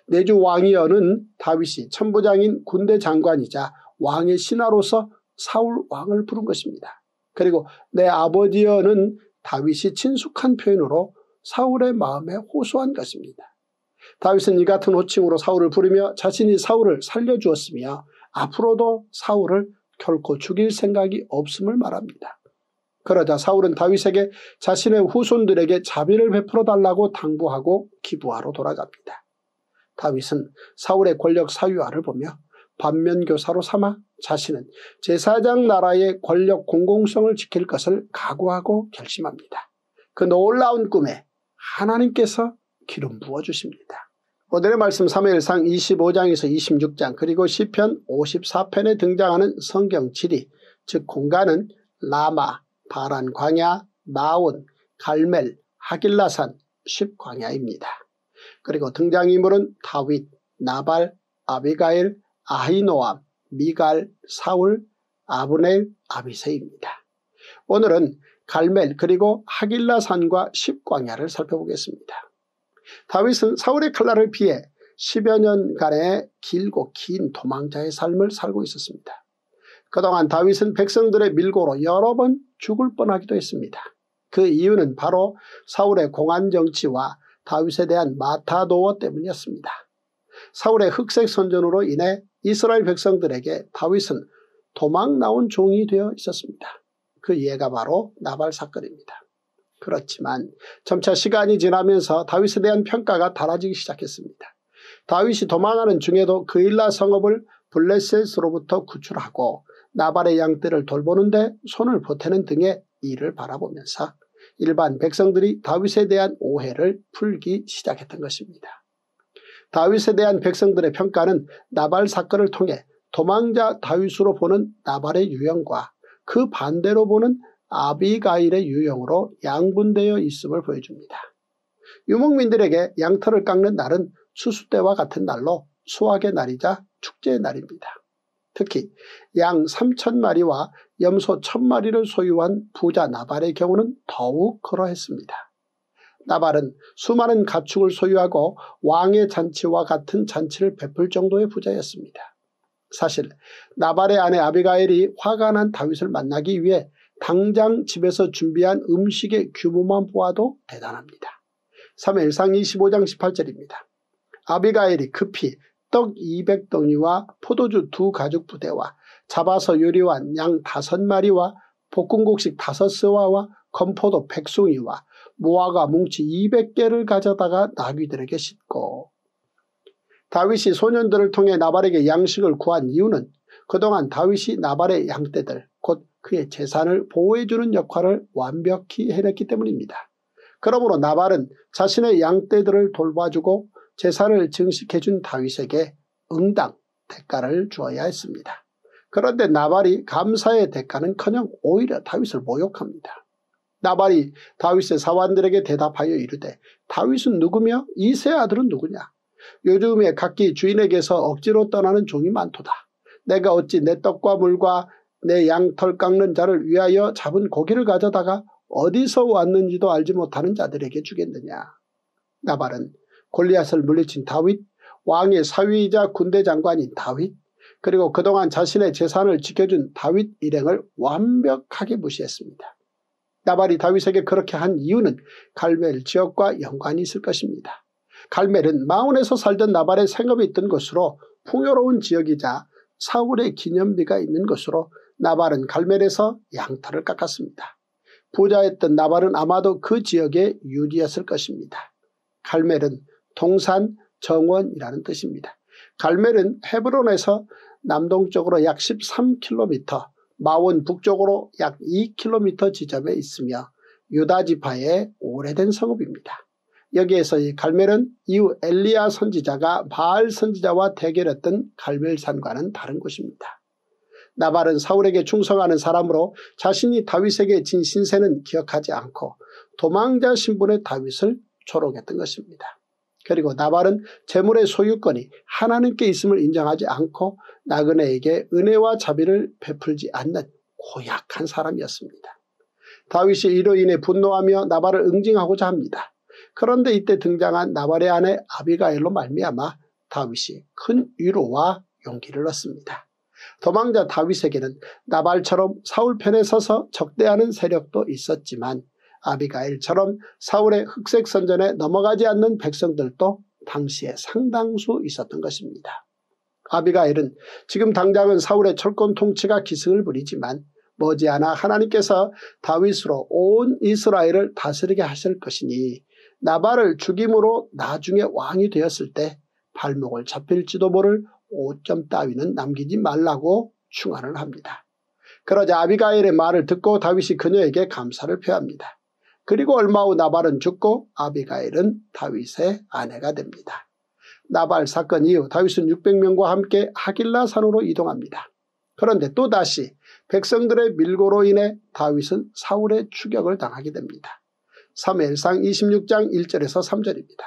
내 주 왕이여는 다윗이 천부장인 군대 장관이자 왕의 신하로서 사울 왕을 부른 것입니다. 그리고 내 아버지여는 다윗이 친숙한 표현으로 사울의 마음에 호소한 것입니다. 다윗은 이 같은 호칭으로 사울을 부르며 자신이 사울을 살려주었으며 앞으로도 사울을 결코 죽일 생각이 없음을 말합니다. 그러자 사울은 다윗에게 자신의 후손들에게 자비를 베풀어 달라고 당부하고 기브아로 돌아갑니다. 다윗은 사울의 권력 사유화를 보며 반면교사로 삼아 자신은 제사장 나라의 권력 공공성을 지킬 것을 각오하고 결심합니다. 그 놀라운 꿈에 하나님께서 기름 부어주십니다. 오늘의 말씀 사무엘상 25장에서 26장 그리고 시편 54편에 등장하는 성경 지리, 즉 공간은 라마, 바란 광야, 마온, 갈멜, 하길라산, 십광야입니다. 그리고 등장인물은 다윗, 나발, 아비가일, 아히노암, 미갈, 사울, 아브넬, 아비새입니다. 오늘은 갈멜 그리고 하길라산과 십광야를 살펴보겠습니다. 다윗은 사울의 칼날을 피해 10여 년간의 길고 긴 도망자의 삶을 살고 있었습니다. 그동안 다윗은 백성들의 밀고로 여러 번 죽을 뻔하기도 했습니다. 그 이유는 바로 사울의 공안 정치와 다윗에 대한 마타도어 때문이었습니다. 사울의 흑색 선전으로 인해 이스라엘 백성들에게 다윗은 도망 나온 종이 되어 있었습니다. 그 예가 바로 나발 사건입니다. 그렇지만 점차 시간이 지나면서 다윗에 대한 평가가 달라지기 시작했습니다. 다윗이 도망하는 중에도 그일라 성읍을 블레셋으로부터 구출하고 나발의 양떼를 돌보는데 손을 보태는 등의 이를 바라보면서 일반 백성들이 다윗에 대한 오해를 풀기 시작했던 것입니다. 다윗에 대한 백성들의 평가는 나발 사건을 통해 도망자 다윗으로 보는 나발의 유형과 그 반대로 보는 아비가일의 유형으로 양분되어 있음을 보여줍니다. 유목민들에게 양털을 깎는 날은 추수때와 같은 날로 수확의 날이자 축제의 날입니다. 특히 양 3,000마리와 염소 1,000마리를 소유한 부자 나발의 경우는 더욱 그러했습니다. 나발은 수많은 가축을 소유하고 왕의 잔치와 같은 잔치를 베풀 정도의 부자였습니다. 사실 나발의 아내 아비가일이 화가 난 다윗을 만나기 위해 당장 집에서 준비한 음식의 규모만 보아도 대단합니다. 사무엘상 25장 18절입니다. 아비가일이 급히 떡 200덩이와 포도주 2 가죽 부대와 잡아서 요리한 양 5마리와 볶음곡식 5스와와 건포도 100송이와 무화과 뭉치 200개를 가져다가 나귀들에게 싣고, 다윗이 소년들을 통해 나발에게 양식을 구한 이유는 그동안 다윗이 나발의 양떼들 곧 그의 재산을 보호해주는 역할을 완벽히 해냈기 때문입니다. 그러므로 나발은 자신의 양떼들을 돌봐주고 재산을 증식해준 다윗에게 응당 대가를 주어야 했습니다. 그런데 나발이 감사의 대가는커녕 오히려 다윗을 모욕합니다. 나발이 다윗의 사환들에게 대답하여 이르되 다윗은 누구며 이 세 아들은 누구냐? 요즘에 각기 주인에게서 억지로 떠나는 종이 많도다. 내가 어찌 내 떡과 물과 내 양털 깎는 자를 위하여 잡은 고기를 가져다가 어디서 왔는지도 알지 못하는 자들에게 주겠느냐? 나발은 골리앗을 물리친 다윗, 왕의 사위이자 군대 장관인 다윗, 그리고 그동안 자신의 재산을 지켜준 다윗 일행을 완벽하게 무시했습니다. 나발이 다윗에게 그렇게 한 이유는 갈멜 지역과 연관이 있을 것입니다. 갈멜은 마온에서 살던 나발의 생업이 있던 곳으로 풍요로운 지역이자 사울의 기념비가 있는 곳으로 나발은 갈멜에서 양털을 깎았습니다. 부자였던 나발은 아마도 그 지역의 유리였을 것입니다. 갈멜은 동산, 정원이라는 뜻입니다. 갈멜은 헤브론에서 남동쪽으로 약 13km, 마온 북쪽으로 약 2km 지점에 있으며 유다지파의 오래된 성읍입니다. 여기에서 이 갈멜은 이후 엘리야 선지자가 바알 선지자와 대결했던 갈멜산과는 다른 곳입니다. 나발은 사울에게 충성하는 사람으로 자신이 다윗에게 진 신세는 기억하지 않고 도망자 신분의 다윗을 조롱했던 것입니다. 그리고 나발은 재물의 소유권이 하나님께 있음을 인정하지 않고 나그네에게 은혜와 자비를 베풀지 않는 고약한 사람이었습니다. 다윗이 이로 인해 분노하며 나발을 응징하고자 합니다. 그런데 이때 등장한 나발의 아내 아비가일로 말미암아 다윗이 큰 위로와 용기를 얻습니다. 도망자 다윗에게는 나발처럼 사울 편에 서서 적대하는 세력도 있었지만 아비가일처럼 사울의 흑색 선전에 넘어가지 않는 백성들도 당시에 상당수 있었던 것입니다. 아비가일은 지금 당장은 사울의 철권 통치가 기승을 부리지만 머지않아 하나님께서 다윗으로 온 이스라엘을 다스리게 하실 것이니 나발을 죽임으로 나중에 왕이 되었을 때 발목을 잡힐지도 모를 오점 따위는 남기지 말라고 충환을 합니다. 그러자 아비가일의 말을 듣고 다윗이 그녀에게 감사를 표합니다. 그리고 얼마 후 나발은 죽고 아비가일은 다윗의 아내가 됩니다. 나발 사건 이후 다윗은 600명과 함께 하길라 산으로 이동합니다. 그런데 또다시 백성들의 밀고로 인해 다윗은 사울의 추격을 당하게 됩니다. 사무엘상 26장 1절에서 3절입니다.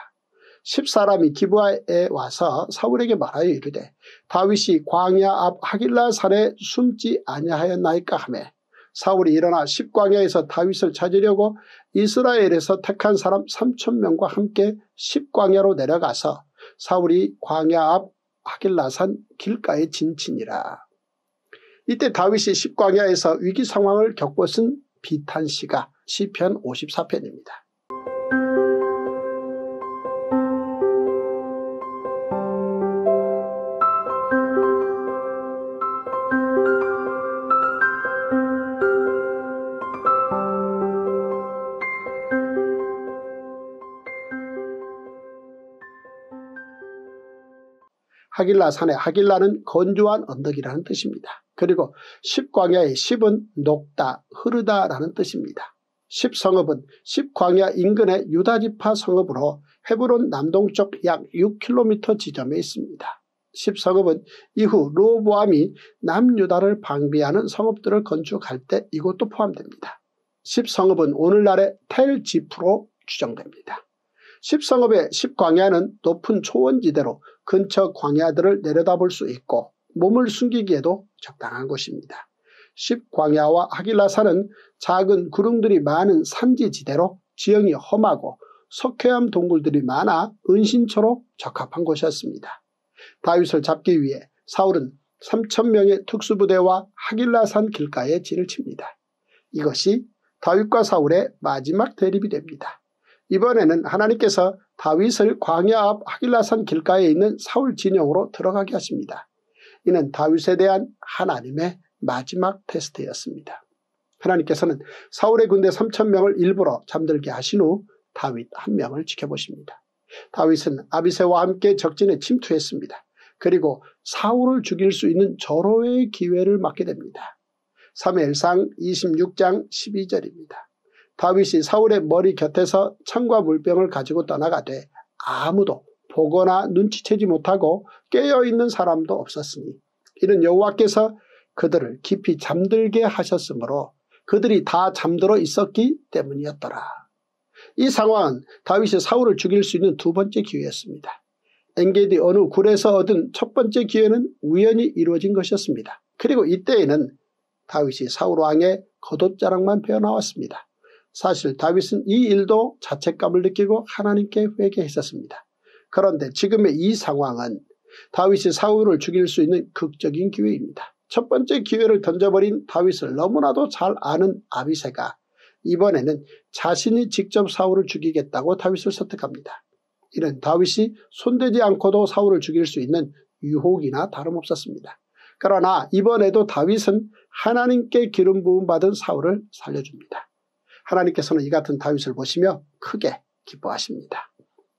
10사람이 기브아에 와서 사울에게 말하여 이르되 다윗이 광야 앞 하길라 산에 숨지 아니하였나이까 하매 사울이 일어나 십광야에서 다윗을 찾으려고 이스라엘에서 택한 사람 3,000명과 함께 십광야로 내려가서 사울이 광야 앞 하길라산 길가에 진치니라. 이때 다윗이 십광야에서 위기 상황을 겪었은 비탄시가 시편 54편입니다. 하길라 산의 하길라는 건조한 언덕이라는 뜻입니다. 그리고 십광야의 십은 녹다, 흐르다 라는 뜻입니다. 십성읍은 십광야 인근의 유다지파 성읍으로 헤브론 남동쪽 약 6km 지점에 있습니다. 십성읍은 이후 르호보암이 남유다를 방비하는 성읍들을 건축할 때 이것도 포함됩니다. 십성읍은 오늘날의 텔지프로 추정됩니다. 십성읍의 십광야는 높은 초원지대로 근처 광야들을 내려다볼 수 있고 몸을 숨기기에도 적당한 곳입니다. 십광야와 하길라산은 작은 구릉들이 많은 산지지대로 지형이 험하고 석회암 동굴들이 많아 은신처로 적합한 곳이었습니다. 다윗을 잡기 위해 사울은 3,000명의 특수부대와 하길라산 길가에 진을 칩니다. 이것이 다윗과 사울의 마지막 대립이 됩니다. 이번에는 하나님께서 다윗을 광야 앞 하길라산 길가에 있는 사울 진영으로 들어가게 하십니다. 이는 다윗에 대한 하나님의 마지막 테스트였습니다. 하나님께서는 사울의 군대 3,000명을 일부러 잠들게 하신 후 다윗 한 명을 지켜보십니다. 다윗은 아비새와 함께 적진에 침투했습니다. 그리고 사울을 죽일 수 있는 절호의 기회를 맞게 됩니다. 사무엘상 26장 12절입니다. 다윗이 사울의 머리 곁에서 창과 물병을 가지고 떠나가되 아무도 보거나 눈치채지 못하고 깨어있는 사람도 없었으니 이는 여호와께서 그들을 깊이 잠들게 하셨으므로 그들이 다 잠들어 있었기 때문이었더라. 이 상황은 다윗이 사울을 죽일 수 있는 두 번째 기회였습니다. 엔게디 어느 굴에서 얻은 첫 번째 기회는 우연히 이루어진 것이었습니다. 그리고 이때에는 다윗이 사울 왕의 겉옷자락만 배어나왔습니다. 사실 다윗은 이 일도 자책감을 느끼고 하나님께 회개했었습니다. 그런데 지금의 이 상황은 다윗이 사울을 죽일 수 있는 극적인 기회입니다. 첫 번째 기회를 던져버린 다윗을 너무나도 잘 아는 아비새가 이번에는 자신이 직접 사울을 죽이겠다고 다윗을 선택합니다. 이는 다윗이 손대지 않고도 사울을 죽일 수 있는 유혹이나 다름없었습니다. 그러나 이번에도 다윗은 하나님께 기름 부음 받은 사울을 살려줍니다. 하나님께서는 이 같은 다윗을 보시며 크게 기뻐하십니다.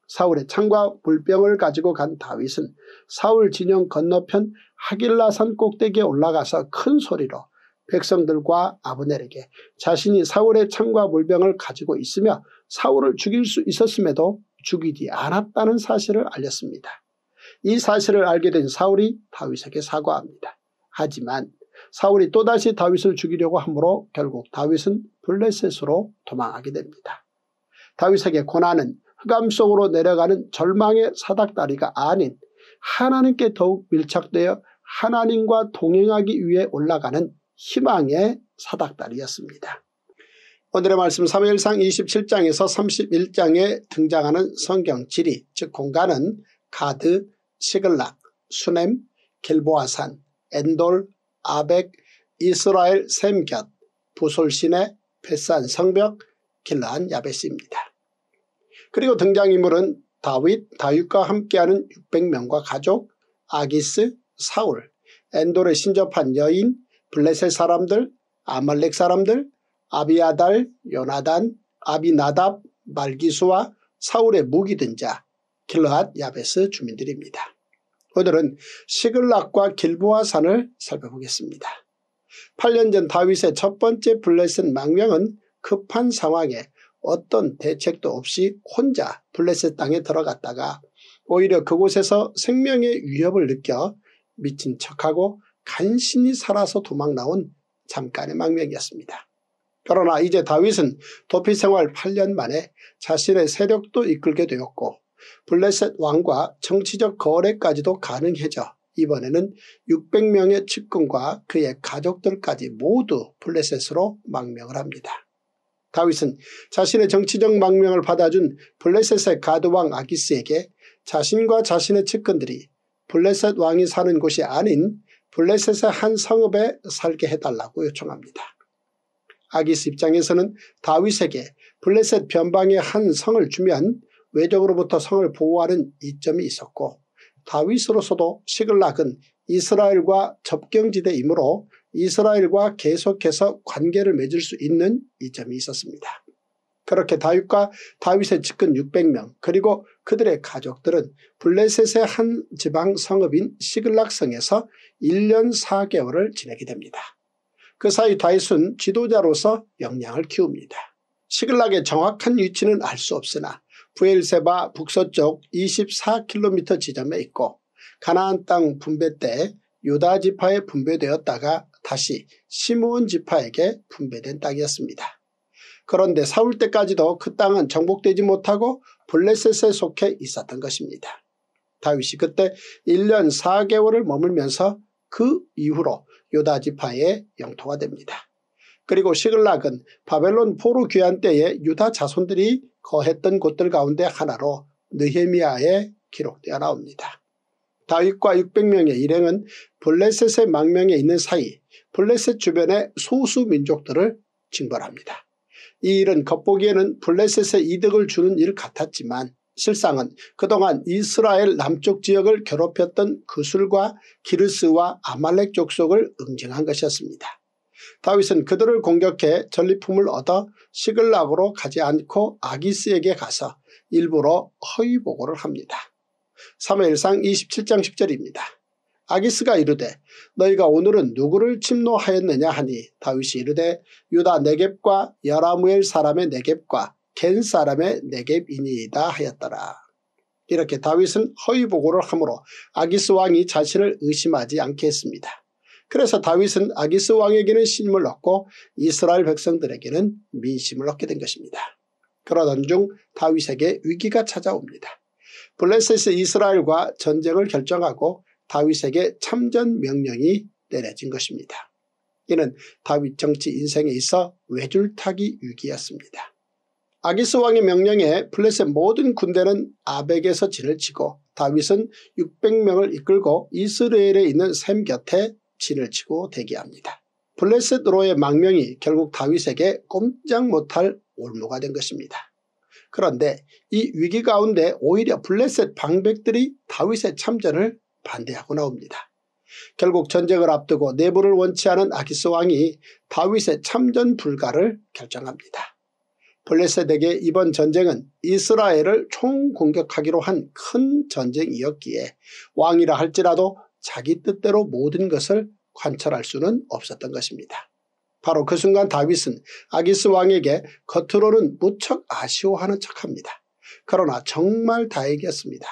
사울의 창과 물병을 가지고 간 다윗은 사울 진영 건너편 하길라산 꼭대기에 올라가서 큰 소리로 백성들과 아브넬에게 자신이 사울의 창과 물병을 가지고 있으며 사울을 죽일 수 있었음에도 죽이지 않았다는 사실을 알렸습니다. 이 사실을 알게 된 사울이 다윗에게 사과합니다. 하지만 사울이 또다시 다윗을 죽이려고 하므로 결국 다윗은 블레셋으로 도망하게 됩니다. 다윗에게 고난은 흑암 속으로 내려가는 절망의 사닥다리가 아닌 하나님께 더욱 밀착되어 하나님과 동행하기 위해 올라가는 희망의 사닥다리였습니다. 오늘의 말씀 사무엘상 27장에서 31장에 등장하는 성경 지리, 즉 공간은 가드, 시글락, 수넴, 길보아산, 엔돌, 아벡, 이스라엘 샘곁, 부솔 시내, 벳산 성벽, 길르앗 야베스입니다. 그리고 등장인물은 다윗과 함께하는 600명과 가족, 아기스, 사울, 엔돌에 신접한 여인, 블레셋 사람들, 아말렉 사람들, 아비아달, 요나단, 아비나답, 말기수와 사울의 무기든 자, 길르앗 야베스 주민들입니다. 오늘은 시글락과 길보아 산을 살펴보겠습니다. 8년 전 다윗의 첫 번째 블레셋 망명은 급한 상황에 어떤 대책도 없이 혼자 블레셋 땅에 들어갔다가 오히려 그곳에서 생명의 위협을 느껴 미친 척하고 간신히 살아서 도망 나온 잠깐의 망명이었습니다. 그러나 이제 다윗은 도피 생활 8년 만에 자신의 세력도 이끌게 되었고 블레셋 왕과 정치적 거래까지도 가능해져 이번에는 600명의 측근과 그의 가족들까지 모두 블레셋으로 망명을 합니다. 다윗은 자신의 정치적 망명을 받아준 블레셋의 가드왕 아기스에게 자신과 자신의 측근들이 블레셋 왕이 사는 곳이 아닌 블레셋의 한 성읍에 살게 해달라고 요청합니다. 아기스 입장에서는 다윗에게 블레셋 변방의 한 성을 주면 외적으로부터 성을 보호하는 이점이 있었고 다윗으로서도 시글락은 이스라엘과 접경지대이므로 이스라엘과 계속해서 관계를 맺을 수 있는 이점이 있었습니다. 그렇게 다윗과 다윗의 측근 600명 그리고 그들의 가족들은 블레셋의 한 지방 성읍인 시글락성에서 1년 4개월을 지내게 됩니다. 그 사이 다윗은 지도자로서 역량을 키웁니다. 시글락의 정확한 위치는 알 수 없으나 브엘세바 북서쪽 24km 지점에 있고 가나안 땅 분배 때 유다 지파에 분배되었다가 다시 시므온 지파에게 분배된 땅이었습니다. 그런데 사울 때까지도 그 땅은 정복되지 못하고 블레셋에 속해 있었던 것입니다. 다윗이 그때 1년 4개월을 머물면서 그 이후로 유다 지파의 영토가 됩니다. 그리고 시글락은 바벨론 포로 귀환 때에 유다 자손들이 거했던 곳들 가운데 하나로 느헤미야에 기록되어 나옵니다. 다윗과 600명의 일행은 블레셋의 망명에 있는 사이 블레셋 주변의 소수 민족들을 징벌합니다. 이 일은 겉보기에는 블레셋의 이득을 주는 일 같았지만 실상은 그동안 이스라엘 남쪽 지역을 괴롭혔던 그술과 기르스와 아말렉 족속을 응징한 것이었습니다. 다윗은 그들을 공격해 전리품을 얻어 시글락으로 가지 않고 아기스에게 가서 일부러 허위보고를 합니다. 사무엘상 27장 10절입니다. 아기스가 이르되 너희가 오늘은 누구를 침노하였느냐 하니 다윗이 이르되 유다 네겝과 여라무엘 사람의 네겝과 겐 사람의 네겝이니이다 하였더라. 이렇게 다윗은 허위보고를 함으로 아기스 왕이 자신을 의심하지 않게 했습니다. 그래서 다윗은 아기스 왕에게는 신임을 얻고 이스라엘 백성들에게는 민심을 얻게 된 것입니다. 그러던 중 다윗에게 위기가 찾아옵니다. 블레셋이 이스라엘과 전쟁을 결정하고 다윗에게 참전 명령이 내려진 것입니다. 이는 다윗 정치 인생에 있어 외줄타기 위기였습니다. 아기스 왕의 명령에 블레셋 모든 군대는 아벡에서 진을 치고 다윗은 600명을 이끌고 이스라엘에 있는 샘 곁에 진을 치고 대기합니다. 블레셋으로의 망명이 결국 다윗에게 꼼짝 못할 올무가 된 것입니다. 그런데 이 위기 가운데 오히려 블레셋 방백들이 다윗의 참전을 반대하고 나옵니다. 결국 전쟁을 앞두고 내부를 원치 않은 아기스 왕이 다윗의 참전 불가를 결정합니다. 블레셋에게 이번 전쟁은 이스라엘을 총공격하기로 한 큰 전쟁이었기에 왕이라 할지라도 자기 뜻대로 모든 것을 관철할 수는 없었던 것입니다. 바로 그 순간 다윗은 아기스 왕에게 겉으로는 무척 아쉬워하는 척합니다. 그러나 정말 다행이었습니다.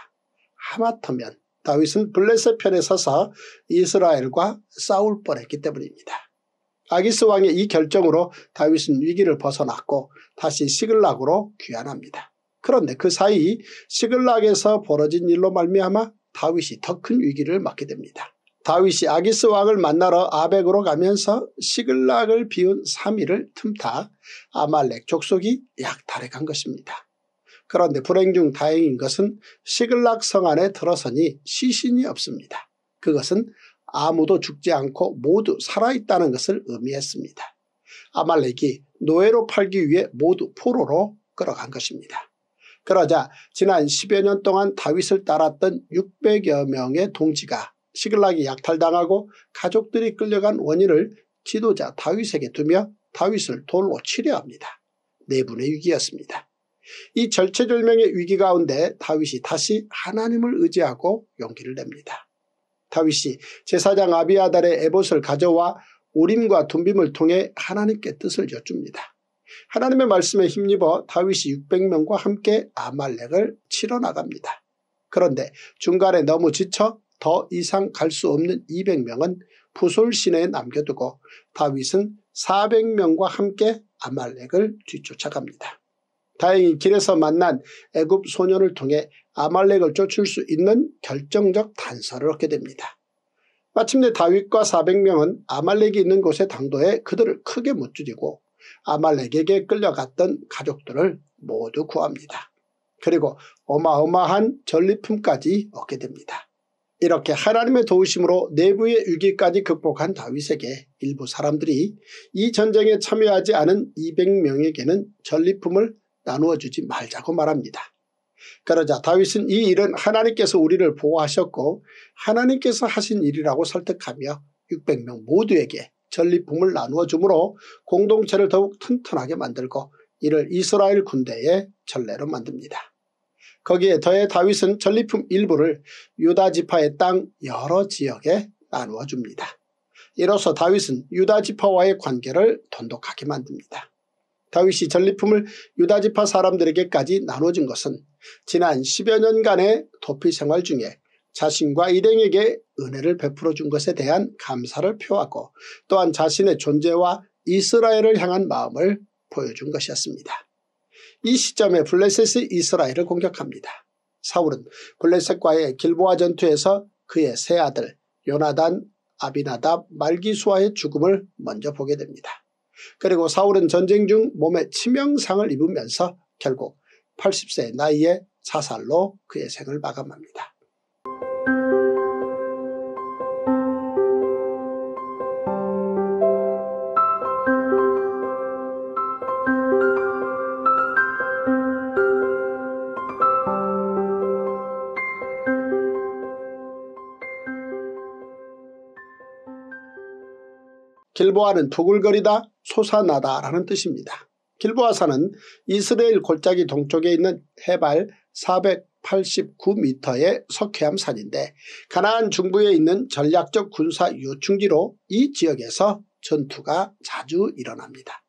하마터면 다윗은 블레셋 편에 서서 이스라엘과 싸울 뻔했기 때문입니다. 아기스 왕의 이 결정으로 다윗은 위기를 벗어났고 다시 시글락으로 귀환합니다. 그런데 그 사이 시글락에서 벌어진 일로 말미암아 다윗이 더 큰 위기를 맞게 됩니다. 다윗이 아기스 왕을 만나러 아벡으로 가면서 시글락을 비운 3일을 틈타 아말렉 족속이 약탈해 간 것입니다. 그런데 불행 중 다행인 것은 시글락 성 안에 들어서니 시신이 없습니다. 그것은 아무도 죽지 않고 모두 살아있다는 것을 의미했습니다. 아말렉이 노예로 팔기 위해 모두 포로로 끌어간 것입니다. 그러자 지난 10여 년 동안 다윗을 따랐던 600여 명의 동지가 시글락이 약탈당하고 가족들이 끌려간 원인을 지도자 다윗에게 두며 다윗을 돌로 치려 합니다. 내분의 위기였습니다. 이 절체절명의 위기 가운데 다윗이 다시 하나님을 의지하고 용기를 냅니다. 다윗이 제사장 아비아달의 에봇을 가져와 우림과 둠빔을 통해 하나님께 뜻을 여쭙니다. 하나님의 말씀에 힘입어 다윗이 600명과 함께 아말렉을 치러나갑니다. 그런데 중간에 너무 지쳐 더 이상 갈 수 없는 200명은 부솔 시내에 남겨두고 다윗은 400명과 함께 아말렉을 뒤쫓아갑니다. 다행히 길에서 만난 애굽 소년을 통해 아말렉을 쫓을 수 있는 결정적 단서를 얻게 됩니다. 마침내 다윗과 400명은 아말렉이 있는 곳의 당도에 그들을 크게 무찌르고 아말렉에게 끌려갔던 가족들을 모두 구합니다. 그리고 어마어마한 전리품까지 얻게 됩니다. 이렇게 하나님의 도우심으로 내부의 위기까지 극복한 다윗에게 일부 사람들이 이 전쟁에 참여하지 않은 200명에게는 전리품을 나누어 주지 말자고 말합니다. 그러자 다윗은 이 일은 하나님께서 우리를 보호하셨고 하나님께서 하신 일이라고 설득하며 600명 모두에게 전리품을 나누어 주므로 공동체를 더욱 튼튼하게 만들고 이를 이스라엘 군대의 전례로 만듭니다. 거기에 더해 다윗은 전리품 일부를 유다지파의 땅 여러 지역에 나누어 줍니다. 이로써 다윗은 유다지파와의 관계를 돈독하게 만듭니다. 다윗이 전리품을 유다지파 사람들에게까지 나눠준 것은 지난 10여 년간의 도피 생활 중에 자신과 일행에게 은혜를 베풀어 준 것에 대한 감사를 표하고 또한 자신의 존재와 이스라엘을 향한 마음을 보여준 것이었습니다. 이 시점에 블레셋이 이스라엘을 공격합니다. 사울은 블레셋과의 길보아 전투에서 그의 세 아들 요나단, 아비나답, 말기수아의 죽음을 먼저 보게 됩니다. 그리고 사울은 전쟁 중 몸에 치명상을 입으면서 결국 80세의 나이에 자살로 그의 생을 마감합니다. 길보아는 부글거리다, 솟아나다 라는 뜻입니다. 길보아산은 이스라엘 골짜기 동쪽에 있는 해발 489m의 석회암산인데 가나안 중부에 있는 전략적 군사 요충지로 이 지역에서 전투가 자주 일어납니다.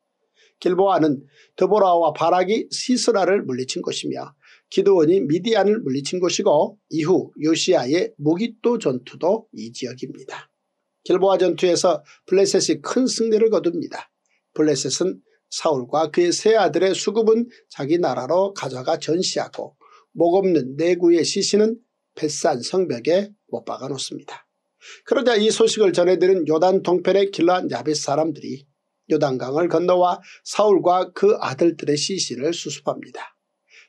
길보아는 드보라와 바락이 시스라를 물리친 곳이며 기드온이 미디안을 물리친 곳이고 이후 요시아의 무기또 전투도 이 지역입니다. 길보아 전투에서 블레셋이 큰 승리를 거둡니다. 블레셋은 사울과 그의 세 아들의 수급은 자기 나라로 가져가 전시하고 목없는 내구의 시신은 벳산 성벽에 못 박아 놓습니다. 그러자 이 소식을 전해들은 요단 동편의 길르앗 야베스 사람들이 요단강을 건너와 사울과 그 아들들의 시신을 수습합니다.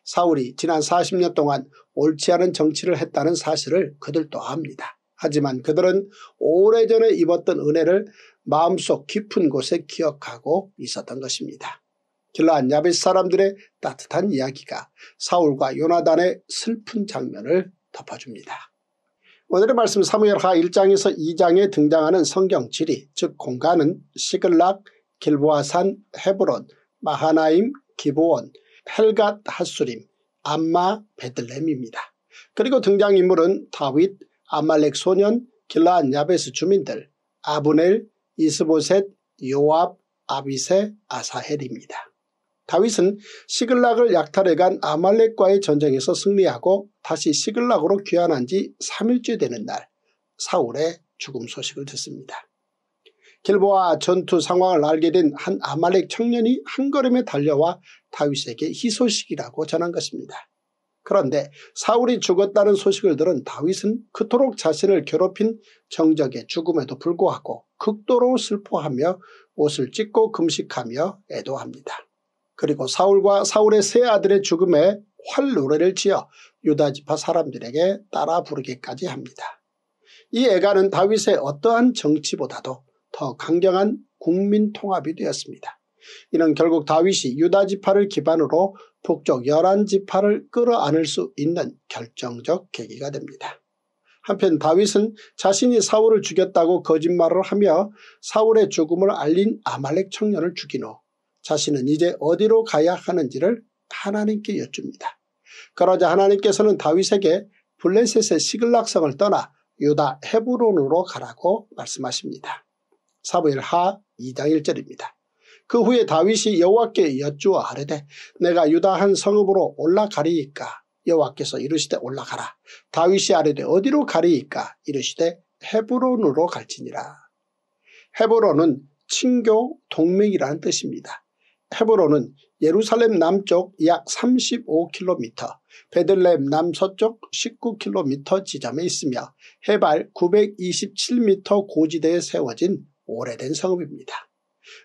사울이 지난 40년 동안 옳지 않은 정치를 했다는 사실을 그들도 압니다. 하지만 그들은 오래전에 입었던 은혜를 마음속 깊은 곳에 기억하고 있었던 것입니다. 길르앗 야베스 사람들의 따뜻한 이야기가 사울과 요나단의 슬픈 장면을 덮어줍니다. 오늘의 말씀 사무엘하 1장에서 2장에 등장하는 성경 지리, 즉 공간은 시글락, 길보아산, 헤브론, 마하나임, 기브온, 헬갓 하수림, 암마, 베들렘입니다. 그리고 등장인물은 다윗, 아말렉 소년, 길르앗 야베스 주민들, 아브넬, 이스보셋, 요압, 아비새, 아사헬입니다. 다윗은 시글락을 약탈해간 아말렉과의 전쟁에서 승리하고 다시 시글락으로 귀환한 지 3일째 되는 날 사울의 죽음 소식을 듣습니다. 길보아 전투 상황을 알게 된 한 아말렉 청년이 한 걸음에 달려와 다윗에게 희소식이라고 전한 것입니다. 그런데 사울이 죽었다는 소식을 들은 다윗은 그토록 자신을 괴롭힌 정적의 죽음에도 불구하고 극도로 슬퍼하며 옷을 찢고 금식하며 애도합니다. 그리고 사울과 사울의 세 아들의 죽음에 환노래를 지어 유다지파 사람들에게 따라 부르기까지 합니다. 이 애가는 다윗의 어떠한 정치보다도 더 강경한 국민 통합이 되었습니다. 이는 결국 다윗이 유다지파를 기반으로 북쪽 11지파를 끌어안을 수 있는 결정적 계기가 됩니다. 한편 다윗은 자신이 사울을 죽였다고 거짓말을 하며 사울의 죽음을 알린 아말렉 청년을 죽인 후 자신은 이제 어디로 가야 하는지를 하나님께 여쭙니다. 그러자 하나님께서는 다윗에게 블레셋의 시글락성을 떠나 유다 헤브론으로 가라고 말씀하십니다. 사무엘하 2장 1절입니다. 그 후에 다윗이 여호와께 여쭈어 아뢰되 내가 유다 한 성읍으로 올라가리이까. 여호와께서 이르시되 올라가라. 다윗이 아뢰되 어디로 가리이까. 이르시되 헤브론으로 갈지니라. 헤브론은 친교 동맹이라는 뜻입니다. 헤브론은 예루살렘 남쪽 약 35km, 베들레헴 남서쪽 19km 지점에 있으며 해발 927m 고지대에 세워진 오래된 성읍입니다.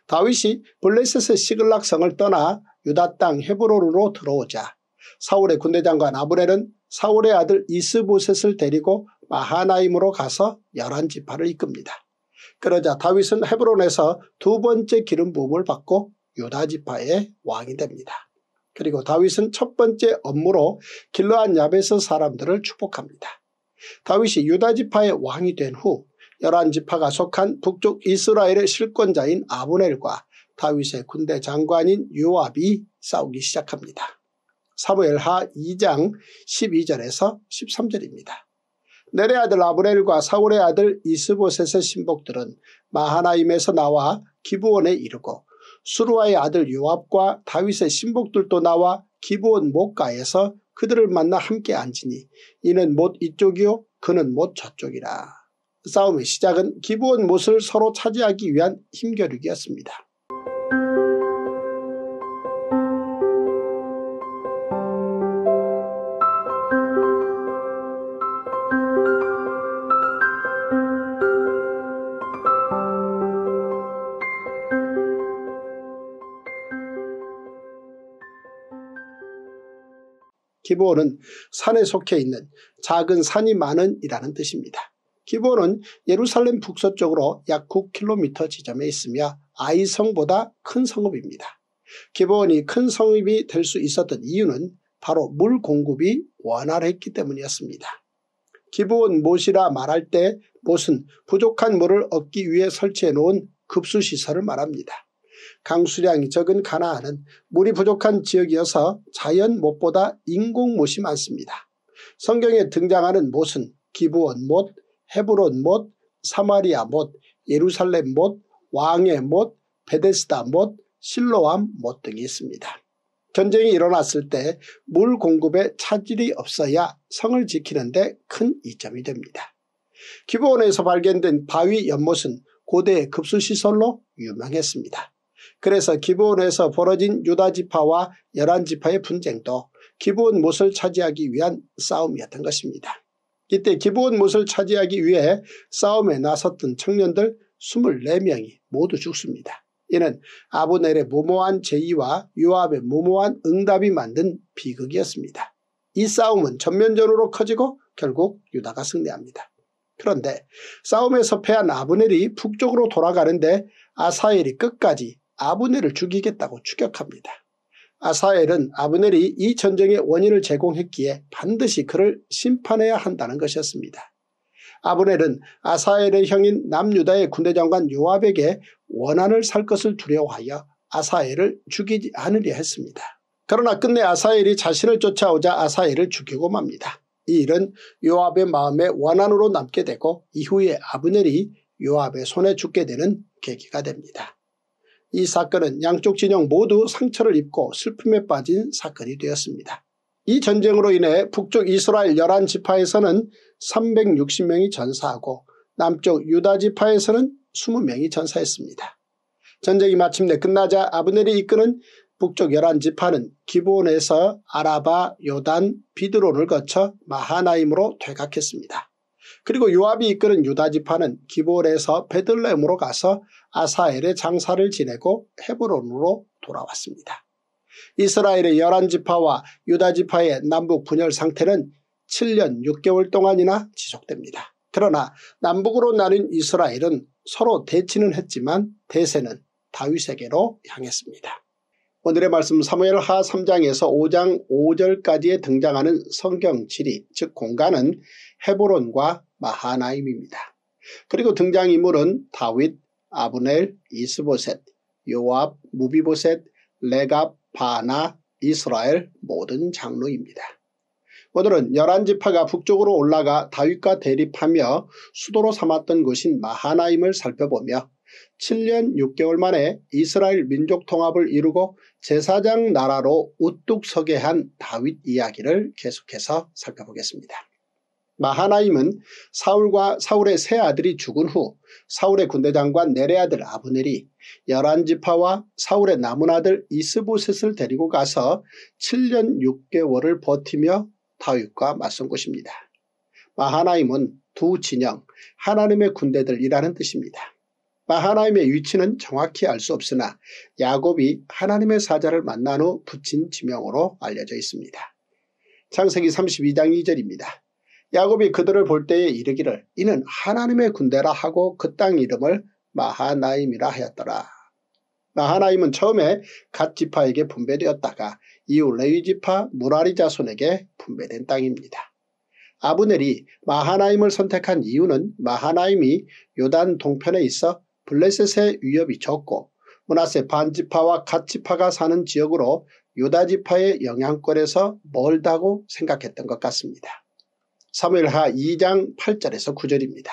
다윗이 블레셋의 시글락성을 떠나 유다 땅 헤브론으로 들어오자 사울의 군대장관 아브넬은 사울의 아들 이스보셋을 데리고 마하나임으로 가서 11지파를 이끕니다. 그러자 다윗은 헤브론에서 두 번째 기름 부음을 받고 유다 지파의 왕이 됩니다. 그리고 다윗은 첫 번째 업무로 길르앗 야베스 사람들을 축복합니다. 다윗이 유다 지파의 왕이 된 후 11지파가 속한 북쪽 이스라엘의 실권자인 아브넬과 다윗의 군대 장관인 요압이 싸우기 시작합니다. 사무엘하 2장 12절에서 13절입니다. 넬의 아들 아브넬과 사울의 아들 이스보셋의 신복들은 마하나임에서 나와 기브온에 이르고 수루아의 아들 요압과 다윗의 신복들도 나와 기브온 못가에서 그들을 만나 함께 앉으니 이는 못 이쪽이요 그는 못 저쪽이라. 싸움의 시작은 기브온 못을 서로 차지하기 위한 힘겨루기였습니다. 기브온은 산에 속해 있는 작은 산이 많은 이라는 뜻입니다. 기브온은 예루살렘 북서쪽으로 약 9km 지점에 있으며 아이성보다 큰 성읍입니다. 기브온이 큰 성읍이 될 수 있었던 이유는 바로 물 공급이 원활했기 때문이었습니다. 기브온 못이라 말할 때 못은 부족한 물을 얻기 위해 설치해 놓은 급수시설을 말합니다. 강수량이 적은 가나안은 물이 부족한 지역이어서 자연 못보다 인공 못이 많습니다. 성경에 등장하는 못은 기브온 못, 헤브론 못, 사마리아 못, 예루살렘 못, 왕의 못, 베데스다 못, 실로암 못 등이 있습니다. 전쟁이 일어났을 때 물 공급에 차질이 없어야 성을 지키는 데 큰 이점이 됩니다. 기브온에서 발견된 바위 연못은 고대의 급수시설로 유명했습니다. 그래서 기브온에서 벌어진 유다지파와 11지파의 분쟁도 기브온 못을 차지하기 위한 싸움이었던 것입니다. 이때 기브온 못을 차지하기 위해 싸움에 나섰던 청년들 24명이 모두 죽습니다. 이는 아브넬의 무모한 제의와 요압의 무모한 응답이 만든 비극이었습니다. 이 싸움은 전면전으로 커지고 결국 유다가 승리합니다. 그런데 싸움에서 패한 아브넬이 북쪽으로 돌아가는데 아사엘이 끝까지 아브넬을 죽이겠다고 추격합니다. 아사엘은 아브넬이 이 전쟁의 원인을 제공했기에 반드시 그를 심판해야 한다는 것이었습니다. 아브넬은 아사엘의 형인 남유다의 군대장관 요압에게 원한을 살 것을 두려워하여 아사엘을 죽이지 않으려 했습니다. 그러나 끝내 아사엘이 자신을 쫓아오자 아사엘을 죽이고 맙니다. 이 일은 요압의 마음에 원한으로 남게 되고 이후에 아브넬이 요압의 손에 죽게 되는 계기가 됩니다. 이 사건은 양쪽 진영 모두 상처를 입고 슬픔에 빠진 사건이 되었습니다. 이 전쟁으로 인해 북쪽 이스라엘 11지파에서는 360명이 전사하고 남쪽 유다지파에서는 20명이 전사했습니다. 전쟁이 마침내 끝나자 아브넬이 이끄는 북쪽 11지파는 기브온에서 아라바, 요단, 비드론을 거쳐 마하나임으로 퇴각했습니다. 그리고 요압이 이끄는 유다지파는 기브온에서 베들레헴으로 가서 아사엘의 장사를 지내고 헤브론으로 돌아왔습니다. 이스라엘의 11지파와 유다지파의 남북 분열 상태는 7년 6개월 동안이나 지속됩니다. 그러나 남북으로 나뉜 이스라엘은 서로 대치는 했지만 대세는 다윗에게로 향했습니다. 오늘의 말씀 사무엘하 3장에서 5장 5절까지에 등장하는 성경 지리, 즉 공간은 헤브론과 마하나임입니다. 그리고 등장인물은 다윗, 아브넬, 이스보셋, 요압, 므비보셋, 레갑, 바나, 이스라엘 모든 장로입니다. 오늘은 열한지파가 북쪽으로 올라가 다윗과 대립하며 수도로 삼았던 곳인 마하나임을 살펴보며 7년 6개월 만에 이스라엘 민족 통합을 이루고 제사장 나라로 우뚝 서게 한 다윗 이야기를 계속해서 살펴보겠습니다. 마하나임은 사울의 세 아들이 죽은 후 사울의 군대장관 넬의 아들 아브넬이 열한지파와 사울의 남은 아들 이스보셋을 데리고 가서 7년 6개월을 버티며 다윗과 맞선 곳입니다. 마하나임은 두 진영, 하나님의 군대들이라는 뜻입니다. 마하나임의 위치는 정확히 알 수 없으나 야곱이 하나님의 사자를 만난 후 붙인 지명으로 알려져 있습니다. 창세기 32장 2절입니다. 야곱이 그들을 볼 때에 이르기를 이는 하나님의 군대라 하고 그 땅 이름을 마하나임이라 하였더라. 마하나임은 처음에 갓 지파에게 분배되었다가 이후 레위 지파 무라리 자손에게 분배된 땅입니다. 아브넬이 마하나임을 선택한 이유는 마하나임이 요단 동편에 있어 블레셋의 위협이 적고 므낫세 반지파와 갓지파가 사는 지역으로 유다지파의 영향권에서 멀다고 생각했던 것 같습니다. 사무엘하 2장 8절에서 9절입니다.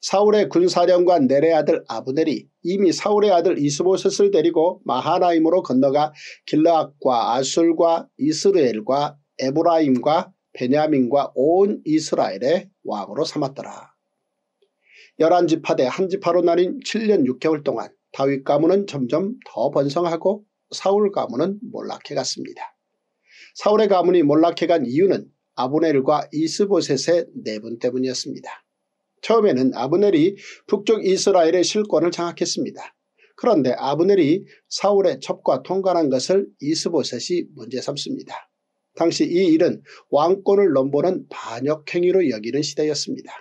사울의 군사령관 넬의 아들 아브넬이 이미 사울의 아들 이스보셋을 데리고 마하나임으로 건너가 길르앗과 아술과 이스루엘과 에브라임과 베냐민과 온 이스라엘의 왕으로 삼았더라. 11지파 대 한지파로 나뉜 7년 6개월 동안 다윗 가문은 점점 더 번성하고 사울 가문은 몰락해갔습니다. 사울의 가문이 몰락해간 이유는 아브넬과 이스보셋의 내분 때문이었습니다. 처음에는 아브넬이 북쪽 이스라엘의 실권을 장악했습니다. 그런데 아브넬이 사울의 첩과 통관한 것을 이스보셋이 문제 삼습니다. 당시 이 일은 왕권을 넘보는 반역행위로 여기는 시대였습니다.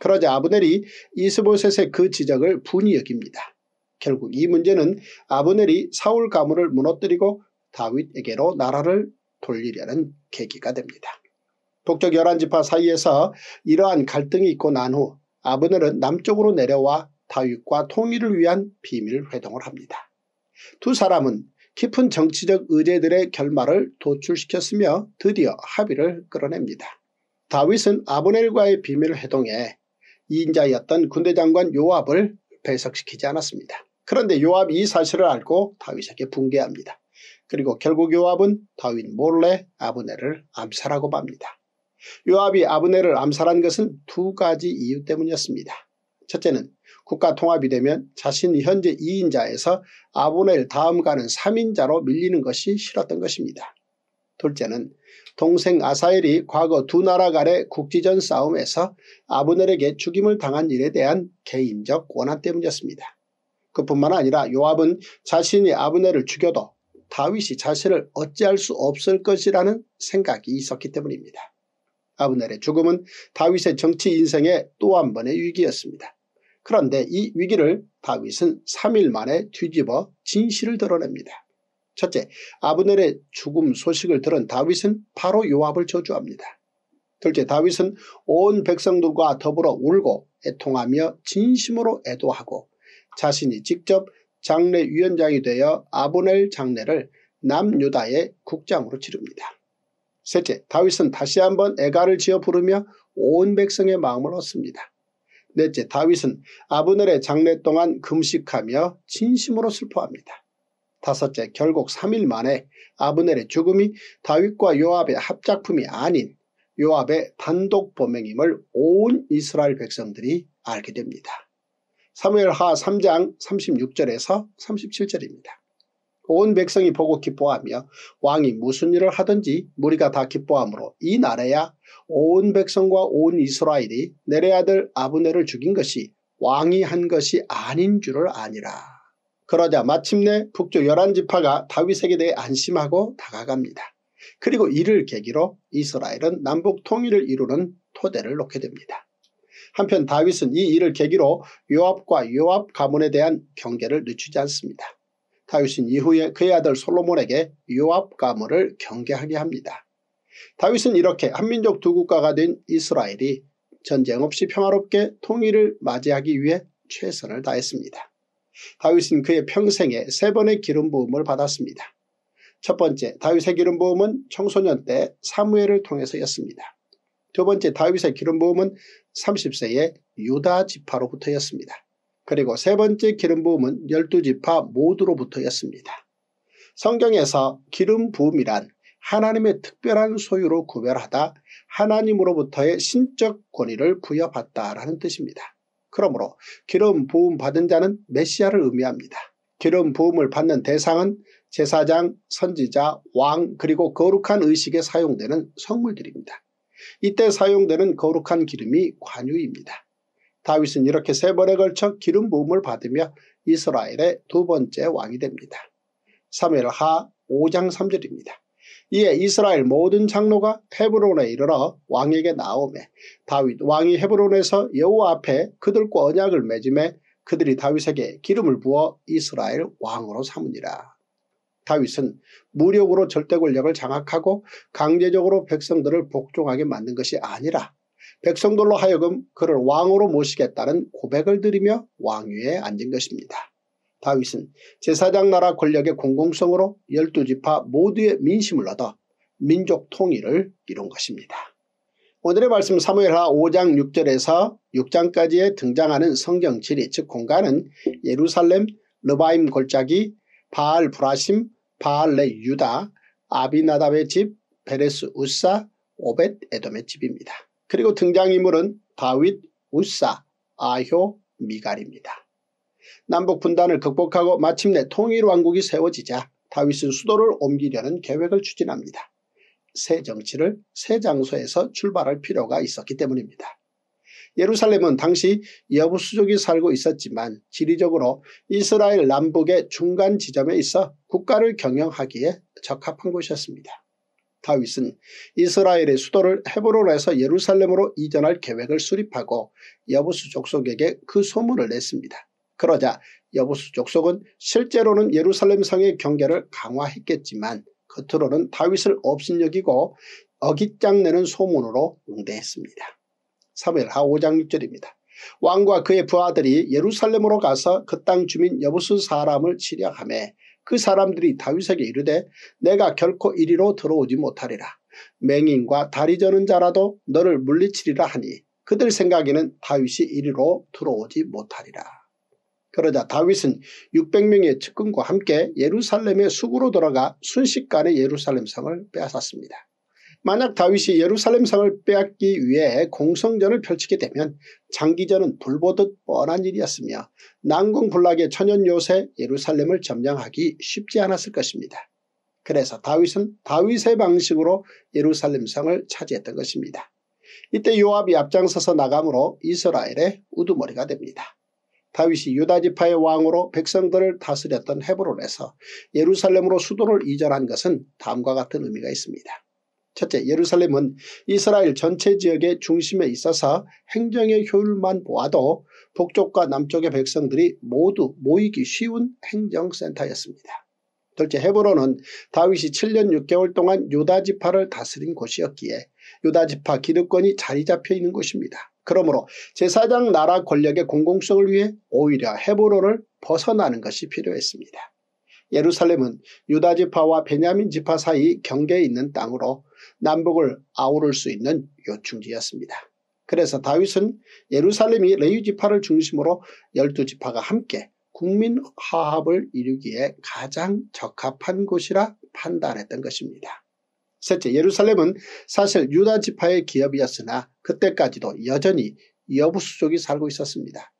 그러자 아브넬이 이스보셋의 그 지적을 분히 여깁니다. 결국 이 문제는 아브넬이 사울 가문을 무너뜨리고 다윗에게로 나라를 돌리려는 계기가 됩니다. 북쪽 11지파 사이에서 이러한 갈등이 있고 난 후 아브넬은 남쪽으로 내려와 다윗과 통일을 위한 비밀회동을 합니다. 두 사람은 깊은 정치적 의제들의 결말을 도출시켰으며 드디어 합의를 끌어냅니다. 다윗은 아브넬과의 비밀회동에 2인자였던 군대장관 요압을 배석시키지 않았습니다. 그런데 요압이 이 사실을 알고 다윗에게 분개합니다. 그리고 결국 요압은 다윗 몰래 아브넬을 암살하고 맙니다. 요압이 아브넬을 암살한 것은 두 가지 이유 때문이었습니다. 첫째는 국가 통합이 되면 자신이 현재 2인자에서 아브넬 다음 가는 3인자로 밀리는 것이 싫었던 것입니다. 둘째는 동생 아사엘이 과거 두 나라 간의 국지전 싸움에서 아브넬에게 죽임을 당한 일에 대한 개인적 원한 때문이었습니다. 그뿐만 아니라 요압은 자신이 아브넬을 죽여도 다윗이 자신을 어찌할 수 없을 것이라는 생각이 있었기 때문입니다. 아브넬의 죽음은 다윗의 정치 인생의 또 한 번의 위기였습니다. 그런데 이 위기를 다윗은 3일 만에 뒤집어 진실을 드러냅니다. 첫째, 아브넬의 죽음 소식을 들은 다윗은 바로 요압을 저주합니다. 둘째, 다윗은 온 백성들과 더불어 울고 애통하며 진심으로 애도하고 자신이 직접 장례위원장이 되어 아브넬 장례를 남유다의 국장으로 치릅니다. 셋째, 다윗은 다시 한번 애가를 지어 부르며 온 백성의 마음을 얻습니다. 넷째, 다윗은 아브넬의 장례 동안 금식하며 진심으로 슬퍼합니다. 다섯째, 결국 3일 만에 아브넬의 죽음이 다윗과 요압의 합작품이 아닌 요압의 단독 범행임을 온 이스라엘 백성들이 알게 됩니다. 사무엘하 3장 36절에서 37절입니다. 온 백성이 보고 기뻐하며 왕이 무슨 일을 하든지 무리가 다 기뻐하므로 이 날에야 온 백성과 온 이스라엘이 넬의 아들 아브넬을 죽인 것이 왕이 한 것이 아닌 줄을 아니라. 그러자 마침내 북쪽 11지파가 다윗에게 대해 안심하고 다가갑니다. 그리고 이를 계기로 이스라엘은 남북 통일을 이루는 토대를 놓게 됩니다. 한편 다윗은 이 일을 계기로 요압과 요압 가문에 대한 경계를 늦추지 않습니다. 다윗은 이후에 그의 아들 솔로몬에게 요압 가문을 경계하게 합니다. 다윗은 이렇게 한민족 두 국가가 된 이스라엘이 전쟁 없이 평화롭게 통일을 맞이하기 위해 최선을 다했습니다. 다윗은 그의 평생에 3번의 기름 부음을 받았습니다. 첫 번째, 다윗의 기름 부음은 청소년 때 사무엘을 통해서였습니다. 두 번째, 다윗의 기름 부음은 30세의 유다 지파로부터였습니다. 그리고 세 번째 기름 부음은 12지파 모두로부터였습니다. 성경에서 기름 부음이란 하나님의 특별한 소유로 구별하다 하나님으로부터의 신적 권위를 부여받다라는 뜻입니다. 그러므로 기름 부음 받은 자는 메시아를 의미합니다. 기름 부음을 받는 대상은 제사장, 선지자, 왕 그리고 거룩한 의식에 사용되는 성물들입니다. 이때 사용되는 거룩한 기름이 관유입니다. 다윗은 이렇게 세 번에 걸쳐 기름 부음을 받으며 이스라엘의 두 번째 왕이 됩니다. 사무엘하 5장 3절입니다. 이에 이스라엘 모든 장로가 헤브론에 이르러 왕에게 나오매 다윗 왕이 헤브론에서 여호와 앞에 그들과 언약을 맺음에 그들이 다윗에게 기름을 부어 이스라엘 왕으로 삼으니라. 다윗은 무력으로 절대 권력을 장악하고 강제적으로 백성들을 복종하게 만든 것이 아니라 백성들로 하여금 그를 왕으로 모시겠다는 고백을 드리며 왕위에 앉은 것입니다. 다윗은 제사장 나라 권력의 공공성으로 12지파 모두의 민심을 얻어 민족 통일을 이룬 것입니다. 오늘의 말씀 사무엘하 5장 6절에서 6장까지에 등장하는 성경 지리 즉 공간은 예루살렘, 르바임 골짜기, 바알 브라심, 바알레 유다, 아비나답의 집, 베레스 우사, 오벳 에돔의 집입니다. 그리고 등장인물은 다윗, 우사, 아효, 미갈입니다. 남북 분단을 극복하고 마침내 통일왕국이 세워지자 다윗은 수도를 옮기려는 계획을 추진합니다. 새 정치를 새 장소에서 출발할 필요가 있었기 때문입니다. 예루살렘은 당시 여부수족이 살고 있었지만 지리적으로 이스라엘 남북의 중간 지점에 있어 국가를 경영하기에 적합한 곳이었습니다. 다윗은 이스라엘의 수도를 헤브론에서 예루살렘으로 이전할 계획을 수립하고 여부수족 속에게 그 소문을 냈습니다. 그러자 여부수족 속은 실제로는 예루살렘 성의 경계를 강화했겠지만 겉으로는 다윗을 업신여기고 어깃장내는 소문으로 응대했습니다. 사무엘하 5장 6절입니다. 왕과 그의 부하들이 예루살렘으로 가서 그 땅 주민 여부수 사람을 치려하매 그 사람들이 다윗에게 이르되 내가 결코 이리로 들어오지 못하리라. 맹인과 다리 저는 자라도 너를 물리치리라 하니 그들 생각에는 다윗이 이리로 들어오지 못하리라. 그러자 다윗은 600명의 측근과 함께 예루살렘의 수구로 들어가 순식간에 예루살렘 성을 빼앗았습니다. 만약 다윗이 예루살렘 성을 빼앗기 위해 공성전을 펼치게 되면 장기전은 불보듯 뻔한 일이었으며 난공불락의 천년 요새 예루살렘을 점령하기 쉽지 않았을 것입니다. 그래서 다윗은 다윗의 방식으로 예루살렘 성을 차지했던 것입니다. 이때 요압이 앞장서서 나가므로 이스라엘의 우두머리가 됩니다. 다윗이 유다지파의 왕으로 백성들을 다스렸던 헤브론에서 예루살렘으로 수도를 이전한 것은 다음과 같은 의미가 있습니다. 첫째, 예루살렘은 이스라엘 전체 지역의 중심에 있어서 행정의 효율만 보아도 북쪽과 남쪽의 백성들이 모두 모이기 쉬운 행정센터였습니다. 둘째, 헤브론은 다윗이 7년 6개월 동안 유다지파를 다스린 곳이었기에 유다지파 기득권이 자리 잡혀 있는 곳입니다. 그러므로 제사장 나라 권력의 공공성을 위해 오히려 헤브론을 벗어나는 것이 필요했습니다. 예루살렘은 유다지파와 베냐민지파 사이 경계에 있는 땅으로 남북을 아우를 수 있는 요충지였습니다. 그래서 다윗은 예루살렘이 레위지파를 중심으로 12지파가 함께 국민 화합을 이루기에 가장 적합한 곳이라 판단했던 것입니다. 셋째, 예루살렘은 사실 유다지파의 기업이었으나 그때까지도 여전히 여부수족이 살고 있었습니다.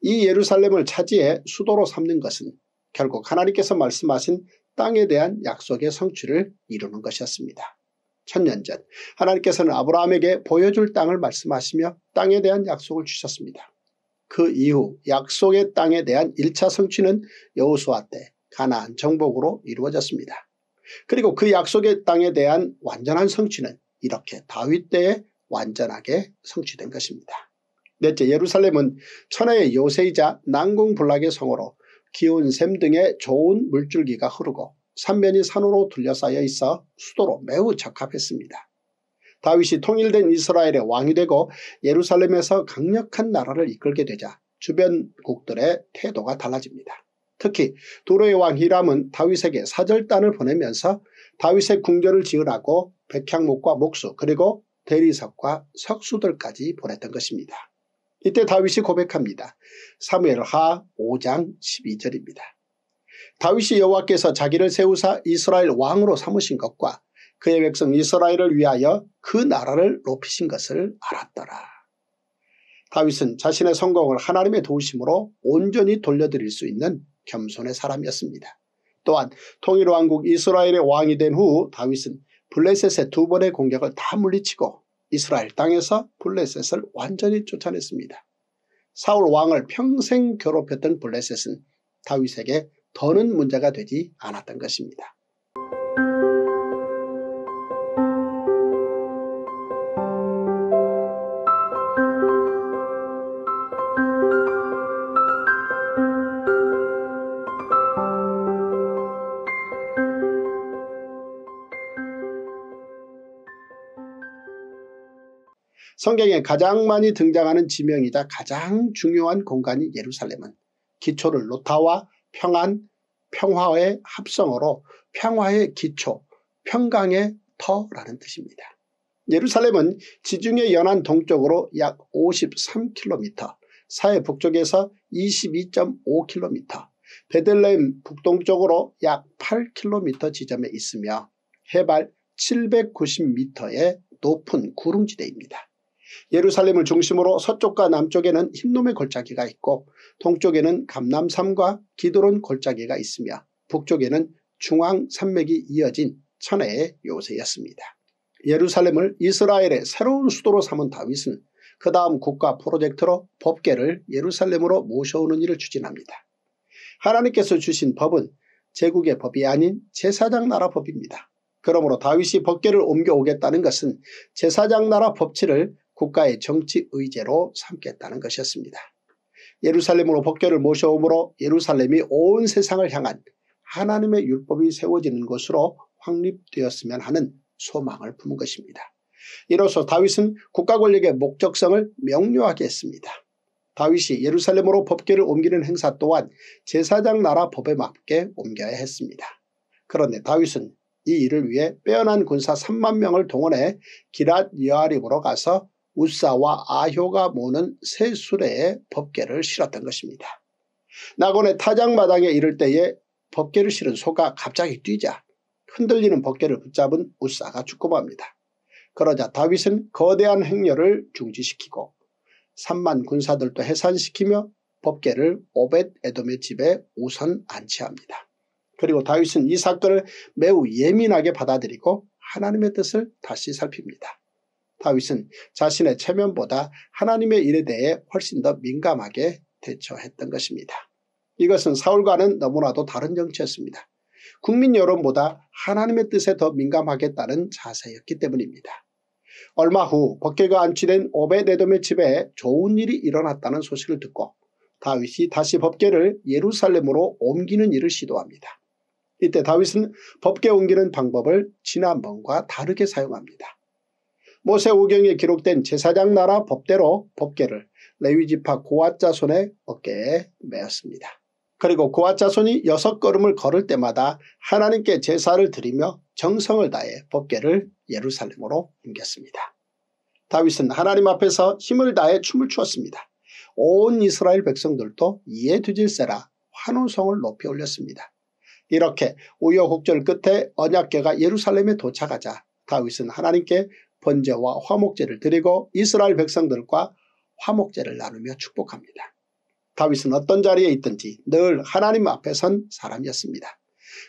이 예루살렘을 차지해 수도로 삼는 것은 결국 하나님께서 말씀하신 땅에 대한 약속의 성취를 이루는 것이었습니다. 1000년 전 하나님께서는 아브라함에게 보여줄 땅을 말씀하시며 땅에 대한 약속을 주셨습니다. 그 이후 약속의 땅에 대한 1차 성취는 여호수아 때 가나안 정복으로 이루어졌습니다. 그리고 그 약속의 땅에 대한 완전한 성취는 이렇게 다윗 때에 완전하게 성취된 것입니다. 넷째, 예루살렘은 천하의 요새이자 난공불락의 성으로 기온샘 등의 좋은 물줄기가 흐르고 삼면이 산으로 둘러싸여 있어 수도로 매우 적합했습니다. 다윗이 통일된 이스라엘의 왕이 되고 예루살렘에서 강력한 나라를 이끌게 되자 주변국들의 태도가 달라집니다. 특히 도로의 왕 히람은 다윗에게 사절단을 보내면서 다윗의 궁전을 지으라고 백향목과 목수 그리고 대리석과 석수들까지 보냈던 것입니다. 이때 다윗이 고백합니다. 사무엘하 5장 12절입니다. 다윗이 여호와께서 자기를 세우사 이스라엘 왕으로 삼으신 것과 그의 백성 이스라엘을 위하여 그 나라를 높이신 것을 알았더라. 다윗은 자신의 성공을 하나님의 도우심으로 온전히 돌려드릴 수 있는 겸손의 사람이었습니다. 또한 통일왕국 이스라엘의 왕이 된 후 다윗은 블레셋의 두 번의 공격을 다 물리치고 이스라엘 땅에서 블레셋을 완전히 쫓아냈습니다. 사울 왕을 평생 괴롭혔던 블레셋은 다윗에게 더는 문제가 되지 않았던 것입니다. 성경에 가장 많이 등장하는 지명이자 가장 중요한 공간인 예루살렘은 기초를 로타와 평안, 평화의 합성어로 평화의 기초, 평강의 터라는 뜻입니다. 예루살렘은 지중해 연안 동쪽으로 약 53km, 사해 북쪽에서 22.5km, 베들레헴 북동쪽으로 약 8km 지점에 있으며 해발 790m의 높은 구릉지대입니다. 예루살렘을 중심으로 서쪽과 남쪽에는 흰놈의 골짜기가 있고 동쪽에는 감람산과 기드론 골짜기가 있으며 북쪽에는 중앙산맥이 이어진 천혜의 요새였습니다. 예루살렘을 이스라엘의 새로운 수도로 삼은 다윗은 그 다음 국가 프로젝트로 법궤를 예루살렘으로 모셔오는 일을 추진합니다. 하나님께서 주신 법은 제국의 법이 아닌 제사장 나라 법입니다. 그러므로 다윗이 법궤를 옮겨오겠다는 것은 제사장 나라 법치를 국가의 정치 의제로 삼겠다는 것이었습니다. 예루살렘으로 법궤를 모셔오므로 예루살렘이 온 세상을 향한 하나님의 율법이 세워지는 곳으로 확립되었으면 하는 소망을 품은 것입니다. 이로써 다윗은 국가 권력의 목적성을 명료하게 했습니다. 다윗이 예루살렘으로 법궤를 옮기는 행사 또한 제사장 나라 법에 맞게 옮겨야 했습니다. 그런데 다윗은 이 일을 위해 빼어난 군사 3만 명을 동원해 길앗 여아림으로 가서 우사와 아효가 모는 세 수레에 법궤를 실었던 것입니다. 낙원의 타작마당에 이를 때에 법궤를 실은 소가 갑자기 뛰자 흔들리는 법궤를 붙잡은 우사가 죽고 맙니다. 그러자 다윗은 거대한 행렬을 중지시키고 3만 군사들도 해산시키며 법궤를 오벳 에돔의 집에 우선 안치합니다. 그리고 다윗은 이 사건을 매우 예민하게 받아들이고 하나님의 뜻을 다시 살핍니다. 다윗은 자신의 체면보다 하나님의 일에 대해 훨씬 더 민감하게 대처했던 것입니다. 이것은 사울과는 너무나도 다른 정치였습니다. 국민 여론보다 하나님의 뜻에 더 민감하겠다는 자세였기 때문입니다. 얼마 후 법궤가 안치된 오벳에돔의 집에 좋은 일이 일어났다는 소식을 듣고 다윗이 다시 법궤를 예루살렘으로 옮기는 일을 시도합니다. 이때 다윗은 법궤 옮기는 방법을 지난번과 다르게 사용합니다. 모세오경에 기록된 제사장 나라 법대로 법궤를 레위지파 고앗자손의 어깨에 메었습니다. 그리고 고앗자손이 6걸음을 걸을 때마다 하나님께 제사를 드리며 정성을 다해 법궤를 예루살렘으로 옮겼습니다. 다윗은 하나님 앞에서 힘을 다해 춤을 추었습니다. 온 이스라엘 백성들도 이에 뒤질세라 환호성을 높이 올렸습니다. 이렇게 우여곡절 끝에 언약궤가 예루살렘에 도착하자 다윗은 하나님께 번제와 화목제를 드리고 이스라엘 백성들과 화목제를 나누며 축복합니다. 다윗은 어떤 자리에 있든지 늘 하나님 앞에 선 사람이었습니다.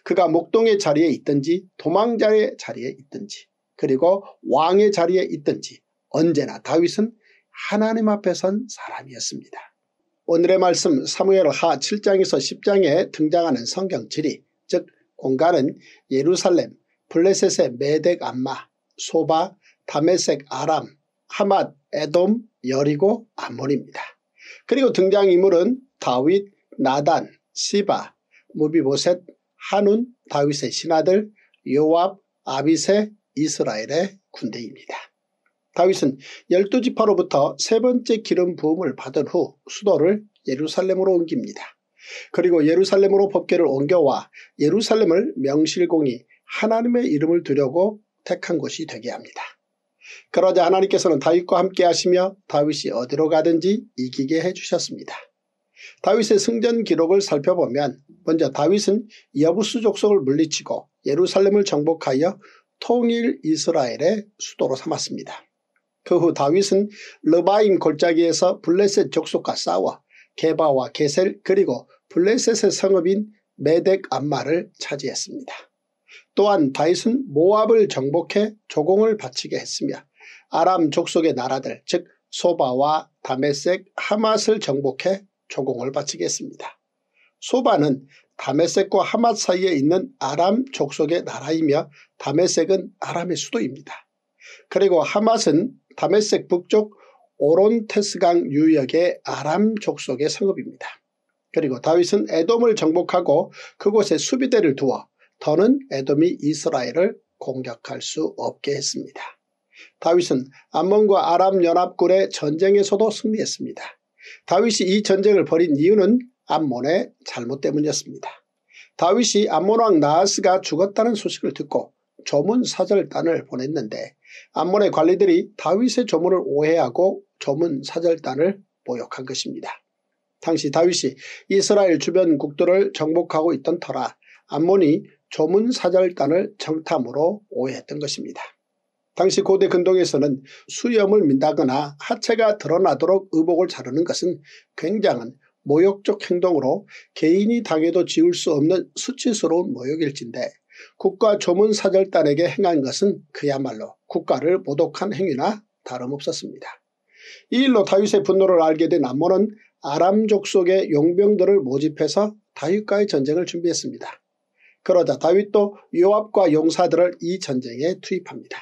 그가 목동의 자리에 있든지 도망자의 자리에 있든지 그리고 왕의 자리에 있든지 언제나 다윗은 하나님 앞에 선 사람이었습니다. 오늘의 말씀 사무엘하 7장에서 10장에 등장하는 성경 지리, 즉 공간은 예루살렘, 블레셋의 메덱 암마, 소바, 다메섹 아람, 하맛, 에돔, 여리고, 암몬입니다. 그리고 등장인물은 다윗, 나단, 시바, 므비보셋, 하눈, 다윗의 신하들, 요압, 아비새, 이스라엘의 군대입니다. 다윗은 12지파로부터 세 번째 기름 부음을 받은 후 수도를 예루살렘으로 옮깁니다. 그리고 예루살렘으로 법궤를 옮겨와 예루살렘을 명실공히 하나님의 이름을 두려고 택한 곳이 되게 합니다. 그러자 하나님께서는 다윗과 함께 하시며 다윗이 어디로 가든지 이기게 해주셨습니다. 다윗의 승전 기록을 살펴보면 먼저 다윗은 여부스 족속을 물리치고 예루살렘을 정복하여 통일 이스라엘의 수도로 삼았습니다. 그 후 다윗은 르바임 골짜기에서 블레셋 족속과 싸워 게바와 게셀 그리고 블레셋의 성읍인 메덱 암마를 차지했습니다. 또한 다윗은 모압을 정복해 조공을 바치게 했으며 아람 족속의 나라들 즉 소바와 다메섹 하맛을 정복해 조공을 바치게 했습니다. 소바는 다메섹과 하맛 사이에 있는 아람 족속의 나라이며 다메섹은 아람의 수도입니다. 그리고 하맛은 다메섹 북쪽 오론테스강 유역의 아람 족속의 성읍입니다. 그리고 다윗은 에돔을 정복하고 그곳에 수비대를 두어 더는 에돔이 이스라엘을 공격할 수 없게 했습니다. 다윗은 암몬과 아람 연합군의 전쟁에서도 승리했습니다. 다윗이 이 전쟁을 벌인 이유는 암몬의 잘못 때문이었습니다. 다윗이 암몬왕 나하스가 죽었다는 소식을 듣고 조문사절단을 보냈는데 암몬의 관리들이 다윗의 조문을 오해하고 조문사절단을 모욕한 것입니다. 당시 다윗이 이스라엘 주변국들을 정복하고 있던 터라 암몬이 조문사절단을 정탐으로 오해했던 것입니다. 당시 고대 근동에서는 수염을 민다거나 하체가 드러나도록 의복을 자르는 것은 굉장한 모욕적 행동으로 개인이 당해도 지울 수 없는 수치스러운 모욕일진데 국가 조문사절단에게 행한 것은 그야말로 국가를 모독한 행위나 다름없었습니다. 이 일로 다윗의 분노를 알게 된 암몬은 아람 족속의 용병들을 모집해서 다윗과의 전쟁을 준비했습니다. 그러자 다윗도 요압과 용사들을 이 전쟁에 투입합니다.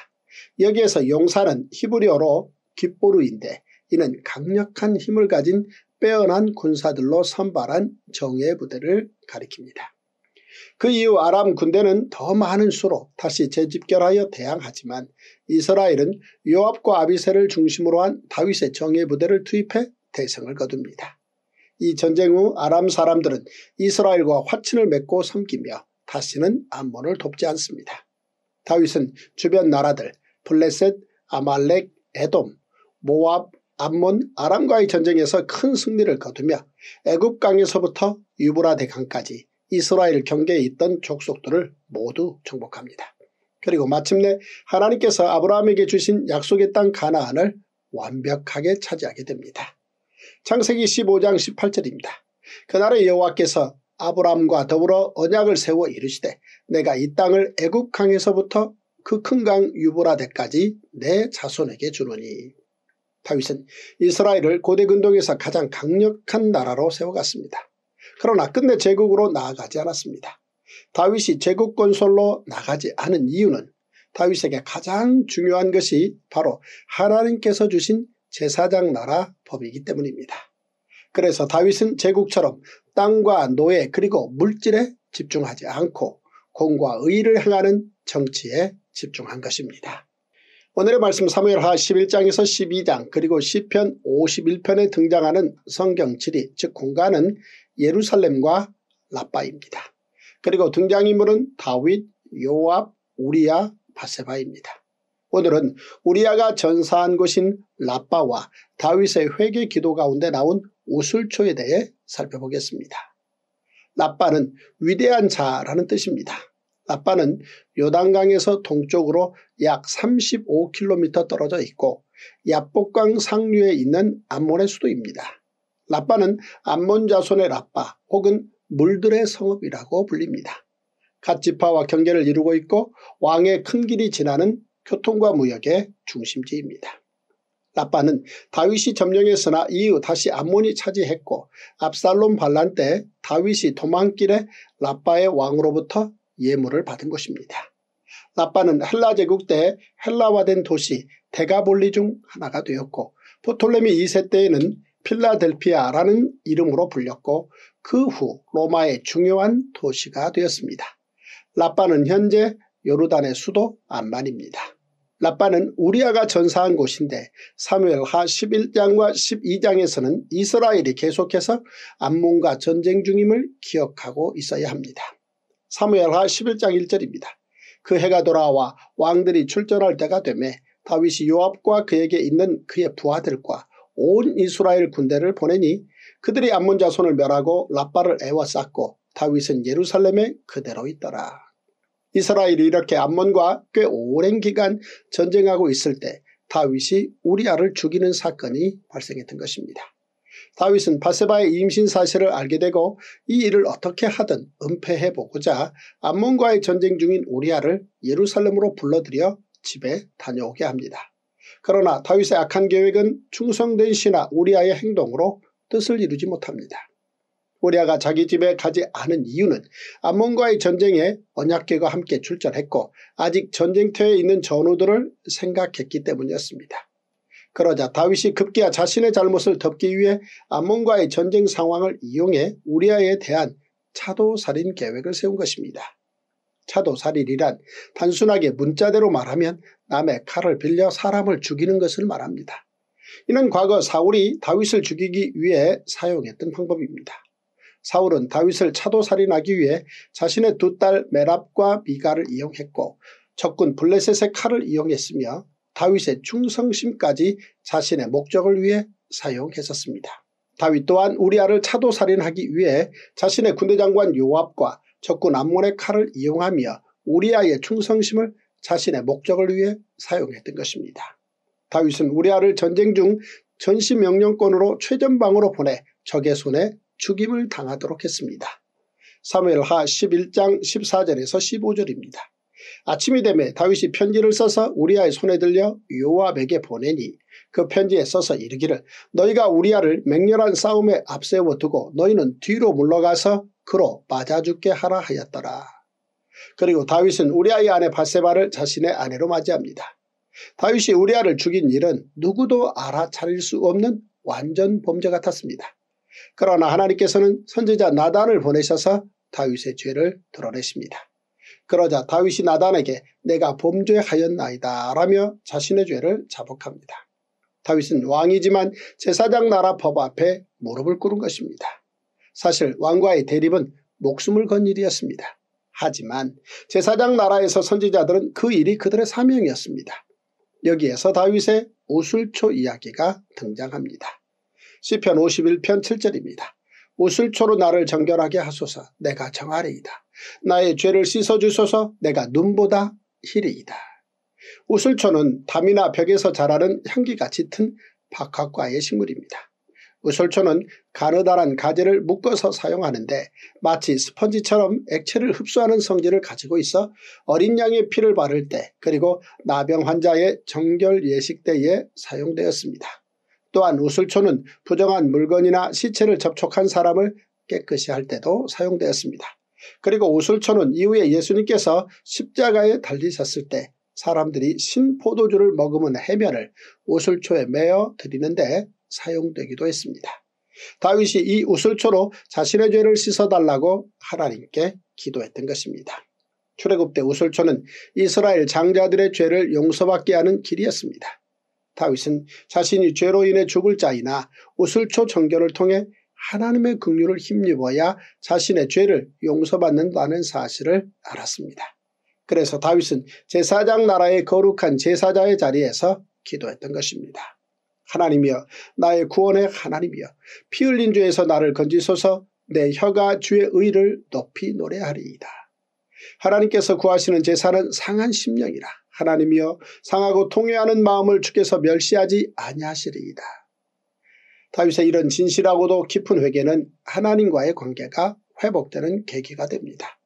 여기에서 용사는 히브리어로 깃보르인데 이는 강력한 힘을 가진 빼어난 군사들로 선발한 정예 부대를 가리킵니다. 그 이후 아람 군대는 더 많은 수로 다시 재집결하여 대항하지만 이스라엘은 요압과 아비새를 중심으로 한 다윗의 정예 부대를 투입해 대승을 거둡니다. 이 전쟁 후 아람 사람들은 이스라엘과 화친을 맺고 섬기며 다시는 암몬을 돕지 않습니다. 다윗은 주변 나라들 블레셋, 아말렉, 에돔, 모압, 암몬, 아람과의 전쟁에서 큰 승리를 거두며 애굽강에서부터 유브라데 강까지 이스라엘 경계에 있던 족속들을 모두 정복합니다. 그리고 마침내 하나님께서 아브라함에게 주신 약속의 땅 가나안을 완벽하게 차지하게 됩니다. 창세기 15장 18절입니다. 그날에 여호와께서 아브람과 더불어 언약을 세워 이르시되 내가 이 땅을 애굽강에서부터 그 큰 강 유브라데까지 내 자손에게 주노니. 다윗은 이스라엘을 고대 근동에서 가장 강력한 나라로 세워갔습니다. 그러나 끝내 제국으로 나아가지 않았습니다. 다윗이 제국 건설로 나가지 않은 이유는 다윗에게 가장 중요한 것이 바로 하나님께서 주신 제사장 나라 법이기 때문입니다. 그래서 다윗은 제국처럼 땅과 노예 그리고 물질에 집중하지 않고 공과 의를 행하는 정치에 집중한 것입니다. 오늘의 말씀 사무엘하 11장에서 12장 그리고 시편 51편에 등장하는 성경 지리 즉 공간은 예루살렘과 라빠입니다. 그리고 등장인물은 다윗, 요압, 우리야, 바세바입니다. 오늘은 우리야가 전사한 곳인 라빠와 다윗의 회개 기도 가운데 나온 우술초에 대해 살펴보겠습니다. 라빠는 위대한 자라는 뜻입니다. 라빠는 요단강에서 동쪽으로 약 35km 떨어져 있고 얍복강 상류에 있는 암몬의 수도입니다. 라빠는 암몬 자손의 라빠 혹은 물들의 성읍이라고 불립니다. 갓 지파와 경계를 이루고 있고 왕의 큰 길이 지나는 교통과 무역의 중심지입니다. 라빠는 다윗이 점령했으나 이후 다시 암몬이 차지했고 압살롬 반란 때 다윗이 도망길에 라빠의 왕으로부터 예물을 받은 곳입니다. 라빠는 헬라 제국 때 헬라화된 도시 데가볼리 중 하나가 되었고 프톨레미 2세 때에는 필라델피아라는 이름으로 불렸고 그 후 로마의 중요한 도시가 되었습니다. 라빠는 현재 요르단의 수도 암만입니다. 라빠는 우리야가 전사한 곳인데 사무엘하 11장과 12장에서는 이스라엘이 계속해서 암몬과 전쟁 중임을 기억하고 있어야 합니다. 사무엘하 11장 1절입니다. 그 해가 돌아와 왕들이 출전할 때가 되매 다윗이 요압과 그에게 있는 그의 부하들과 온 이스라엘 군대를 보내니 그들이 암몬 자손을 멸하고 라빠를 애워쌌고 다윗은 예루살렘에 그대로 있더라. 이스라엘이 이렇게 암몬과 꽤 오랜 기간 전쟁하고 있을 때 다윗이 우리아를 죽이는 사건이 발생했던 것입니다. 다윗은 바세바의 임신 사실을 알게 되고 이 일을 어떻게 하든 은폐해보고자 암몬과의 전쟁 중인 우리아를 예루살렘으로 불러들여 집에 다녀오게 합니다. 그러나 다윗의 악한 계획은 충성된 신하 우리아의 행동으로 뜻을 이루지 못합니다. 우리아가 자기 집에 가지 않은 이유는 암몬과의 전쟁에 언약궤가 함께 출전했고 아직 전쟁터에 있는 전우들을 생각했기 때문이었습니다. 그러자 다윗이 급기야 자신의 잘못을 덮기 위해 암몬과의 전쟁 상황을 이용해 우리아에 대한 차도살인 계획을 세운 것입니다. 차도살인이란 단순하게 문자대로 말하면 남의 칼을 빌려 사람을 죽이는 것을 말합니다. 이는 과거 사울이 다윗을 죽이기 위해 사용했던 방법입니다. 사울은 다윗을 차도살인하기 위해 자신의 두 딸 메랍과 미가를 이용했고 적군 블레셋의 칼을 이용했으며 다윗의 충성심까지 자신의 목적을 위해 사용했었습니다. 다윗 또한 우리아를 차도살인하기 위해 자신의 군대장관 요압과 적군 암몬의 칼을 이용하며 우리아의 충성심을 자신의 목적을 위해 사용했던 것입니다. 다윗은 우리아를 전쟁 중 전시명령권으로 최전방으로 보내 적의 손에 죽임을 당하도록 했습니다. 사무엘하 11장 14절에서 15절입니다. 아침이 되매 다윗이 편지를 써서 우리아의 손에 들려 요압에게 보내니 그 편지에 써서 이르기를 너희가 우리아를 맹렬한 싸움에 앞세워 두고 너희는 뒤로 물러가서 그로 맞아 죽게 하라 하였더라. 그리고 다윗은 우리아의 아내 바세바를 자신의 아내로 맞이합니다. 다윗이 우리아를 죽인 일은 누구도 알아차릴 수 없는 완전 범죄 같았습니다. 그러나 하나님께서는 선지자 나단을 보내셔서 다윗의 죄를 드러내십니다. 그러자 다윗이 나단에게 내가 범죄하였나이다 라며 자신의 죄를 자복합니다. 다윗은 왕이지만 제사장 나라 법 앞에 무릎을 꿇은 것입니다. 사실 왕과의 대립은 목숨을 건 일이었습니다. 하지만 제사장 나라에서 선지자들은 그 일이 그들의 사명이었습니다. 여기에서 다윗의 우술초 이야기가 등장합니다. 시편 51편 7절입니다. 우술초로 나를 정결하게 하소서 내가 정하리이다. 나의 죄를 씻어주소서 내가 눈보다 희리이다. 우술초는 담이나 벽에서 자라는 향기같이 튼 박학과의 식물입니다. 우술초는 가느다란 가지를 묶어서 사용하는데 마치 스펀지처럼 액체를 흡수하는 성질을 가지고 있어 어린 양의 피를 바를 때 그리고 나병 환자의 정결 예식 때에 사용되었습니다. 또한 우술초는 부정한 물건이나 시체를 접촉한 사람을 깨끗이 할 때도 사용되었습니다. 그리고 우술초는 이후에 예수님께서 십자가에 달리셨을 때 사람들이 신포도주를 머금은 해면을 우술초에 메어 드리는데 사용되기도 했습니다. 다윗이 이 우술초로 자신의 죄를 씻어달라고 하나님께 기도했던 것입니다. 출애굽 때 우술초는 이스라엘 장자들의 죄를 용서받게 하는 길이었습니다. 다윗은 자신이 죄로 인해 죽을 자이나 우술초 정결을 통해 하나님의 긍휼을 힘입어야 자신의 죄를 용서받는다는 사실을 알았습니다. 그래서 다윗은 제사장 나라의 거룩한 제사자의 자리에서 기도했던 것입니다. 하나님이여 나의 구원의 하나님이여 피 흘린 죄에서 나를 건지소서 내 혀가 주의 의를 높이 노래하리이다. 하나님께서 구하시는 제사는 상한 심령이라 하나님이여 상하고 통회하는 마음을 주께서 멸시하지 아니하시리이다. 다윗의 이런 진실하고도 깊은 회개는 하나님과의 관계가 회복되는 계기가 됩니다.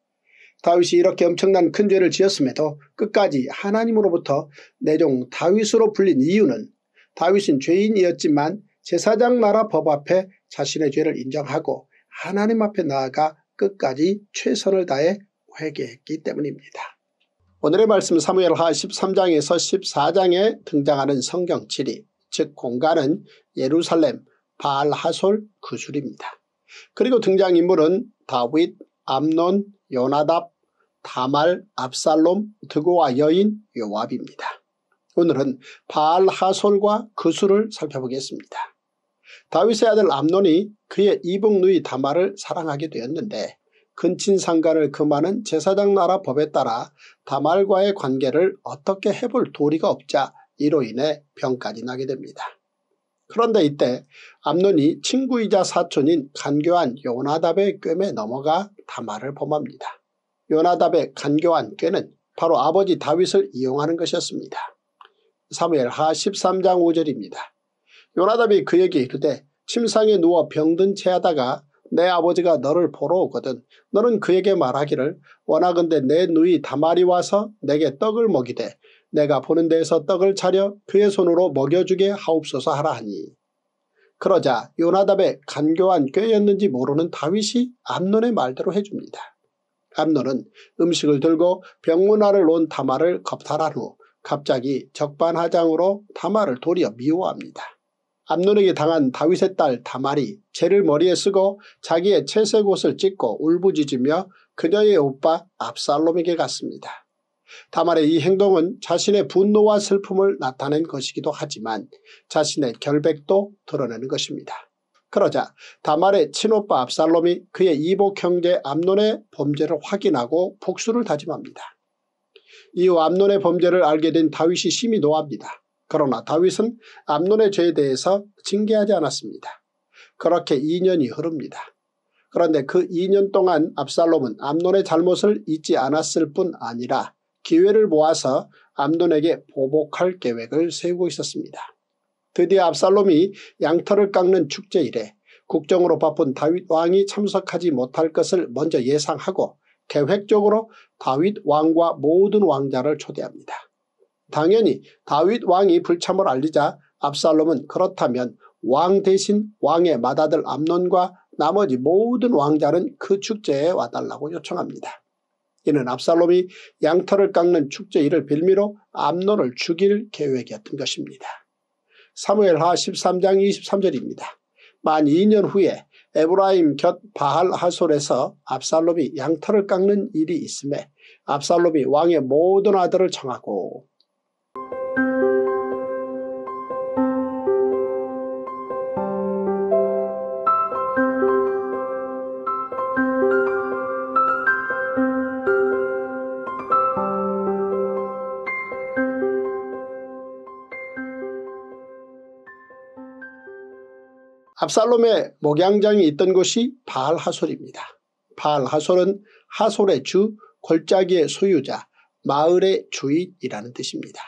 다윗이 이렇게 엄청난 큰 죄를 지었음에도 끝까지 하나님으로부터 내 종 다윗으로 불린 이유는 다윗은 죄인이었지만 제사장 나라 법 앞에 자신의 죄를 인정하고 하나님 앞에 나아가 끝까지 최선을 다해 회개했기 때문입니다. 오늘의 말씀 사무엘하 13장에서 14장에 등장하는 성경 지리, 즉 공간은 예루살렘, 바알하솔, 구술입니다. 그리고 등장인물은 다윗, 암논, 요나답, 다말, 압살롬, 드고와 여인, 요압입니다. 오늘은 바알하솔과 그술을 살펴보겠습니다. 다윗의 아들 암논이 그의 이복 누이 다말을 사랑하게 되었는데 근친 상간을 금하는 제사장 나라 법에 따라 다말과의 관계를 어떻게 해볼 도리가 없자 이로 인해 병까지 나게 됩니다. 그런데 이때 암논이 친구이자 사촌인 간교한 요나답의 꾀에 넘어가 다말을 범합니다. 요나답의 간교한 꾀는 바로 아버지 다윗을 이용하는 것이었습니다. 사무엘하 13장 5절입니다. 요나답이 그에게 이르되 침상에 누워 병든 채 하다가 내 아버지가 너를 보러 오거든 너는 그에게 말하기를 원하건대 내 누이 다말이 와서 내게 떡을 먹이되 내가 보는 데에서 떡을 차려 그의 손으로 먹여주게 하옵소서 하라 하니. 그러자 요나답의 간교한 꾀였는지 모르는 다윗이 암논의 말대로 해줍니다. 암논은 음식을 들고 병문안을 놓은 다말을 겁탈한 후 갑자기 적반하장으로 다말을 도리어 미워합니다. 암논에게 당한 다윗의 딸 다말이 재를 머리에 쓰고 자기의 채색 옷을 찢고 울부짖으며 그녀의 오빠 압살롬에게 갔습니다. 다말의 이 행동은 자신의 분노와 슬픔을 나타낸 것이기도 하지만 자신의 결백도 드러내는 것입니다. 그러자 다말의 친오빠 압살롬이 그의 이복 형제 암논의 범죄를 확인하고 복수를 다짐합니다. 이후 암논의 범죄를 알게 된 다윗이 심히 노합니다. 그러나 다윗은 암논의 죄에 대해서 징계하지 않았습니다. 그렇게 2년이 흐릅니다. 그런데 그 2년 동안 압살롬은 암논의 잘못을 잊지 않았을 뿐 아니라 기회를 모아서 암논에게 보복할 계획을 세우고 있었습니다. 드디어 압살롬이 양털을 깎는 축제일에 국정으로 바쁜 다윗 왕이 참석하지 못할 것을 먼저 예상하고 계획적으로 다윗 왕과 모든 왕자를 초대합니다. 당연히 다윗 왕이 불참을 알리자 압살롬은 그렇다면 왕 대신 왕의 맏아들 암논과 나머지 모든 왕자는 그 축제에 와달라고 요청합니다. 이는 압살롬이 양털을 깎는 축제일을 빌미로 암논을 죽일 계획이었던 것입니다. 사무엘하 13장 23절입니다. 만 2년 후에 에브라임 곁 바알 하솔에서 압살롬이 양털을 깎는 일이 있음에 압살롬이 왕의 모든 아들을 청하고 압살롬의 목양장이 있던 곳이 바알 하솔입니다. 바알 하솔은 하솔의 주, 골짜기의 소유자, 마을의 주인이라는 뜻입니다.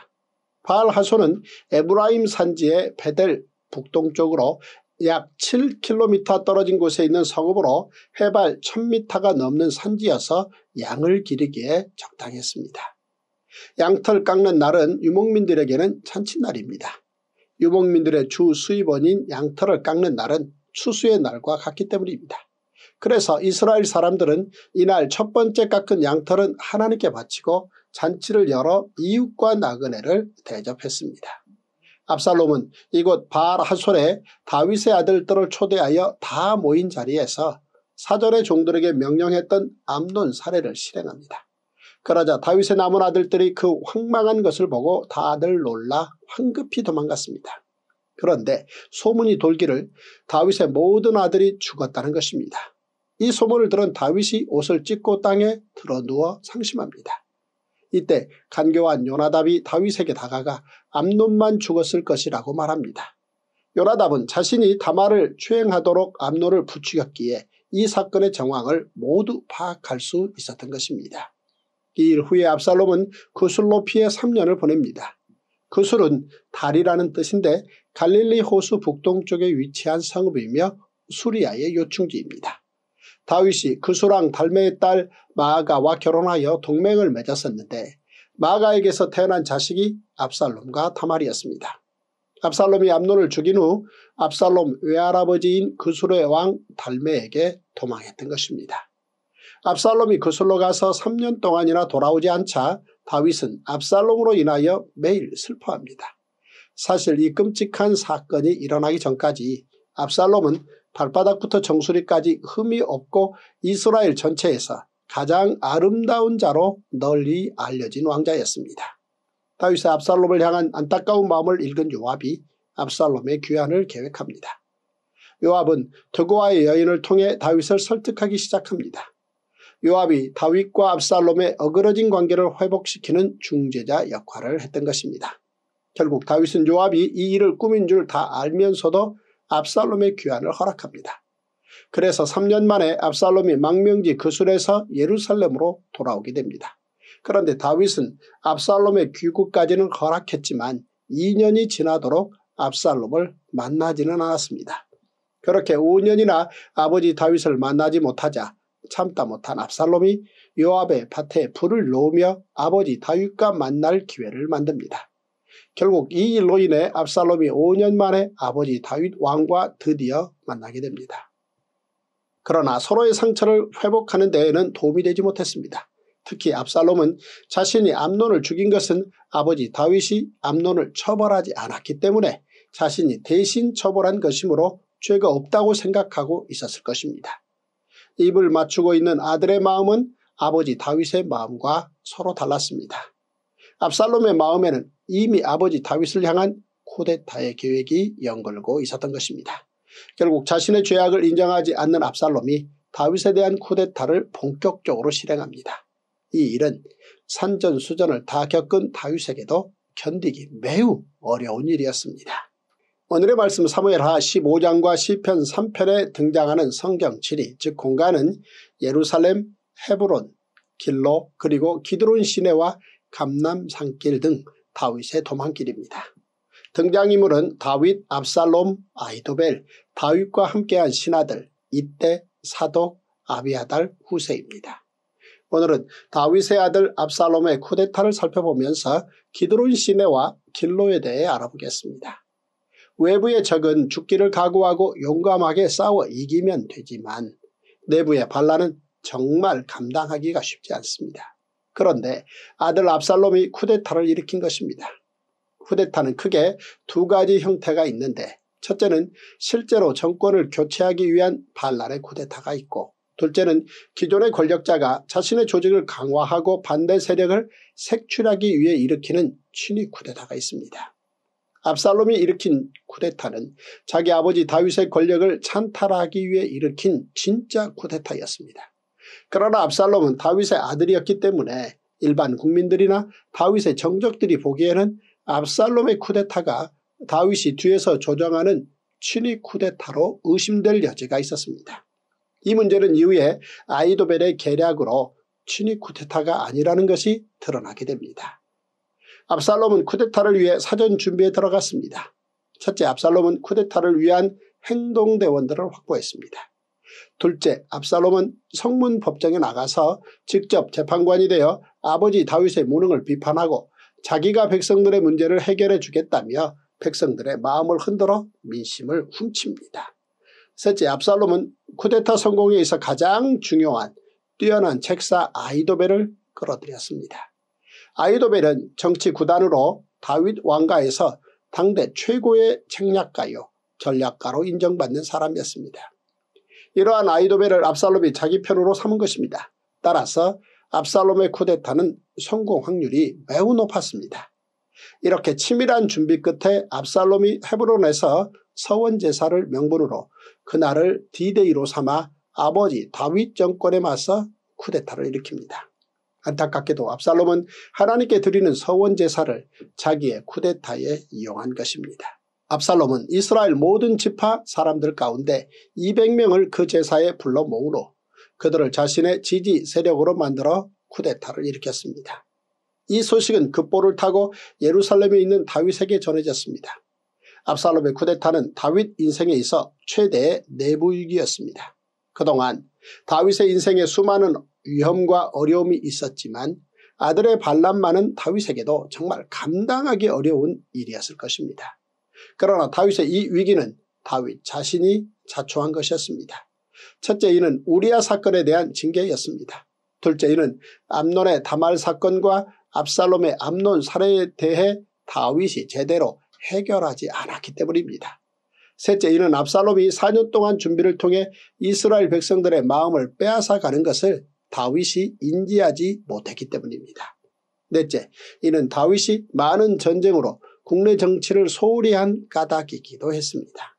바알 하솔은 에브라임 산지의 베델 북동쪽으로 약 7km 떨어진 곳에 있는 성읍으로 해발 1000m가 넘는 산지여서 양을 기르기에 적당했습니다. 양털 깎는 날은 유목민들에게는 잔칫날입니다. 유목민들의 주 수입원인 양털을 깎는 날은 추수의 날과 같기 때문입니다. 그래서 이스라엘 사람들은 이날 첫 번째 깎은 양털은 하나님께 바치고 잔치를 열어 이웃과 나그네를 대접했습니다. 압살롬은 이곳 바알 하솔에 다윗의 아들들을 초대하여 다 모인 자리에서 사전에 종들에게 명령했던 암논 살해를 실행합니다. 그러자 다윗의 남은 아들들이 그 황망한 것을 보고 다들 놀라 황급히 도망갔습니다. 그런데 소문이 돌기를 다윗의 모든 아들이 죽었다는 것입니다. 이 소문을 들은 다윗이 옷을 찢고 땅에 드러누워 상심합니다. 이때 간교한 요나답이 다윗에게 다가가 암논만 죽었을 것이라고 말합니다. 요나답은 자신이 다말을 추행하도록 암논을 부추겼기에 이 사건의 정황을 모두 파악할 수 있었던 것입니다. 이 일 후에 압살롬은 그술로 피해 3년을 보냅니다. 그술은 달이라는 뜻인데 갈릴리 호수 북동쪽에 위치한 성읍이며 수리아의 요충지입니다. 다윗이 그술왕 달메의 딸 마아가와 결혼하여 동맹을 맺었었는데 마아가에게서 태어난 자식이 압살롬과 다말이었습니다. 압살롬이 암논을 죽인 후 압살롬 외할아버지인 그술의 왕 달메에게 도망했던 것입니다. 압살롬이 그술로 가서 3년 동안이나 돌아오지 않자 다윗은 압살롬으로 인하여 매일 슬퍼합니다. 사실 이 끔찍한 사건이 일어나기 전까지 압살롬은 발바닥부터 정수리까지 흠이 없고 이스라엘 전체에서 가장 아름다운 자로 널리 알려진 왕자였습니다. 다윗의 압살롬을 향한 안타까운 마음을 읽은 요압이 압살롬의 귀환을 계획합니다. 요압은 드고아의 여인을 통해 다윗을 설득하기 시작합니다. 요압이 다윗과 압살롬의 어그러진 관계를 회복시키는 중재자 역할을 했던 것입니다. 결국 다윗은 요압이 이 일을 꾸민 줄 다 알면서도 압살롬의 귀환을 허락합니다. 그래서 3년 만에 압살롬이 망명지 그술에서 예루살렘으로 돌아오게 됩니다. 그런데 다윗은 압살롬의 귀국까지는 허락했지만 2년이 지나도록 압살롬을 만나지는 않았습니다. 그렇게 5년이나 아버지 다윗을 만나지 못하자 참다 못한 압살롬이 요압의 밭에 불을 놓으며 아버지 다윗과 만날 기회를 만듭니다. 결국 이 일로 인해 압살롬이 5년 만에 아버지 다윗 왕과 드디어 만나게 됩니다. 그러나 서로의 상처를 회복하는 데에는 도움이 되지 못했습니다. 특히 압살롬은 자신이 암논을 죽인 것은 아버지 다윗이 암논을 처벌하지 않았기 때문에 자신이 대신 처벌한 것이므로 죄가 없다고 생각하고 있었을 것입니다. 입을 맞추고 있는 아들의 마음은 아버지 다윗의 마음과 서로 달랐습니다. 압살롬의 마음에는 이미 아버지 다윗을 향한 쿠데타의 계획이 연결되고 있었던 것입니다. 결국 자신의 죄악을 인정하지 않는 압살롬이 다윗에 대한 쿠데타를 본격적으로 실행합니다. 이 일은 산전수전을 다 겪은 다윗에게도 견디기 매우 어려운 일이었습니다. 오늘의 말씀 사무엘하 15장과 시편 3편에 등장하는 성경 지리, 즉 공간은 예루살렘, 헤브론, 길로 그리고 기드론 시내와 감람 산길 등 다윗의 도망길입니다. 등장인물은 다윗, 압살롬, 아히도벨, 다윗과 함께한 신하들, 이때 사독, 아비아달, 후세입니다. 오늘은 다윗의 아들 압살롬의 쿠데타를 살펴보면서 기드론 시내와 길로에 대해 알아보겠습니다. 외부의 적은 죽기를 각오하고 용감하게 싸워 이기면 되지만 내부의 반란은 정말 감당하기가 쉽지 않습니다. 그런데 아들 압살롬이 쿠데타를 일으킨 것입니다. 쿠데타는 크게 두 가지 형태가 있는데 첫째는 실제로 정권을 교체하기 위한 반란의 쿠데타가 있고 둘째는 기존의 권력자가 자신의 조직을 강화하고 반대 세력을 색출하기 위해 일으키는 친위 쿠데타가 있습니다. 압살롬이 일으킨 쿠데타는 자기 아버지 다윗의 권력을 찬탈하기 위해 일으킨 진짜 쿠데타였습니다. 그러나 압살롬은 다윗의 아들이었기 때문에 일반 국민들이나 다윗의 정적들이 보기에는 압살롬의 쿠데타가 다윗이 뒤에서 조정하는 친위 쿠데타로 의심될 여지가 있었습니다. 이 문제는 이후에 아히도벨의 계략으로 친위 쿠데타가 아니라는 것이 드러나게 됩니다. 압살롬은 쿠데타를 위해 사전 준비에 들어갔습니다. 첫째, 압살롬은 쿠데타를 위한 행동대원들을 확보했습니다. 둘째, 압살롬은 성문 법정에 나가서 직접 재판관이 되어 아버지 다윗의 무능을 비판하고 자기가 백성들의 문제를 해결해 주겠다며 백성들의 마음을 흔들어 민심을 훔칩니다. 셋째, 압살롬은 쿠데타 성공에 있어 가장 중요한 뛰어난 책사 아히도벨을 끌어들였습니다. 아히도벨은 정치 구단으로 다윗 왕가에서 당대 최고의 책략가요 전략가로 인정받는 사람이었습니다. 이러한 아히도벨을 압살롬이 자기 편으로 삼은 것입니다. 따라서 압살롬의 쿠데타는 성공 확률이 매우 높았습니다. 이렇게 치밀한 준비 끝에 압살롬이 헤브론에서 서원 제사를 명분으로 그날을 D-Day로 삼아 아버지 다윗 정권에 맞서 쿠데타를 일으킵니다. 안타깝게도 압살롬은 하나님께 드리는 서원 제사를 자기의 쿠데타에 이용한 것입니다. 압살롬은 이스라엘 모든 지파 사람들 가운데 200명을 그 제사에 불러 모으고 그들을 자신의 지지 세력으로 만들어 쿠데타를 일으켰습니다. 이 소식은 급보를 타고 예루살렘에 있는 다윗에게 전해졌습니다. 압살롬의 쿠데타는 다윗 인생에 있어 최대의 내부 위기였습니다. 그동안 다윗의 인생에 수많은 위험과 어려움이 있었지만 아들의 반란만은 다윗에게도 정말 감당하기 어려운 일이었을 것입니다. 그러나 다윗의 이 위기는 다윗 자신이 자초한 것이었습니다. 첫째 이는 우리아 사건에 대한 징계였습니다. 둘째 이는 암논의 다말 사건과 압살롬의 암논 살해에 대해 다윗이 제대로 해결하지 않았기 때문입니다. 셋째 이는 압살롬이 4년 동안 준비를 통해 이스라엘 백성들의 마음을 빼앗아가는 것을 다윗이 인지하지 못했기 때문입니다. 넷째, 이는 다윗이 많은 전쟁으로 국내 정치를 소홀히 한 까닭이기도 했습니다.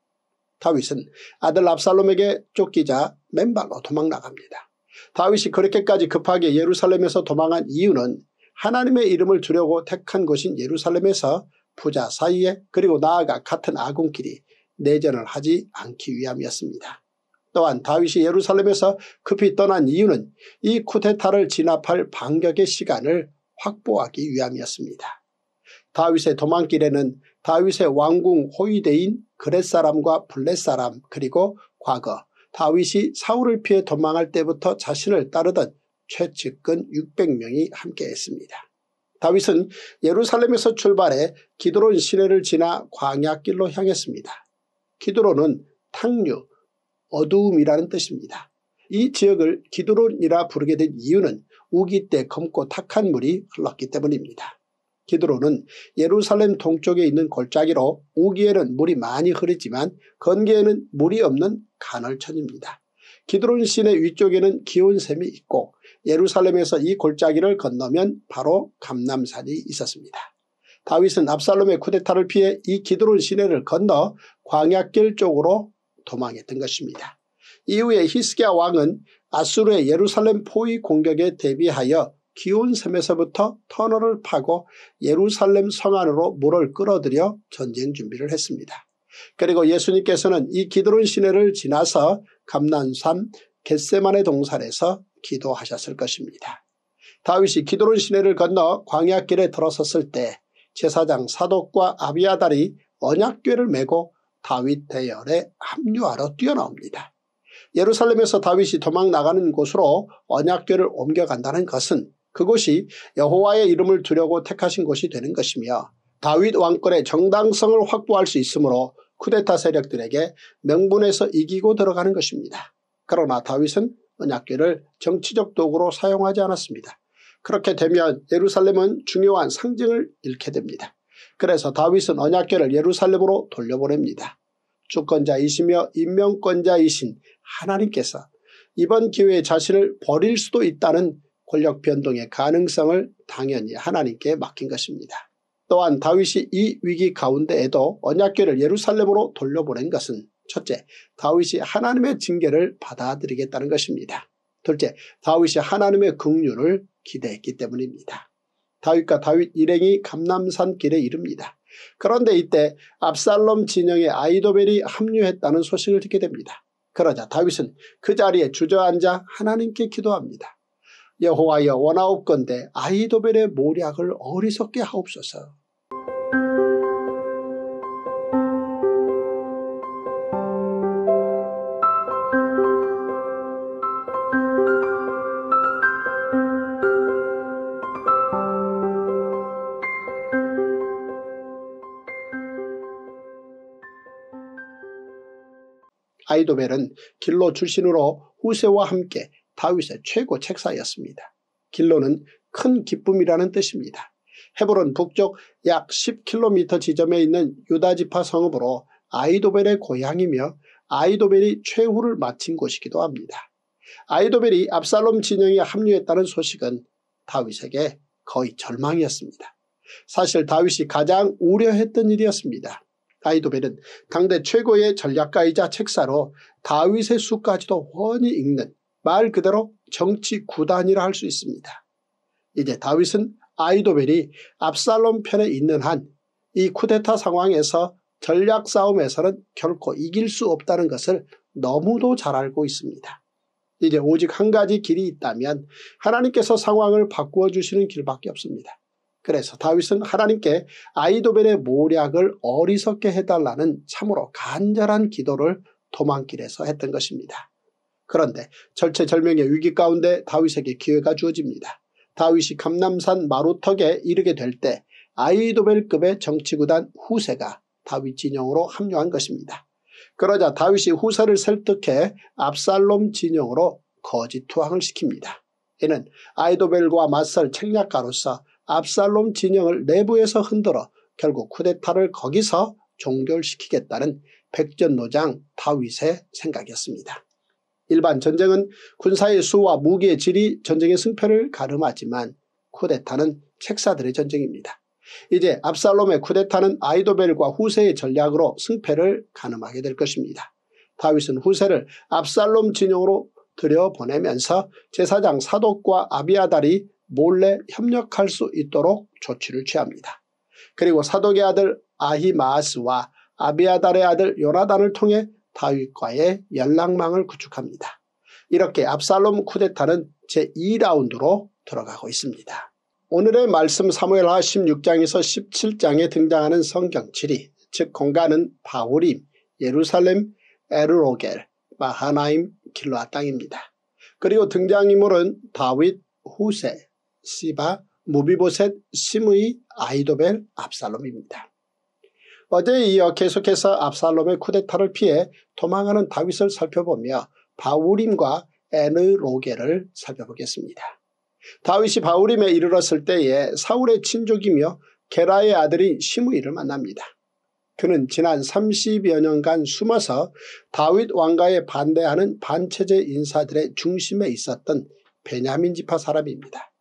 다윗은 아들 압살롬에게 쫓기자 맨발로 도망나갑니다. 다윗이 그렇게까지 급하게 예루살렘에서 도망한 이유는 하나님의 이름을 주려고 택한 곳인 예루살렘에서 부자 사이에 그리고 나아가 같은 아군끼리 내전을 하지 않기 위함이었습니다. 또한 다윗이 예루살렘에서 급히 떠난 이유는 이 쿠데타를 진압할 반격의 시간을 확보하기 위함이었습니다. 다윗의 도망길에는 다윗의 왕궁 호위대인 그렛 사람과 블렛 사람 그리고 과거 다윗이 사울을 피해 도망할 때부터 자신을 따르던 최측근 600명이 함께했습니다. 다윗은 예루살렘에서 출발해 기드론 시내를 지나 광야길로 향했습니다. 기드론은 탕류, 어두움이라는 뜻입니다. 이 지역을 기드론이라 부르게 된 이유는 우기 때 검고 탁한 물이 흘렀기 때문입니다. 기드론은 예루살렘 동쪽에 있는 골짜기로 우기에는 물이 많이 흐르지만 건기에는 물이 없는 간헐천입니다. 기드론 시내 위쪽에는 기온샘이 있고 예루살렘에서 이 골짜기를 건너면 바로 감람산이 있었습니다. 다윗은 압살롬의 쿠데타를 피해 이 기드론 시내를 건너 광야길 쪽으로 도망했던 것입니다. 이후에 히스기야 왕은 아수르의 예루살렘 포위 공격에 대비하여 기온샘에서부터 터널을 파고 예루살렘 성 안으로 물을 끌어들여 전쟁 준비를 했습니다. 그리고 예수님께서는 이 기드론 시내를 지나서 감람산 겟세마네 동산에서 기도하셨을 것입니다. 다윗이 기드론 시내를 건너 광야길에 들어섰을 때 제사장 사독과 아비아달이 언약궤를 메고 다윗 대열에 합류하러 뛰어나옵니다. 예루살렘에서 다윗이 도망나가는 곳으로 언약궤를 옮겨간다는 것은 그곳이 여호와의 이름을 두려고 택하신 곳이 되는 것이며 다윗 왕권의 정당성을 확보할 수 있으므로 쿠데타 세력들에게 명분에서 이기고 들어가는 것입니다. 그러나 다윗은 언약궤를 정치적 도구로 사용하지 않았습니다. 그렇게 되면 예루살렘은 중요한 상징을 잃게 됩니다. 그래서 다윗은 언약궤를 예루살렘으로 돌려보냅니다. 주권자이시며 임명권자이신 하나님께서 이번 기회에 자신을 버릴 수도 있다는 권력 변동의 가능성을 당연히 하나님께 맡긴 것입니다. 또한 다윗이 이 위기 가운데에도 언약궤를 예루살렘으로 돌려보낸 것은 첫째, 다윗이 하나님의 징계를 받아들이겠다는 것입니다. 둘째, 다윗이 하나님의 긍휼을 기대했기 때문입니다. 다윗과 다윗 일행이 감람산 길에 이릅니다. 그런데 이때 압살롬 진영의 아히도벨이 합류했다는 소식을 듣게 됩니다. 그러자 다윗은 그 자리에 주저앉아 하나님께 기도합니다. 여호와여 원하옵건대 아히도벨의 모략을 어리석게 하옵소서. 아히도벨은 길로 출신으로 후세와 함께 다윗의 최고 책사였습니다. 길로는 큰 기쁨이라는 뜻입니다. 헤브론 북쪽 약 10km 지점에 있는 유다지파 성읍으로 아히도벨의 고향이며 아히도벨이 최후를 마친 곳이기도 합니다. 아히도벨이 압살롬 진영에 합류했다는 소식은 다윗에게 거의 절망이었습니다. 사실 다윗이 가장 우려했던 일이었습니다. 아히도벨은 당대 최고의 전략가이자 책사로 다윗의 수까지도 훤히 읽는 말 그대로 정치 구단이라 할 수 있습니다. 이제 다윗은 아히도벨이 압살롬 편에 있는 한 이 쿠데타 상황에서 전략 싸움에서는 결코 이길 수 없다는 것을 너무도 잘 알고 있습니다. 이제 오직 한 가지 길이 있다면 하나님께서 상황을 바꾸어 주시는 길밖에 없습니다. 그래서 다윗은 하나님께 아히도벨의 모략을 어리석게 해달라는 참으로 간절한 기도를 도망길에서 했던 것입니다. 그런데 절체절명의 위기 가운데 다윗에게 기회가 주어집니다. 다윗이 감람산 마루턱에 이르게 될 때 아히도벨급의 정치구단 후세가 다윗 진영으로 합류한 것입니다. 그러자 다윗이 후세를 설득해 압살롬 진영으로 거짓 투항을 시킵니다. 이는 아히도벨과 맞설 책략가로서 압살롬 진영을 내부에서 흔들어 결국 쿠데타를 거기서 종결시키겠다는 백전노장 다윗의 생각이었습니다. 일반 전쟁은 군사의 수와 무기의 질이 전쟁의 승패를 가름하지만 쿠데타는 책사들의 전쟁입니다. 이제 압살롬의 쿠데타는 아히도벨과 후세의 전략으로 승패를 가늠하게 될 것입니다. 다윗은 후세를 압살롬 진영으로 들여보내면서 제사장 사독과 아비아달이 몰래 협력할 수 있도록 조치를 취합니다. 그리고 사독의 아들 아히마아스와 아비아달의 아들 요나단을 통해 다윗과의 연락망을 구축합니다. 이렇게 압살롬 쿠데타는 제2라운드로 들어가고 있습니다. 오늘의 말씀 사무엘하 16장에서 17장에 등장하는 성경지리, 즉 공간은 바울임, 예루살렘, 에느로겔, 마하나임, 길르앗 땅입니다. 그리고 등장인물은 다윗, 후세, 시바, 므비보셋, 시므이, 아히도벨, 압살롬입니다. 어제에 이어 계속해서 압살롬의 쿠데타를 피해 도망하는 다윗을 살펴보며 바울임과 에느로겔을 살펴보겠습니다. 다윗이 바울임에 이르렀을 때에 사울의 친족이며 게라의 아들인 시므이를 만납니다. 그는 지난 30여 년간 숨어서 다윗 왕가에 반대하는 반체제 인사들의 중심에 있었던 베냐민 지파 사람입니다.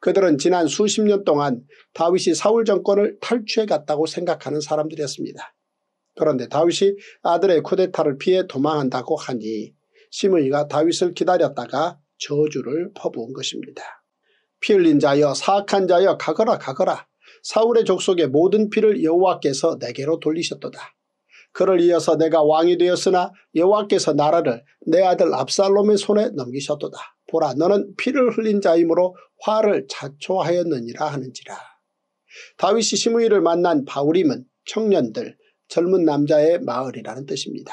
그들은 지난 수십 년 동안 다윗이 사울 정권을 탈취해 갔다고 생각하는 사람들이었습니다. 그런데 다윗이 아들의 쿠데타를 피해 도망한다고 하니 시므이가 다윗을 기다렸다가 저주를 퍼부은 것입니다. 피 흘린 자여 사악한 자여 가거라 가거라 사울의 족속의 모든 피를 여호와께서 내게로 돌리셨도다. 그를 이어서 내가 왕이 되었으나 여호와께서 나라를 내 아들 압살롬의 손에 넘기셨도다. 보라 너는 피를 흘린 자이므로 화를 자초하였느니라 하는지라. 다윗이 시므이를 만난 바울임은 청년들, 젊은 남자의 마을이라는 뜻입니다.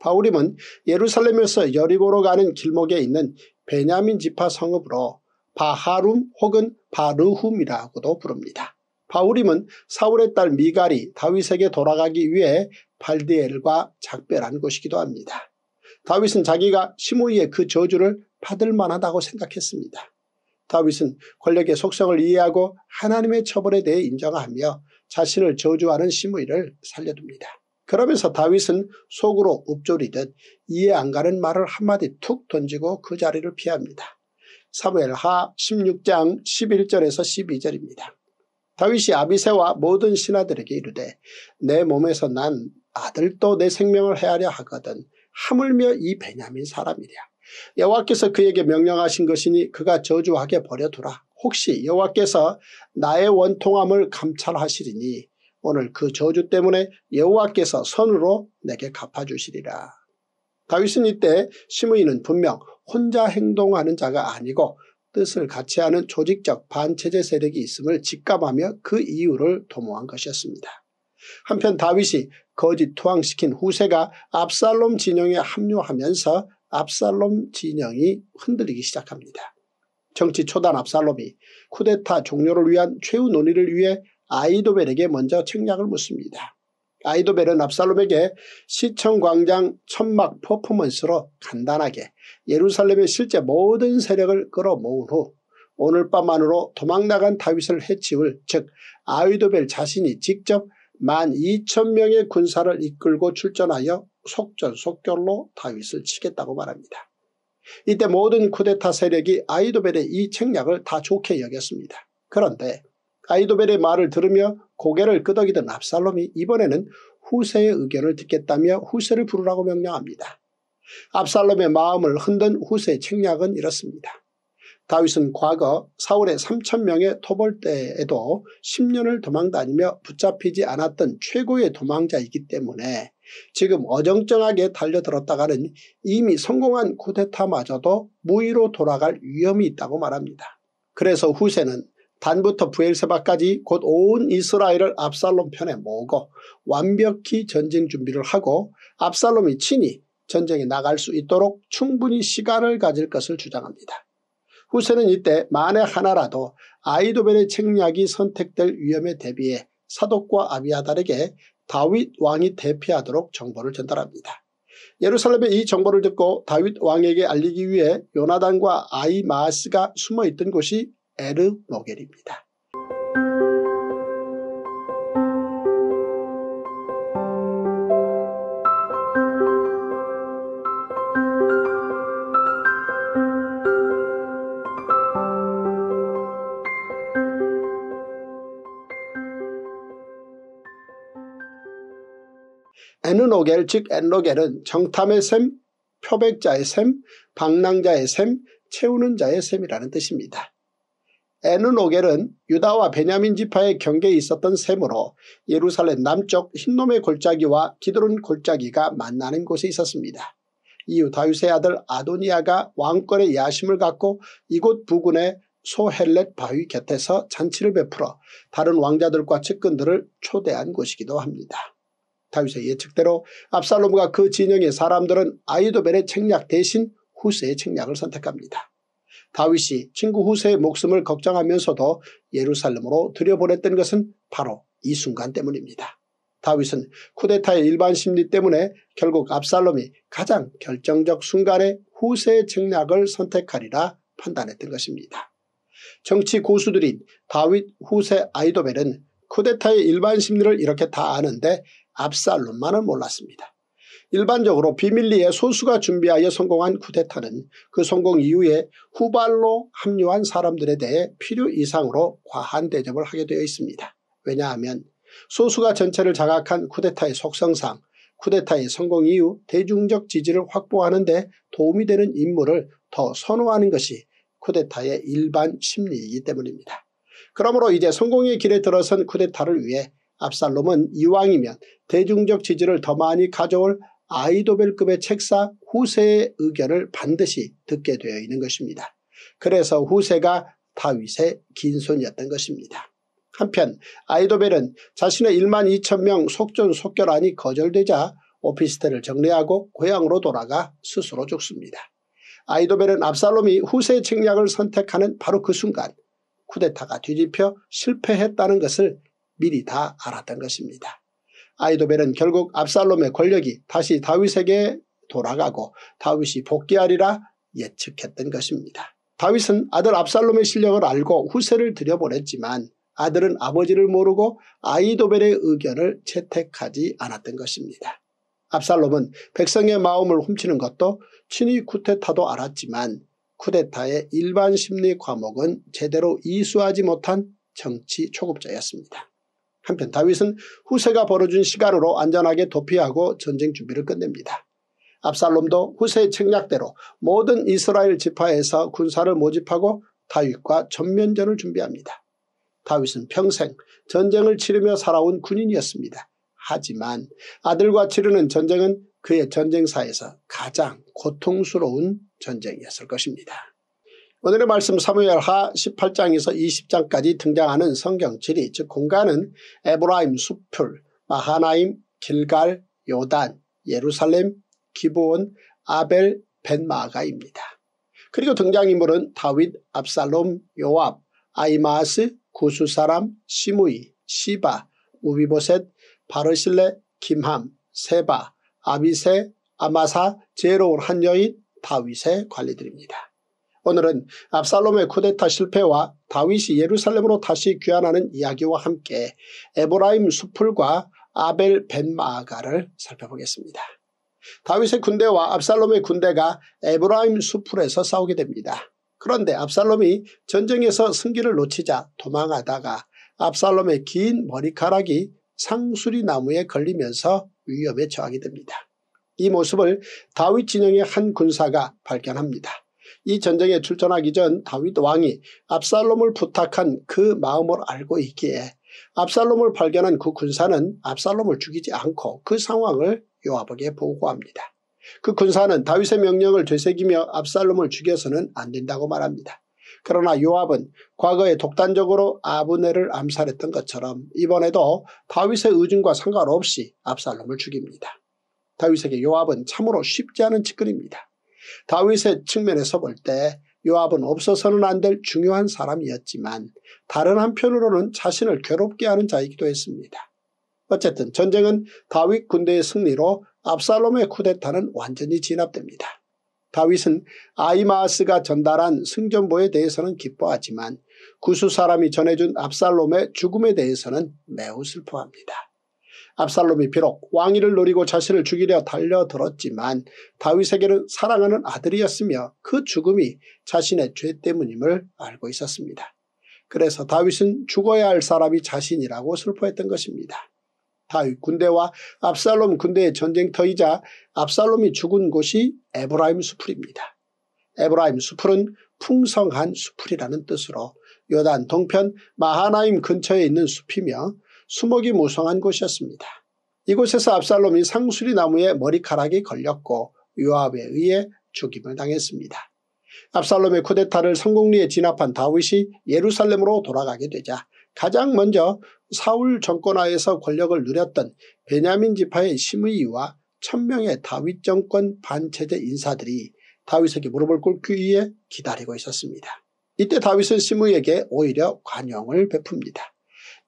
바울임은 예루살렘에서 여리고로 가는 길목에 있는 베냐민 지파 성읍으로 바하룸 혹은 바르훔이라고도 부릅니다. 바울임은 사울의 딸 미갈이 다윗에게 돌아가기 위해 발디엘과 작별한 곳이기도 합니다. 다윗은 자기가 시므이의 그 저주를 받을 만하다고 생각했습니다. 다윗은 권력의 속성을 이해하고 하나님의 처벌에 대해 인정하며 자신을 저주하는 시므이를 살려둡니다. 그러면서 다윗은 속으로 읊조리듯 이해 안 가는 말을 한마디 툭 던지고 그 자리를 피합니다. 사무엘하 16장 11절에서 12절입니다. 다윗이 아비새와 모든 신하들에게 이르되 내 몸에서 난 아들도 내 생명을 헤아려 하거든 하물며 이 베냐민 사람이랴. 여호와께서 그에게 명령하신 것이니 그가 저주하게 버려두라. 혹시 여호와께서 나의 원통함을 감찰하시리니 오늘 그 저주 때문에 여호와께서 선으로 내게 갚아주시리라. 다윗은 이때 시므이는 분명 혼자 행동하는 자가 아니고 뜻을 같이 하는 조직적 반체제 세력이 있음을 직감하며 그 이유를 도모한 것이었습니다. 한편 다윗이 거짓 투항시킨 후세가 압살롬 진영에 합류하면서 압살롬 진영이 흔들리기 시작합니다. 정치 초단 압살롬이 쿠데타 종료를 위한 최후 논의를 위해 아히도벨에게 먼저 책략을 묻습니다. 아히도벨은 압살롬에게 시청광장 천막 퍼포먼스로 간단하게 예루살렘의 실제 모든 세력을 끌어모은 후 오늘 밤 안으로 도망나간 다윗을 해치울 즉 아히도벨 자신이 직접 12,000명의 군사를 이끌고 출전하여 속전속결로 다윗을 치겠다고 말합니다. 이때 모든 쿠데타 세력이 아히도벨의 이 책략을 다 좋게 여겼습니다. 그런데 아히도벨의 말을 들으며 고개를 끄덕이던 압살롬이 이번에는 후세의 의견을 듣겠다며 후세를 부르라고 명령합니다. 압살롬의 마음을 흔든 후세의 책략은 이렇습니다. 다윗은 과거 사울의 3,000명의 토벌대에도 10년을 도망다니며 붙잡히지 않았던 최고의 도망자이기 때문에 지금 어정쩡하게 달려들었다가는 이미 성공한 쿠데타마저도 무위로 돌아갈 위험이 있다고 말합니다. 그래서 후세는 단부터 부엘세바까지 곧 온 이스라엘을 압살롬 편에 모으고 완벽히 전쟁 준비를 하고 압살롬이 친히 전쟁에 나갈 수 있도록 충분히 시간을 가질 것을 주장합니다. 후세는 이때 만에 하나라도 아히도벨의 책략이 선택될 위험에 대비해 사독과 아비아달에게 다윗 왕이 대피하도록 정보를 전달합니다. 예루살렘의 이 정보를 듣고 다윗 왕에게 알리기 위해 요나단과 아히마아스가 숨어있던 곳이 에느로겔입니다. 에느로겔 즉 엔로겔은 정탐의 셈, 표백자의 셈, 방랑자의 셈, 채우는 자의 셈이라는 뜻입니다. 에느로겔은 유다와 베냐민 지파의 경계에 있었던 셈으로 예루살렘 남쪽 흰놈의 골짜기와 기드론 골짜기가 만나는 곳에 있었습니다. 이후 다윗의 아들 아도니아가 왕권의 야심을 갖고 이곳 부근의 소헬렛 바위 곁에서 잔치를 베풀어 다른 왕자들과 측근들을 초대한 곳이기도 합니다. 다윗의 예측대로 압살롬과 그 진영의 사람들은 아히도벨의 책략 대신 후세의 책략을 선택합니다. 다윗이 친구 후세의 목숨을 걱정하면서도 예루살렘으로 들여보냈던 것은 바로 이 순간 때문입니다. 다윗은 쿠데타의 일반 심리 때문에 결국 압살롬이 가장 결정적 순간에 후세의 책략을 선택하리라 판단했던 것입니다. 정치 고수들인 다윗 후세 아히도벨은 쿠데타의 일반 심리를 이렇게 다 아는데 압살롬만은 몰랐습니다. 일반적으로 비밀리에 소수가 준비하여 성공한 쿠데타는 그 성공 이후에 후발로 합류한 사람들에 대해 필요 이상으로 과한 대접을 하게 되어 있습니다. 왜냐하면 소수가 전체를 장악한 쿠데타의 속성상 쿠데타의 성공 이후 대중적 지지를 확보하는 데 도움이 되는 인물을 더 선호하는 것이 쿠데타의 일반 심리이기 때문입니다. 그러므로 이제 성공의 길에 들어선 쿠데타를 위해 압살롬은 이왕이면 대중적 지지를 더 많이 가져올 아히도벨급의 책사 후세의 의견을 반드시 듣게 되어 있는 것입니다. 그래서 후세가 다윗의 긴손이었던 것입니다. 한편 아히도벨은 자신의 12,000명 속전속결안이 거절되자 오피스텔을 정리하고 고향으로 돌아가 스스로 죽습니다. 아히도벨은 압살롬이 후세의 책략을 선택하는 바로 그 순간 쿠데타가 뒤집혀 실패했다는 것을 미리 다 알았던 것입니다. 아히도벨은 결국 압살롬의 권력이 다시 다윗에게 돌아가고 다윗이 복귀하리라 예측했던 것입니다. 다윗은 아들 압살롬의 실력을 알고 후세를 들여보냈지만 아들은 아버지를 모르고 아히도벨의 의견을 채택하지 않았던 것입니다. 압살롬은 백성의 마음을 훔치는 것도 친위 쿠데타도 알았지만 쿠데타의 일반 심리 과목은 제대로 이수하지 못한 정치 초급자였습니다. 한편 다윗은 후세가 벌어준 시간으로 안전하게 도피하고 전쟁 준비를 끝냅니다. 압살롬도 후세의 책략대로 모든 이스라엘 지파에서 군사를 모집하고 다윗과 전면전을 준비합니다. 다윗은 평생 전쟁을 치르며 살아온 군인이었습니다. 하지만 아들과 치르는 전쟁은 그의 전쟁사에서 가장 고통스러운 전쟁이었을 것입니다. 오늘의 말씀 사무엘하 18장에서 20장까지 등장하는 성경지리 즉 공간은 에브라임 수풀, 마하나임, 길갈, 요단, 예루살렘, 기브온, 아벨, 벳마가입니다. 그리고 등장인물은 다윗, 압살롬, 요압, 아이마스, 구수사람, 시므이, 시바, 므비보셋, 바르실레, 김함, 세바, 아비새, 아마사, 지혜로운 한 여인, 다윗의 관리들입니다. 오늘은 압살롬의 쿠데타 실패와 다윗이 예루살렘으로 다시 귀환하는 이야기와 함께 에브라임 수풀과 아벨 벳마아가를 살펴보겠습니다. 다윗의 군대와 압살롬의 군대가 에브라임 수풀에서 싸우게 됩니다. 그런데 압살롬이 전쟁에서 승기를 놓치자 도망하다가 압살롬의 긴 머리카락이 상수리 나무에 걸리면서 위험에 처하게 됩니다. 이 모습을 다윗 진영의 한 군사가 발견합니다. 이 전쟁에 출전하기 전 다윗 왕이 압살롬을 부탁한 그 마음을 알고 있기에 압살롬을 발견한 그 군사는 압살롬을 죽이지 않고 그 상황을 요압에게 보고합니다. 그 군사는 다윗의 명령을 되새기며 압살롬을 죽여서는 안 된다고 말합니다. 그러나 요압은 과거에 독단적으로 아브넬을 암살했던 것처럼 이번에도 다윗의 의중과 상관없이 압살롬을 죽입니다. 다윗에게 요압은 참으로 쉽지 않은 측근입니다. 다윗의 측면에서 볼 때 요압은 없어서는 안 될 중요한 사람이었지만 다른 한편으로는 자신을 괴롭게 하는 자이기도 했습니다. 어쨌든 전쟁은 다윗 군대의 승리로 압살롬의 쿠데타는 완전히 진압됩니다. 다윗은 아히마아스가 전달한 승전보에 대해서는 기뻐하지만 구수 사람이 전해준 압살롬의 죽음에 대해서는 매우 슬퍼합니다. 압살롬이 비록 왕위를 노리고 자신을 죽이려 달려들었지만 다윗에게는 사랑하는 아들이었으며 그 죽음이 자신의 죄 때문임을 알고 있었습니다. 그래서 다윗은 죽어야 할 사람이 자신이라고 슬퍼했던 것입니다. 다윗 군대와 압살롬 군대의 전쟁터이자 압살롬이 죽은 곳이 에브라임 수풀입니다. 에브라임 수풀은 풍성한 수풀이라는 뜻으로 요단 동편 마하나임 근처에 있는 숲이며 수목이 무성한 곳이었습니다. 이곳에서 압살롬이 상수리 나무에 머리카락이 걸렸고 요압에 의해 죽임을 당했습니다. 압살롬의 쿠데타를 성공리에 진압한 다윗이 예루살렘으로 돌아가게 되자 가장 먼저 사울 정권 하에서 권력을 누렸던 베냐민 지파의 시므이와 1000명의 다윗 정권 반체제 인사들이 다윗에게 무릎을 꿇기 위해 기다리고 있었습니다. 이때 다윗은 시므이에게 오히려 관용을 베풉니다.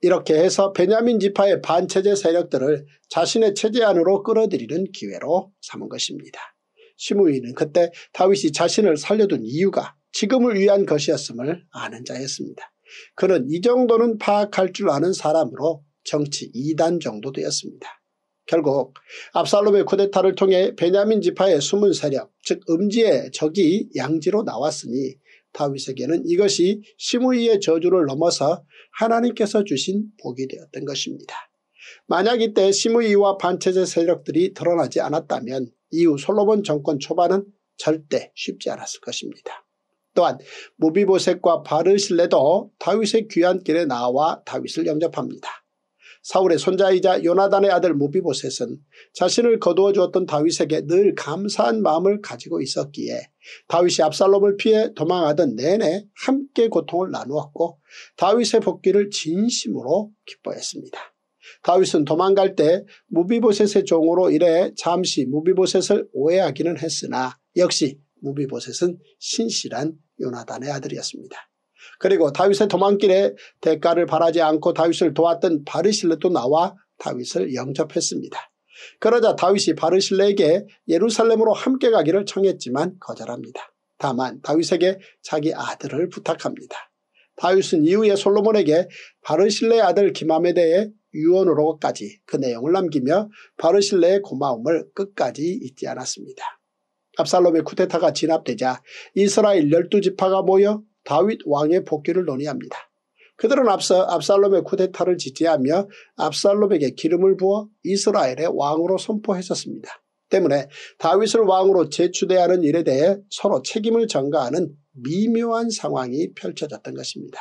이렇게 해서 베냐민 지파의 반체제 세력들을 자신의 체제 안으로 끌어들이는 기회로 삼은 것입니다. 시므이는 그때 다윗이 자신을 살려둔 이유가 지금을 위한 것이었음을 아는 자였습니다. 그는 이 정도는 파악할 줄 아는 사람으로 정치 2단 정도 되었습니다. 결국 압살롬의 쿠데타를 통해 베냐민 지파의 숨은 세력, 즉 음지의 적이 양지로 나왔으니 다윗에게는 이것이 시므이의 저주를 넘어서 하나님께서 주신 복이 되었던 것입니다. 만약 이때 시므이와 반체제 세력들이 드러나지 않았다면 이후 솔로몬 정권 초반은 절대 쉽지 않았을 것입니다. 또한 므비보셋과 바르실레도 다윗의 귀환길에 나와 다윗을 영접합니다. 사울의 손자이자 요나단의 아들 므비보셋은 자신을 거두어 주었던 다윗에게 늘 감사한 마음을 가지고 있었기에 다윗이 압살롬을 피해 도망하던 내내 함께 고통을 나누었고 다윗의 복귀를 진심으로 기뻐했습니다. 다윗은 도망갈 때 므비보셋의 종으로 일해 잠시 므비보셋을 오해하기는 했으나 역시 므비보셋은 신실한 요나단의 아들이었습니다. 그리고 다윗의 도망길에 대가를 바라지 않고 다윗을 도왔던 바르실레도 나와 다윗을 영접했습니다. 그러자 다윗이 바르실레에게 예루살렘으로 함께 가기를 청했지만 거절합니다. 다만 다윗에게 자기 아들을 부탁합니다. 다윗은 이후에 솔로몬에게 바르실레의 아들 기맘에 대해 유언으로까지 그 내용을 남기며 바르실레의 고마움을 끝까지 잊지 않았습니다. 압살롬의 쿠데타가 진압되자 이스라엘 12지파가 모여 다윗 왕의 복귀를 논의합니다. 그들은 앞서 압살롬의 쿠데타를 지지하며 압살롬에게 기름을 부어 이스라엘의 왕으로 선포했었습니다. 때문에 다윗을 왕으로 재추대하는 일에 대해 서로 책임을 전가하는 미묘한 상황이 펼쳐졌던 것입니다.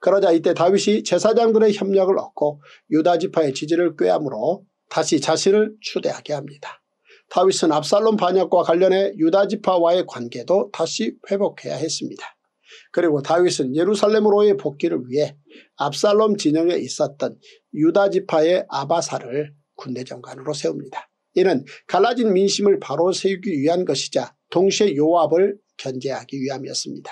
그러자 이때 다윗이 제사장들의 협력을 얻고 유다지파의 지지를 꾀함으로 다시 자신을 추대하게 합니다. 다윗은 압살롬 반역과 관련해 유다지파와의 관계도 다시 회복해야 했습니다. 그리고 다윗은 예루살렘으로의 복귀를 위해 압살롬 진영에 있었던 유다지파의 아바사를 군대장관으로 세웁니다. 이는 갈라진 민심을 바로 세우기 위한 것이자 동시에 요압을 견제하기 위함이었습니다.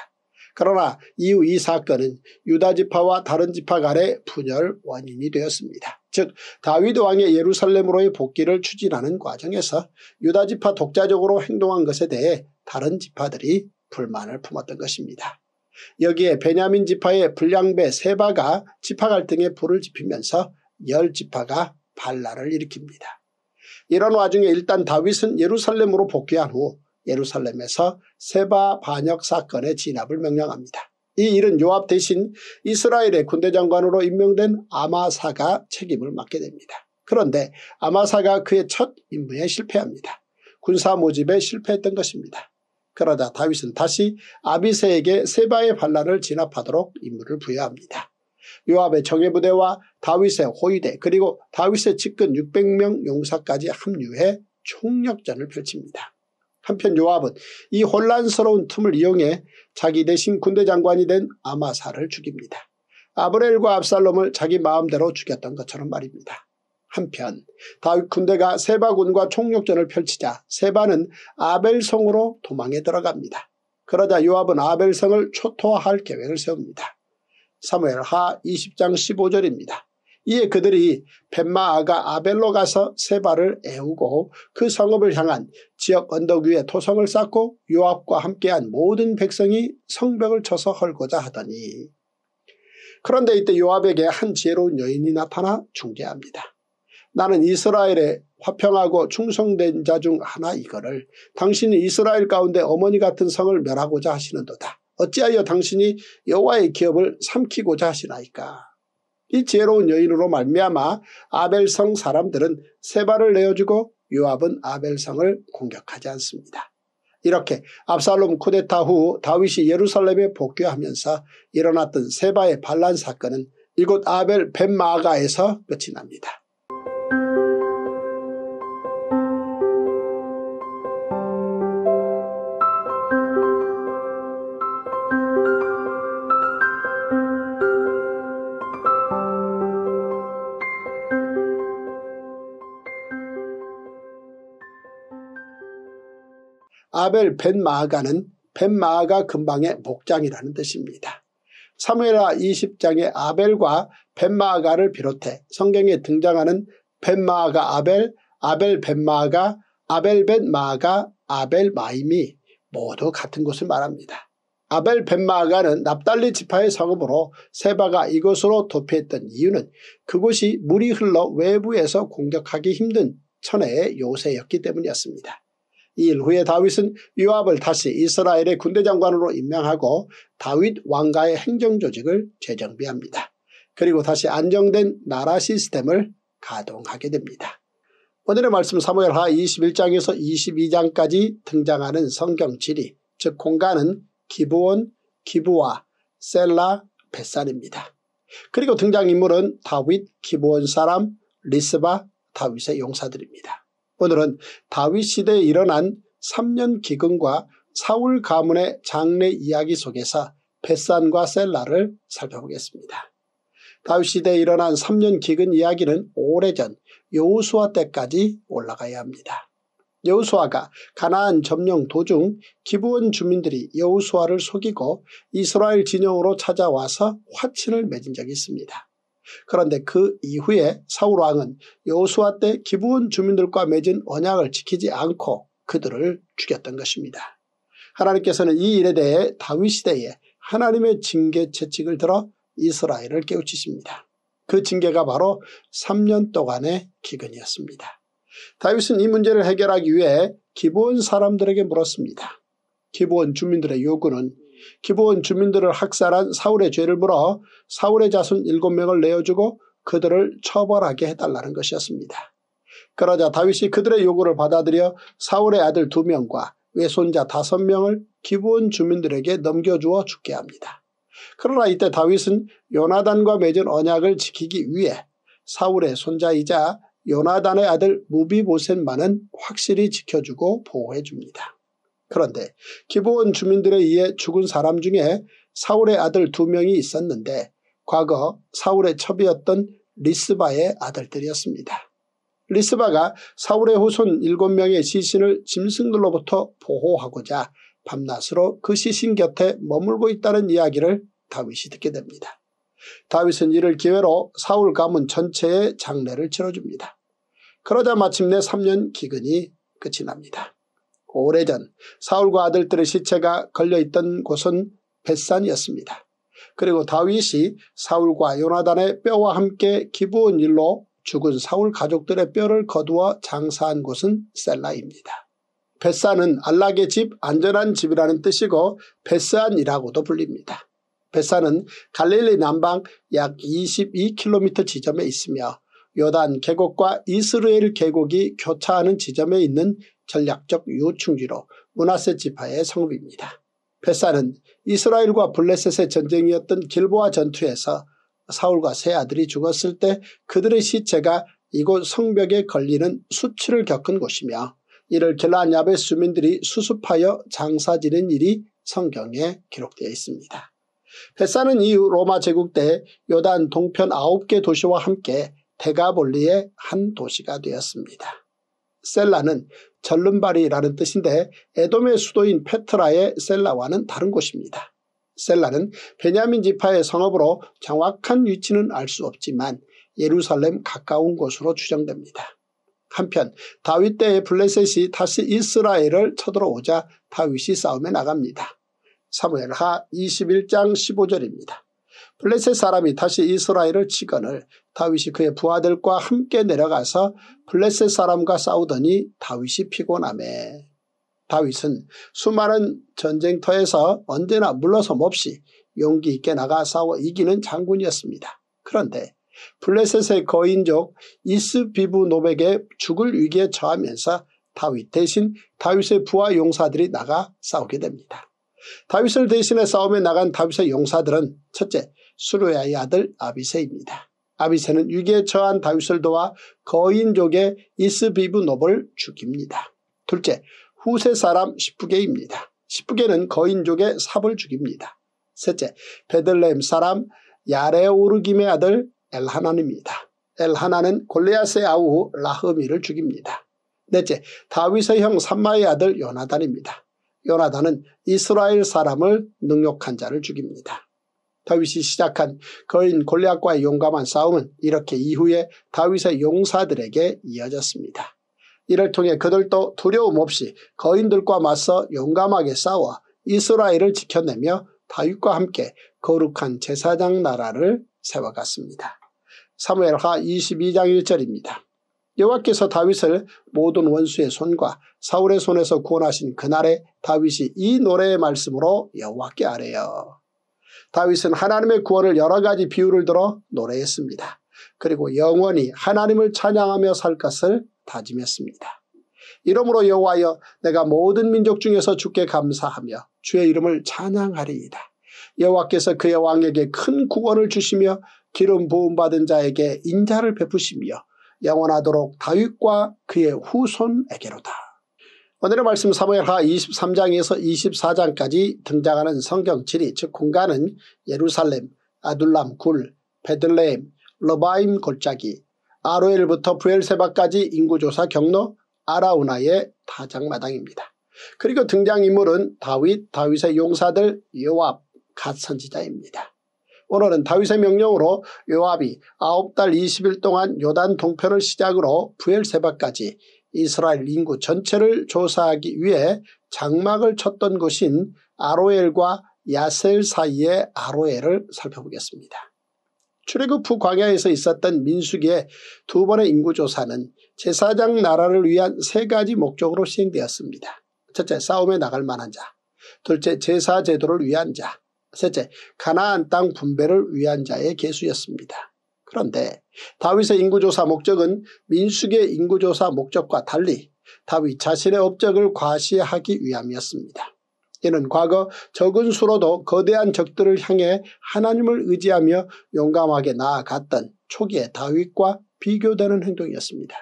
그러나 이후 이 사건은 유다지파와 다른 지파 간의 분열 원인이 되었습니다. 즉 다윗 왕의 예루살렘으로의 복귀를 추진하는 과정에서 유다지파 독자적으로 행동한 것에 대해 다른 지파들이 불만을 품었던 것입니다. 여기에 베냐민 지파의 불량배 세바가 지파 갈등에 불을 지피면서 10지파가 반란을 일으킵니다. 이런 와중에 일단 다윗은 예루살렘으로 복귀한 후 예루살렘에서 세바 반역 사건의 진압을 명령합니다. 이 일은 요압 대신 이스라엘의 군대장관으로 임명된 아마사가 책임을 맡게 됩니다. 그런데 아마사가 그의 첫 임무에 실패합니다. 군사 모집에 실패했던 것입니다. 그러자 다윗은 다시 아비새에게 세바의 반란을 진압하도록 임무를 부여합니다. 요압의 정예부대와 다윗의 호위대 그리고 다윗의 측근 600명 용사까지 합류해 총력전을 펼칩니다. 한편 요압은 이 혼란스러운 틈을 이용해 자기 대신 군대 장관이 된 아마사를 죽입니다. 아브넬과 압살롬을 자기 마음대로 죽였던 것처럼 말입니다. 한편 다윗 군대가 세바군과 총력전을 펼치자 세바는 아벨성으로 도망에 들어갑니다. 그러자 요압은 아벨성을 초토화할 계획을 세웁니다. 사무엘하 20장 15절입니다. 이에 그들이 벳마아가 아벨로 가서 세바를 애우고 그 성읍을 향한 지역 언덕 위에 토성을 쌓고 요압과 함께한 모든 백성이 성벽을 쳐서 헐고자 하더니 그런데 이때 요압에게 한 지혜로운 여인이 나타나 중재합니다. 나는 이스라엘의 화평하고 충성된 자 중 하나이거를 당신이 이스라엘 가운데 어머니 같은 성을 멸하고자 하시는도다. 어찌하여 당신이 여호와의 기업을 삼키고자 하시나이까. 이 지혜로운 여인으로 말미암아 아벨성 사람들은 세발을 내어주고 요압은 아벨성을 공격하지 않습니다. 이렇게 압살롬 쿠데타 후 다윗이 예루살렘에 복귀하면서 일어났던 세바의 반란 사건은 이곳 아벨 벳마아가에서 끝이 납니다. 아벨 벳마아가는 벳마아가 근방의 목장이라는 뜻입니다. 사무엘하 20장의 아벨과 벳마아가를 비롯해 성경에 등장하는 벳마아가 아벨, 아벨 벳마아가, 아벨 벳마아가, 아벨 마임이 모두 같은 곳을 말합니다. 아벨 벳마아가는 납달리 지파의 성읍으로 세바가 이곳으로 도피했던 이유는 그곳이 물이 흘러 외부에서 공격하기 힘든 천혜의 요새였기 때문이었습니다. 이 일 후에 다윗은 요압을 다시 이스라엘의 군대장관으로 임명하고 다윗 왕가의 행정조직을 재정비합니다. 그리고 다시 안정된 나라 시스템을 가동하게 됩니다. 오늘의 말씀 사무엘하 21장에서 22장까지 등장하는 성경 지리, 즉 공간은 기브온, 기브아, 셀라, 벳산입니다. 그리고 등장인물은 다윗, 기브온 사람, 리스바, 다윗의 용사들입니다. 오늘은 다윗 시대에 일어난 3년 기근과 사울 가문의 장래 이야기 속에서 벳산과 셀라를 살펴보겠습니다. 다윗 시대에 일어난 3년 기근 이야기는 오래전 여호수아 때까지 올라가야 합니다. 여호수아가 가나안 점령 도중 기브온 주민들이 여호수아를 속이고 이스라엘 진영으로 찾아와서 화친을 맺은 적이 있습니다. 그런데 그 이후에 사울왕은 여호수아 때 기브온 주민들과 맺은 언약을 지키지 않고 그들을 죽였던 것입니다. 하나님께서는 이 일에 대해 다윗 시대에 하나님의 징계 채찍을 들어 이스라엘을 깨우치십니다. 그 징계가 바로 3년 동안의 기근이었습니다. 다윗은 이 문제를 해결하기 위해 기브온 사람들에게 물었습니다. 기브온 주민들의 요구는 기브온 주민들을 학살한 사울의 죄를 물어 사울의 자손 7명을 내어주고 그들을 처벌하게 해달라는 것이었습니다. 그러자 다윗이 그들의 요구를 받아들여 사울의 아들 2명과 외손자 5명을 기브온 주민들에게 넘겨주어 죽게 합니다. 그러나 이때 다윗은 요나단과 맺은 언약을 지키기 위해 사울의 손자이자 요나단의 아들 므비보셋만은 확실히 지켜주고 보호해줍니다. 그런데 기브온 주민들에 의해 죽은 사람 중에 사울의 아들 2명이 있었는데 과거 사울의 첩이었던 리스바의 아들들이었습니다. 리스바가 사울의 후손 7명의 시신을 짐승들로부터 보호하고자 밤낮으로 그 시신 곁에 머물고 있다는 이야기를 다윗이 듣게 됩니다. 다윗은 이를 기회로 사울 가문 전체의 장례를 치러줍니다. 그러자 마침내 3년 기근이 끝이 납니다. 오래전 사울과 아들들의 시체가 걸려있던 곳은 벳산이었습니다. 그리고 다윗이 사울과 요나단의 뼈와 함께 기브온 일로 죽은 사울 가족들의 뼈를 거두어 장사한 곳은 셀라입니다. 벳산은 안락의 집, 안전한 집이라는 뜻이고 벳산이라고도 불립니다. 벳산은 갈릴리 남방 약 22km 지점에 있으며 요단 계곡과 이스라엘 계곡이 교차하는 지점에 있는 전략적 요충지로 므낫세 지파의 성읍입니다. 벳산은 이스라엘과 블레셋의 전쟁이었던 길보아 전투에서 사울과 세 아들이 죽었을 때 그들의 시체가 이곳 성벽에 걸리는 수치를 겪은 곳이며 이를 길르앗 야베스 주민들이 수습하여 장사 지는 일이 성경에 기록되어 있습니다. 벳산은 이후 로마 제국 때 요단 동편 9개 도시와 함께 데가볼리의 한 도시가 되었습니다. 셀라는 절름발이라는 뜻인데 에돔의 수도인 페트라의 셀라와는 다른 곳입니다. 셀라는 베냐민 지파의 성읍으로 정확한 위치는 알 수 없지만 예루살렘 가까운 곳으로 추정됩니다. 한편 다윗 때의 블레셋이 다시 이스라엘을 쳐들어오자 다윗이 싸움에 나갑니다. 사무엘하 21장 15절입니다. 블레셋 사람이 다시 이스라엘을 치거늘 다윗이 그의 부하들과 함께 내려가서 블레셋 사람과 싸우더니 다윗이 피곤하매. 다윗은 수많은 전쟁터에서 언제나 물러섬 없이 용기 있게 나가 싸워 이기는 장군이었습니다. 그런데 블레셋의 거인족 이스비브노백의 죽을 위기에 처하면서 다윗 대신 다윗의 부하 용사들이 나가 싸우게 됩니다. 다윗을 대신해 싸움에 나간 다윗의 용사들은 첫째, 수루야의 아들 아비새입니다. 아비새는 위기에 처한 다윗을 도와 거인족의 이스비브노백을 죽입니다. 둘째, 후세 사람 시프게입니다. 시프게는 거인족의 삽을 죽입니다. 셋째, 베들레헴 사람 야레오르김의 아들 엘하난입니다. 엘하난은 골리앗의 아우 라흐미를 죽입니다. 넷째, 다윗의 형 삼마의 아들 요나단입니다. 요나단은 이스라엘 사람을 능욕한 자를 죽입니다. 다윗이 시작한 거인 골리앗과의 용감한 싸움은 이렇게 이후에 다윗의 용사들에게 이어졌습니다. 이를 통해 그들도 두려움 없이 거인들과 맞서 용감하게 싸워 이스라엘을 지켜내며 다윗과 함께 거룩한 제사장 나라를 세워갔습니다. 사무엘하 22장 1절입니다. 여호와께서 다윗을 모든 원수의 손과 사울의 손에서 구원하신 그날에 다윗이 이 노래의 말씀으로 여호와께 아뢰어. 다윗은 하나님의 구원을 여러 가지 비유를 들어 노래했습니다. 그리고 영원히 하나님을 찬양하며 살 것을 다짐했습니다. 이러므로 여호와여, 내가 모든 민족 중에서 주께 감사하며 주의 이름을 찬양하리이다. 여호와께서 그의 왕에게 큰 구원을 주시며 기름 부음받은 자에게 인자를 베푸시며 영원하도록 다윗과 그의 후손에게로다. 오늘의 말씀 사무엘하 23장에서 24장까지 등장하는 성경 지리, 즉 공간은 예루살렘, 아둘람 굴, 베들레헴, 르바임 골짜기, 아로엘부터 브엘세바까지 인구조사 경로 아라우나의 다장마당입니다. 그리고 등장인물은 다윗, 다윗의 용사들, 요압, 갓 선지자입니다. 오늘은 다윗의 명령으로 요압이 9달 20일 동안 요단 동편을 시작으로 브엘세바까지 이스라엘 인구 전체를 조사하기 위해 장막을 쳤던 곳인 아로엘과 야셀 사이의 아로엘을 살펴보겠습니다. 출애굽 후 광야에서 있었던 민수기의 두 번의 인구조사는 제사장 나라를 위한 세 가지 목적으로 시행되었습니다. 첫째, 싸움에 나갈 만한 자. 둘째, 제사 제도를 위한 자. 셋째, 가나안 땅 분배를 위한 자의 계수였습니다. 그런데 다윗의 인구조사 목적은 민수기의 인구조사 목적과 달리 다윗 자신의 업적을 과시하기 위함이었습니다. 이는 과거 적은 수로도 거대한 적들을 향해 하나님을 의지하며 용감하게 나아갔던 초기의 다윗과 비교되는 행동이었습니다.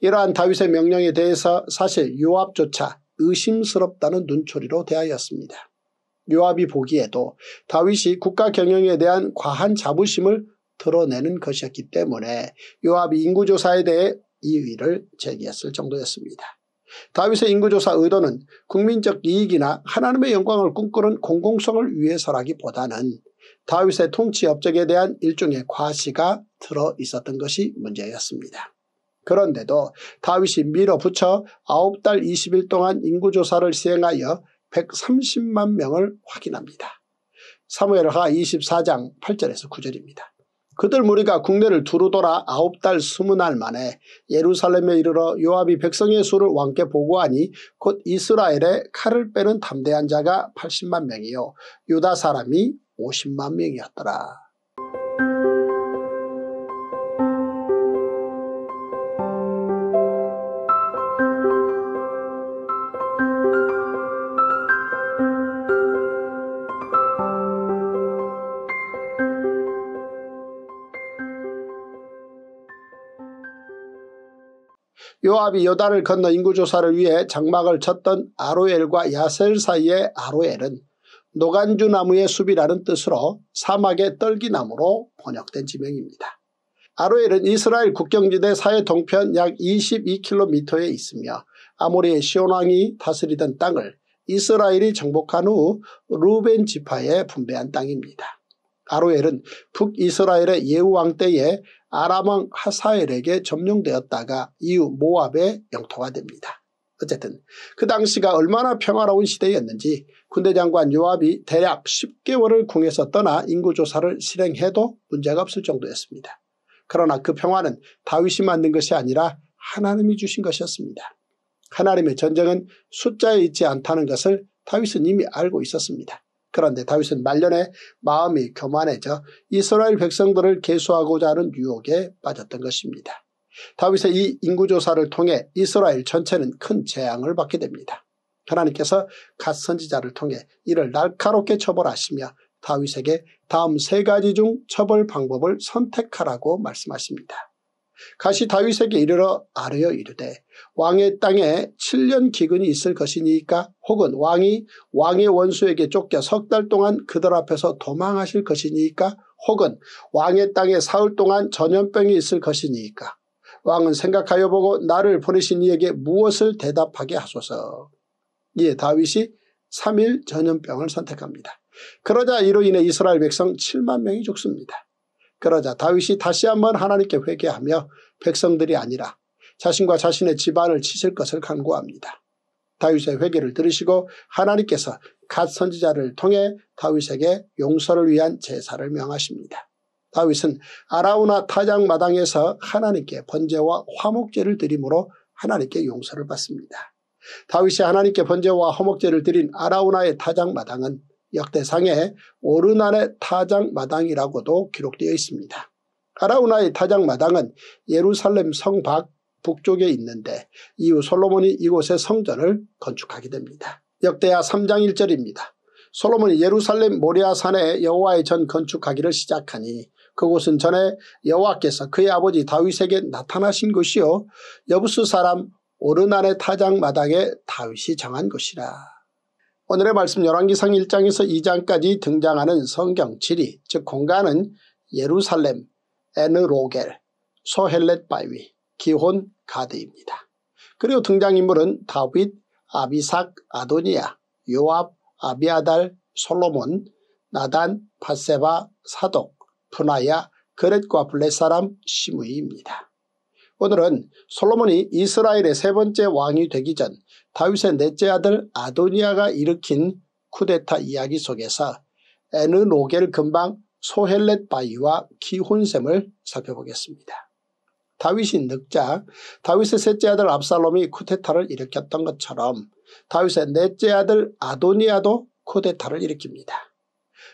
이러한 다윗의 명령에 대해서 사실 요압조차 의심스럽다는 눈초리로 대하였습니다. 요압이 보기에도 다윗이 국가 경영에 대한 과한 자부심을 드러내는 것이었기 때문에 요압이 인구조사에 대해 이의를 제기했을 정도였습니다. 다윗의 인구조사 의도는 국민적 이익이나 하나님의 영광을 꿈꾸는 공공성을 위해서라기보다는 다윗의 통치 업적에 대한 일종의 과시가 들어있었던 것이 문제였습니다. 그런데도 다윗이 밀어붙여 9달 20일 동안 인구조사를 시행하여 130만 명을 확인합니다. 사무엘하 24장 8절에서 9절입니다. 그들 무리가 국내를 두루 돌아 9달 20날 만에 예루살렘에 이르러 요압이 백성의 수를 왕께 보고하니 곧 이스라엘의 칼을 빼는 담대한 자가 80만 명이요 유다 사람이 50만 명이었더라. 요압이 요단을 건너 인구조사를 위해 장막을 쳤던 아로엘과 야셀 사이의 아로엘은 노간주 나무의 숲이라는 뜻으로 사막의 떨기나무로 번역된 지명입니다. 아로엘은 이스라엘 국경지대 사해 동편 약 22km에 있으며 아모리의 시온왕이 다스리던 땅을 이스라엘이 정복한 후 루벤 지파에 분배한 땅입니다. 아로엘은 북이스라엘의 예후왕 때에 아람왕 하사엘에게 점령되었다가 이후 모압의 영토가 됩니다. 어쨌든 그 당시가 얼마나 평화로운 시대였는지 군대장관 요압이 대략 10개월을 궁에서 떠나 인구조사를 실행해도 문제가 없을 정도였습니다. 그러나 그 평화는 다윗이 만든 것이 아니라 하나님이 주신 것이었습니다. 하나님의 전쟁은 숫자에 있지 않다는 것을 다윗은 이미 알고 있었습니다. 그런데 다윗은 말년에 마음이 교만해져 이스라엘 백성들을 계수하고자 하는 유혹에 빠졌던 것입니다. 다윗의 이 인구조사를 통해 이스라엘 전체는 큰 재앙을 받게 됩니다. 하나님께서 갓 선지자를 통해 이를 날카롭게 처벌하시며 다윗에게 다음 세 가지 중 처벌 방법을 선택하라고 말씀하십니다. 갓이 다윗에게 이르러 아뢰어 이르되 왕의 땅에 7년 기근이 있을 것이니까 혹은 왕이 왕의 원수에게 쫓겨 석 달 동안 그들 앞에서 도망하실 것이니까 혹은 왕의 땅에 사흘 동안 전염병이 있을 것이니까 왕은 생각하여 보고 나를 보내신 이에게 무엇을 대답하게 하소서. 이에 다윗이 3일 전염병을 선택합니다. 그러자 이로 인해 이스라엘 백성 7만 명이 죽습니다. 그러자 다윗이 다시 한번 하나님께 회개하며 백성들이 아니라 자신과 자신의 집안을 치실 것을 간구합니다. 다윗의 회개를 들으시고 하나님께서 갓 선지자를 통해 다윗에게 용서를 위한 제사를 명하십니다. 다윗은 아라우나 타작 마당에서 하나님께 번제와 화목제를 드림으로 하나님께 용서를 받습니다. 다윗이 하나님께 번제와 화목제를 드린 아라우나의 타작 마당은 역대상에 오르난의 타작 마당이라고도 기록되어 있습니다. 아라우나의 타작 마당은 예루살렘 성 밖 북쪽에 있는데 이후 솔로몬이 이곳에 성전을 건축하게 됩니다. 역대하 3장 1절입니다. 솔로몬이 예루살렘 모리아산에 여호와의 전 건축하기를 시작하니 그곳은 전에 여호와께서 그의 아버지 다윗에게 나타나신 것이요 여부스 사람 오르난의 타작 마당에 다윗이 정한 것이라. 오늘의 말씀 열왕기상 1장에서 2장까지 등장하는 성경 지리, 즉 공간은 예루살렘, 에느로겔, 소헬렛 바위, 기혼 가드입니다. 그리고 등장인물은 다윗, 아비삭, 아도니야, 요압, 아비아달, 솔로몬, 나단, 밧세바, 사독, 분하야, 그렛과 블렛사람, 시므이입니다. 오늘은 솔로몬이 이스라엘의 세 번째 왕이 되기 전 다윗의 넷째 아들 아도니아가 일으킨 쿠데타 이야기 속에서 에느로겔 근방 소헬렛 바위와 기혼샘을 살펴보겠습니다. 다윗이 늙자 다윗의 셋째 아들 압살롬이 쿠데타를 일으켰던 것처럼 다윗의 넷째 아들 아도니아도 쿠데타를 일으킵니다.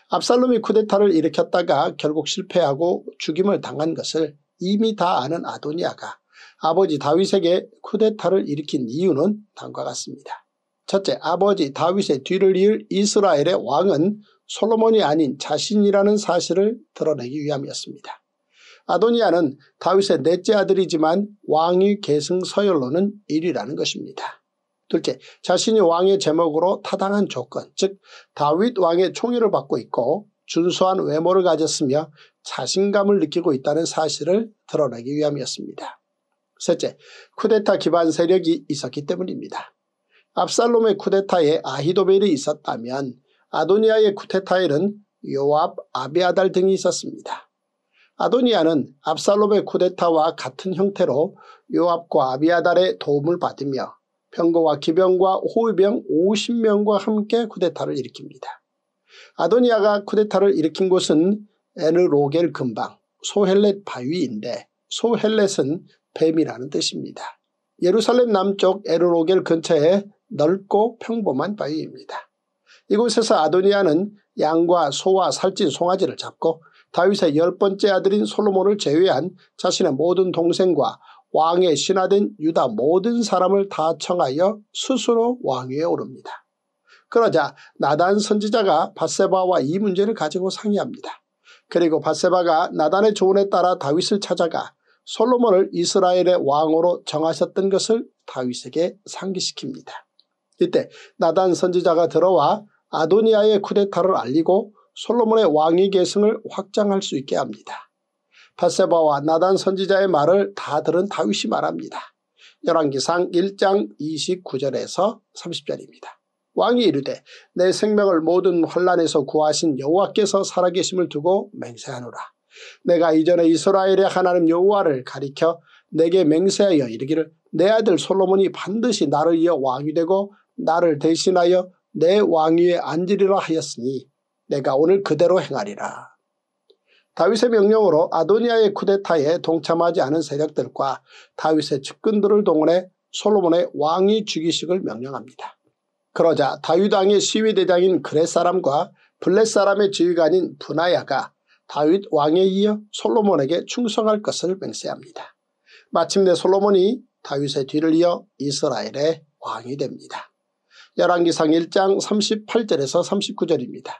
압살롬이 쿠데타를 일으켰다가 결국 실패하고 죽임을 당한 것을 이미 다 아는 아도니아가 아버지 다윗에게 쿠데타를 일으킨 이유는 다음과 같습니다. 첫째, 아버지 다윗의 뒤를 이을 이스라엘의 왕은 솔로몬이 아닌 자신이라는 사실을 드러내기 위함이었습니다. 아도니아는 다윗의 넷째 아들이지만 왕위 계승 서열로는 1위라는 것입니다. 둘째, 자신이 왕의 제목으로 타당한 조건, 즉 다윗 왕의 총애를 받고 있고 준수한 외모를 가졌으며 자신감을 느끼고 있다는 사실을 드러내기 위함이었습니다. 셋째, 쿠데타 기반 세력이 있었기 때문입니다. 압살롬의 쿠데타에 아히도벨이 있었다면 아도니아의 쿠데타에는 요압, 아비아달 등이 있었습니다. 아도니아는 압살롬의 쿠데타와 같은 형태로 요압과 아비아달의 도움을 받으며 병거와 기병과 호위병 50명과 함께 쿠데타를 일으킵니다. 아도니아가 쿠데타를 일으킨 곳은 에느로겔 근방 소헬렛 바위인데 소헬렛은 뱀이라는 뜻입니다. 예루살렘 남쪽 에느로겔 근처의 넓고 평범한 바위입니다. 이곳에서 아도니아는 양과 소와 살찐 송아지를 잡고 다윗의 10번째 아들인 솔로몬을 제외한 자신의 모든 동생과 왕의 신하된 유다 모든 사람을 다 청하여 스스로 왕위에 오릅니다. 그러자 나단 선지자가 밧세바와 이 문제를 가지고 상의합니다. 그리고 밧세바가 나단의 조언에 따라 다윗을 찾아가 솔로몬을 이스라엘의 왕으로 정하셨던 것을 다윗에게 상기시킵니다. 이때 나단 선지자가 들어와 아도니아의 쿠데타를 알리고 솔로몬의 왕위 계승을 확장할 수 있게 합니다. 밧세바와 나단 선지자의 말을 다 들은 다윗이 말합니다. 열왕기상 1장 29절에서 30절입니다. 왕이 이르되 내 생명을 모든 환난에서 구하신 여호와께서 살아계심을 두고 맹세하노라. 내가 이전에 이스라엘의 하나님 여호와를 가리켜 내게 맹세하여 이르기를 내 아들 솔로몬이 반드시 나를 이어 왕이 되고 나를 대신하여 내 왕위에 앉으리라 하였으니 내가 오늘 그대로 행하리라. 다윗의 명령으로 아도니아의 쿠데타에 동참하지 않은 세력들과 다윗의 측근들을 동원해 솔로몬의 왕위 즉위식을 명령합니다. 그러자 다윗 왕의 시위대장인 그렛 사람과 블렛 사람의 지휘관인 분하야가 다윗 왕에 이어 솔로몬에게 충성할 것을 맹세합니다. 마침내 솔로몬이 다윗의 뒤를 이어 이스라엘의 왕이 됩니다. 열왕기상 1장 38절에서 39절입니다.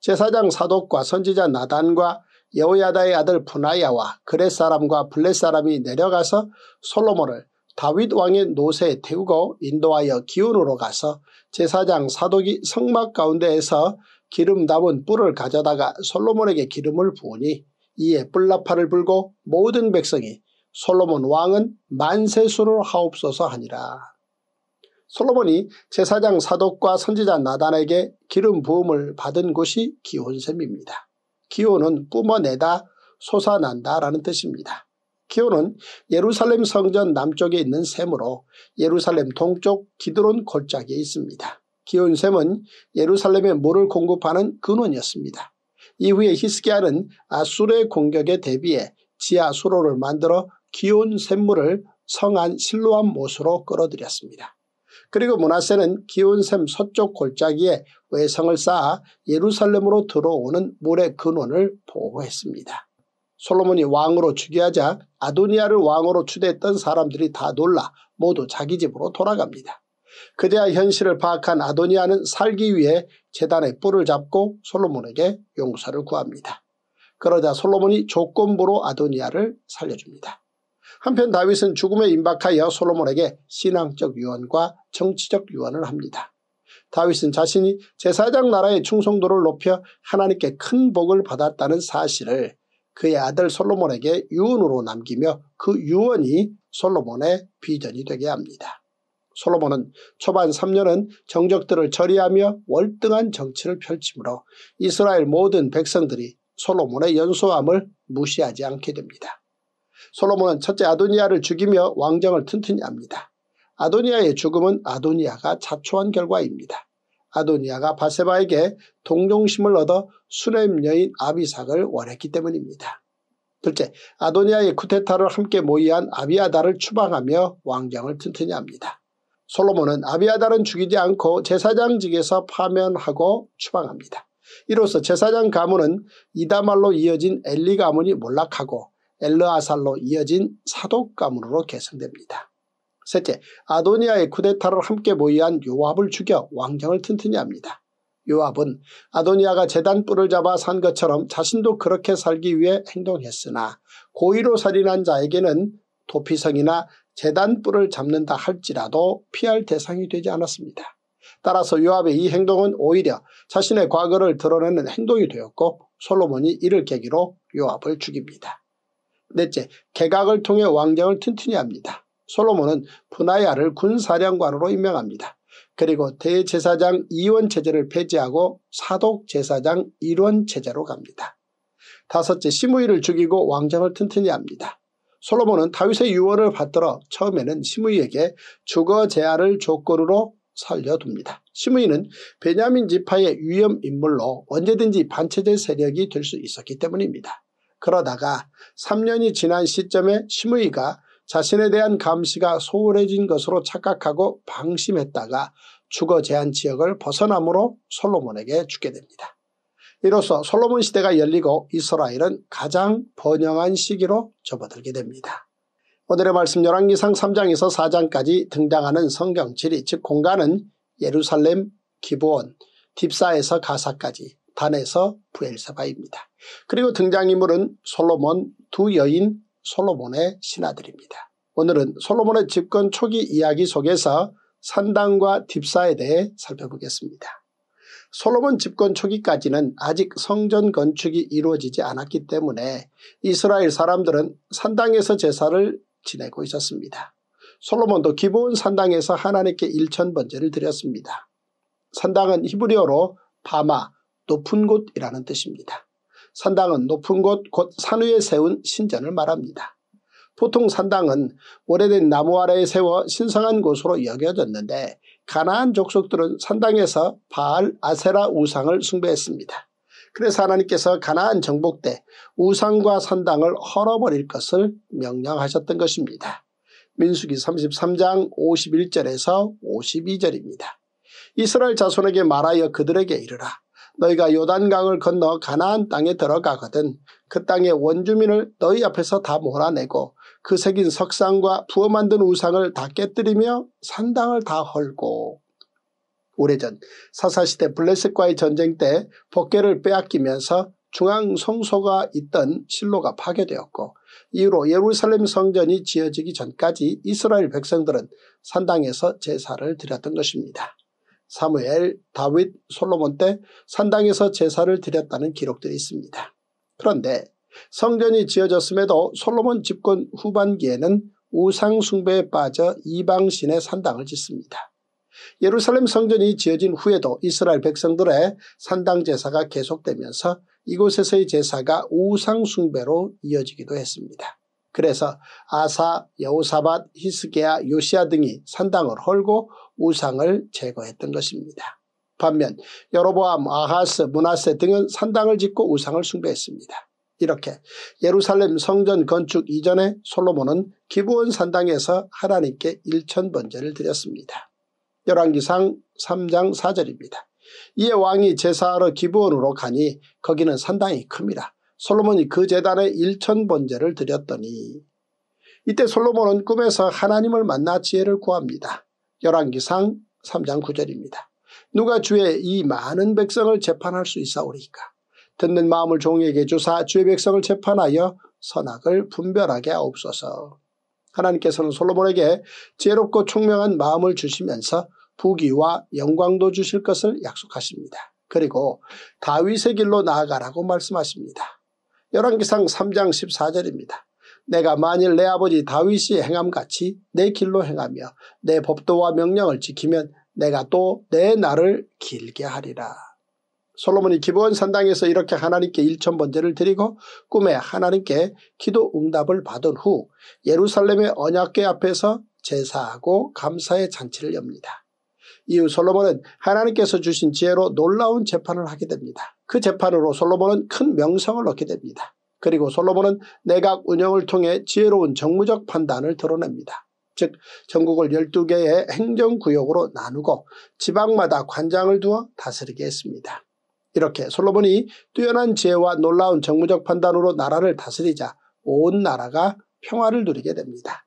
제사장 사독과 선지자 나단과 여호야다의 아들 분하야와 그렛 사람과 블렛 사람이 내려가서 솔로몬을 다윗 왕의 노새에 태우고 인도하여 기온으로 가서 제사장 사독이 성막 가운데에서 기름 담은 뿔을 가져다가 솔로몬에게 기름을 부으니 이에 뿔나팔을 불고 모든 백성이 솔로몬 왕은 만세수를 하옵소서 하니라. 솔로몬이 제사장 사독과 선지자 나단에게 기름 부음을 받은 곳이 기온샘입니다. 기온은 뿜어내다, 솟아난다 라는 뜻입니다. 기온은 예루살렘 성전 남쪽에 있는 샘으로 예루살렘 동쪽 기드론 골짜기에 있습니다. 기온샘은 예루살렘에 물을 공급하는 근원이었습니다. 이후에 히스기야는 아수르의 공격에 대비해 지하 수로를 만들어 기온샘물을 성안 실로암 못으로 끌어들였습니다. 그리고 므낫세는 기온샘 서쪽 골짜기에 외성을 쌓아 예루살렘으로 들어오는 물의 근원을 보호했습니다. 솔로몬이 왕으로 즉위하자 아도니아를 왕으로 추대했던 사람들이 다 놀라 모두 자기 집으로 돌아갑니다. 그제야 현실을 파악한 아도니아는 살기 위해 제단의 뿔을 잡고 솔로몬에게 용서를 구합니다. 그러자 솔로몬이 조건부로 아도니아를 살려줍니다. 한편 다윗은 죽음에 임박하여 솔로몬에게 신앙적 유언과 정치적 유언을 합니다. 다윗은 자신이 제사장 나라의 충성도를 높여 하나님께 큰 복을 받았다는 사실을 그의 아들 솔로몬에게 유언으로 남기며 그 유언이 솔로몬의 비전이 되게 합니다. 솔로몬은 초반 3년은 정적들을 처리하며 월등한 정치를 펼치므로 이스라엘 모든 백성들이 솔로몬의 연소함을 무시하지 않게 됩니다. 솔로몬은 첫째 아도니아를 죽이며 왕정을 튼튼히 합니다. 아도니아의 죽음은 아도니아가 자초한 결과입니다. 아도니아가 바세바에게 동정심을 얻어 수넴 여인 아비삭을 원했기 때문입니다. 둘째, 아도니아의 쿠데타를 함께 모의한 아비아달을 추방하며 왕정을 튼튼히 합니다. 솔로몬은 아비아달은 죽이지 않고 제사장직에서 파면하고 추방합니다. 이로써 제사장 가문은 이다말로 이어진 엘리 가문이 몰락하고 엘르아살로 이어진 사독 가문으로 계승됩니다. 셋째, 아도니아의 쿠데타를 함께 모의한 요압을 죽여 왕정을 튼튼히 합니다. 요압은 아도니아가 제단 뿔을 잡아 산 것처럼 자신도 그렇게 살기 위해 행동했으나 고의로 살인한 자에게는 도피성이나 제단 뿔을 잡는다 할지라도 피할 대상이 되지 않았습니다. 따라서 요압의 이 행동은 오히려 자신의 과거를 드러내는 행동이 되었고 솔로몬이 이를 계기로 요압을 죽입니다. 넷째, 개각을 통해 왕정을 튼튼히 합니다. 솔로몬은 분하야를 군사령관으로 임명합니다. 그리고 대제사장 2원 체제를 폐지하고 사독 제사장 1원 체제로 갑니다. 다섯째, 시므이를 죽이고 왕정을 튼튼히 합니다. 솔로몬은 다윗의 유언을 받들어 처음에는 시므이에게 주거 제한을 조건으로 살려둡니다. 시므이는 베냐민 지파의 위험 인물로 언제든지 반체제 세력이 될 수 있었기 때문입니다. 그러다가 3년이 지난 시점에 시므이가 자신에 대한 감시가 소홀해진 것으로 착각하고 방심했다가 주거 제한 지역을 벗어남으로 솔로몬에게 죽게 됩니다. 이로써 솔로몬 시대가 열리고 이스라엘은 가장 번영한 시기로 접어들게 됩니다. 오늘의 말씀 열왕기상 3장에서 4장까지 등장하는 성경 지리, 즉 공간은 예루살렘, 기브온, 딥사에서 가사까지, 단에서 브엘세바입니다. 그리고 등장인물은 솔로몬, 두 여인, 솔로몬의 신하들입니다. 오늘은 솔로몬의 집권 초기 이야기 속에서 산당과 딥사에 대해 살펴보겠습니다. 솔로몬 집권 초기까지는 아직 성전 건축이 이루어지지 않았기 때문에 이스라엘 사람들은 산당에서 제사를 지내고 있었습니다. 솔로몬도 기브온 산당에서 하나님께 일천번제를 드렸습니다. 산당은 히브리어로 바마, 높은 곳이라는 뜻입니다. 산당은 높은 곳, 곧 산 위에 세운 신전을 말합니다. 보통 산당은 오래된 나무 아래에 세워 신성한 곳으로 여겨졌는데 가나안 족속들은 산당에서 바알 아세라 우상을 숭배했습니다. 그래서 하나님께서 가나안 정복 때 우상과 산당을 헐어버릴 것을 명령하셨던 것입니다. 민수기 33장 51절에서 52절입니다. 이스라엘 자손에게 말하여 그들에게 이르라. 너희가 요단강을 건너 가나안 땅에 들어가거든 그 땅의 원주민을 너희 앞에서 다 몰아내고 그 새긴 석상과 부어 만든 우상을 다 깨뜨리며 산당을 다 헐고. 오래전 사사시대 블레셋과의 전쟁 때 법궤를 빼앗기면서 중앙 성소가 있던 실로가 파괴되었고 이후로 예루살렘 성전이 지어지기 전까지 이스라엘 백성들은 산당에서 제사를 드렸던 것입니다. 사무엘, 다윗, 솔로몬 때 산당에서 제사를 드렸다는 기록들이 있습니다. 그런데 성전이 지어졌음에도 솔로몬 집권 후반기에는 우상 숭배에 빠져 이방신의 산당을 짓습니다. 예루살렘 성전이 지어진 후에도 이스라엘 백성들의 산당 제사가 계속되면서 이곳에서의 제사가 우상 숭배로 이어지기도 했습니다. 그래서 아사, 여호사밧, 히스기야, 요시야 등이 산당을 헐고 우상을 제거했던 것입니다. 반면 여로보암, 아하스, 므낫세 등은 산당을 짓고 우상을 숭배했습니다. 이렇게 예루살렘 성전 건축 이전에 솔로몬은 기브온 산당에서 하나님께 일천번제를 드렸습니다. 열왕기상 3장 4절입니다. 이에 왕이 제사하러 기브온으로 가니 거기는 산당이 큽니다. 솔로몬이 그 제단에 일천번제를 드렸더니. 이때 솔로몬은 꿈에서 하나님을 만나 지혜를 구합니다. 열왕기상 3장 9절입니다. 누가 주의 이 많은 백성을 재판할 수 있사오리까? 듣는 마음을 종에게 주사 주의 백성을 재판하여 선악을 분별하게 하옵소서. 하나님께서는 솔로몬에게 지혜롭고 총명한 마음을 주시면서 부귀와 영광도 주실 것을 약속하십니다. 그리고 다윗의 길로 나아가라고 말씀하십니다. 열왕기상 3장 14절입니다. 내가 만일 내 아버지 다윗이 행함같이 내 길로 행하며 내 법도와 명령을 지키면 내가 또 내 날을 길게 하리라. 솔로몬이 기브온 산당에서 이렇게 하나님께 일천번제를 드리고 꿈에 하나님께 기도 응답을 받은 후 예루살렘의 언약궤 앞에서 제사하고 감사의 잔치를 엽니다. 이후 솔로몬은 하나님께서 주신 지혜로 놀라운 재판을 하게 됩니다. 그 재판으로 솔로몬은 큰 명성을 얻게 됩니다. 그리고 솔로몬은 내각 운영을 통해 지혜로운 정무적 판단을 드러냅니다. 즉 전국을 12개의 행정구역으로 나누고 지방마다 관장을 두어 다스리게 했습니다. 이렇게 솔로몬이 뛰어난 지혜와 놀라운 정무적 판단으로 나라를 다스리자 온 나라가 평화를 누리게 됩니다.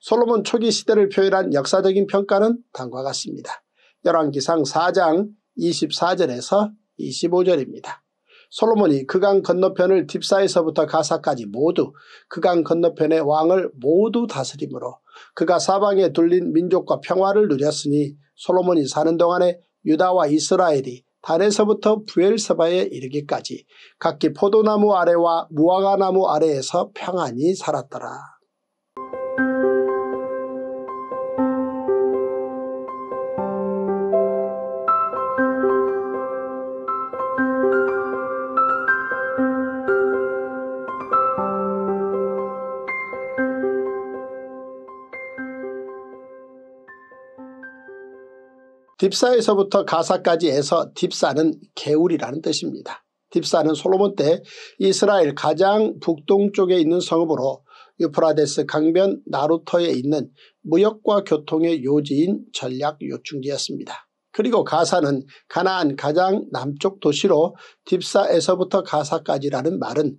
솔로몬 초기 시대를 표현한 역사적인 평가는 다음과 같습니다. 열왕기상 4장 24절에서 25절입니다. 솔로몬이 그강 건너편을 딥사에서부터 가사까지 모두 그강 건너편의 왕을 모두 다스림으로 그가 사방에 둘린 민족과 평화를 누렸으니 솔로몬이 사는 동안에 유다와 이스라엘이 단에서부터 부엘세바에 이르기까지 각기 포도나무 아래와 무화과나무 아래에서 평안히 살았더라. 딥사에서부터 가사까지 해서 딥사는 개울이라는 뜻입니다. 딥사는 솔로몬 때 이스라엘 가장 북동쪽에 있는 성읍으로 유프라데스 강변 나루터에 있는 무역과 교통의 요지인 전략 요충지였습니다. 그리고 가사는 가나안 가장 남쪽 도시로 딥사에서부터 가사까지라는 말은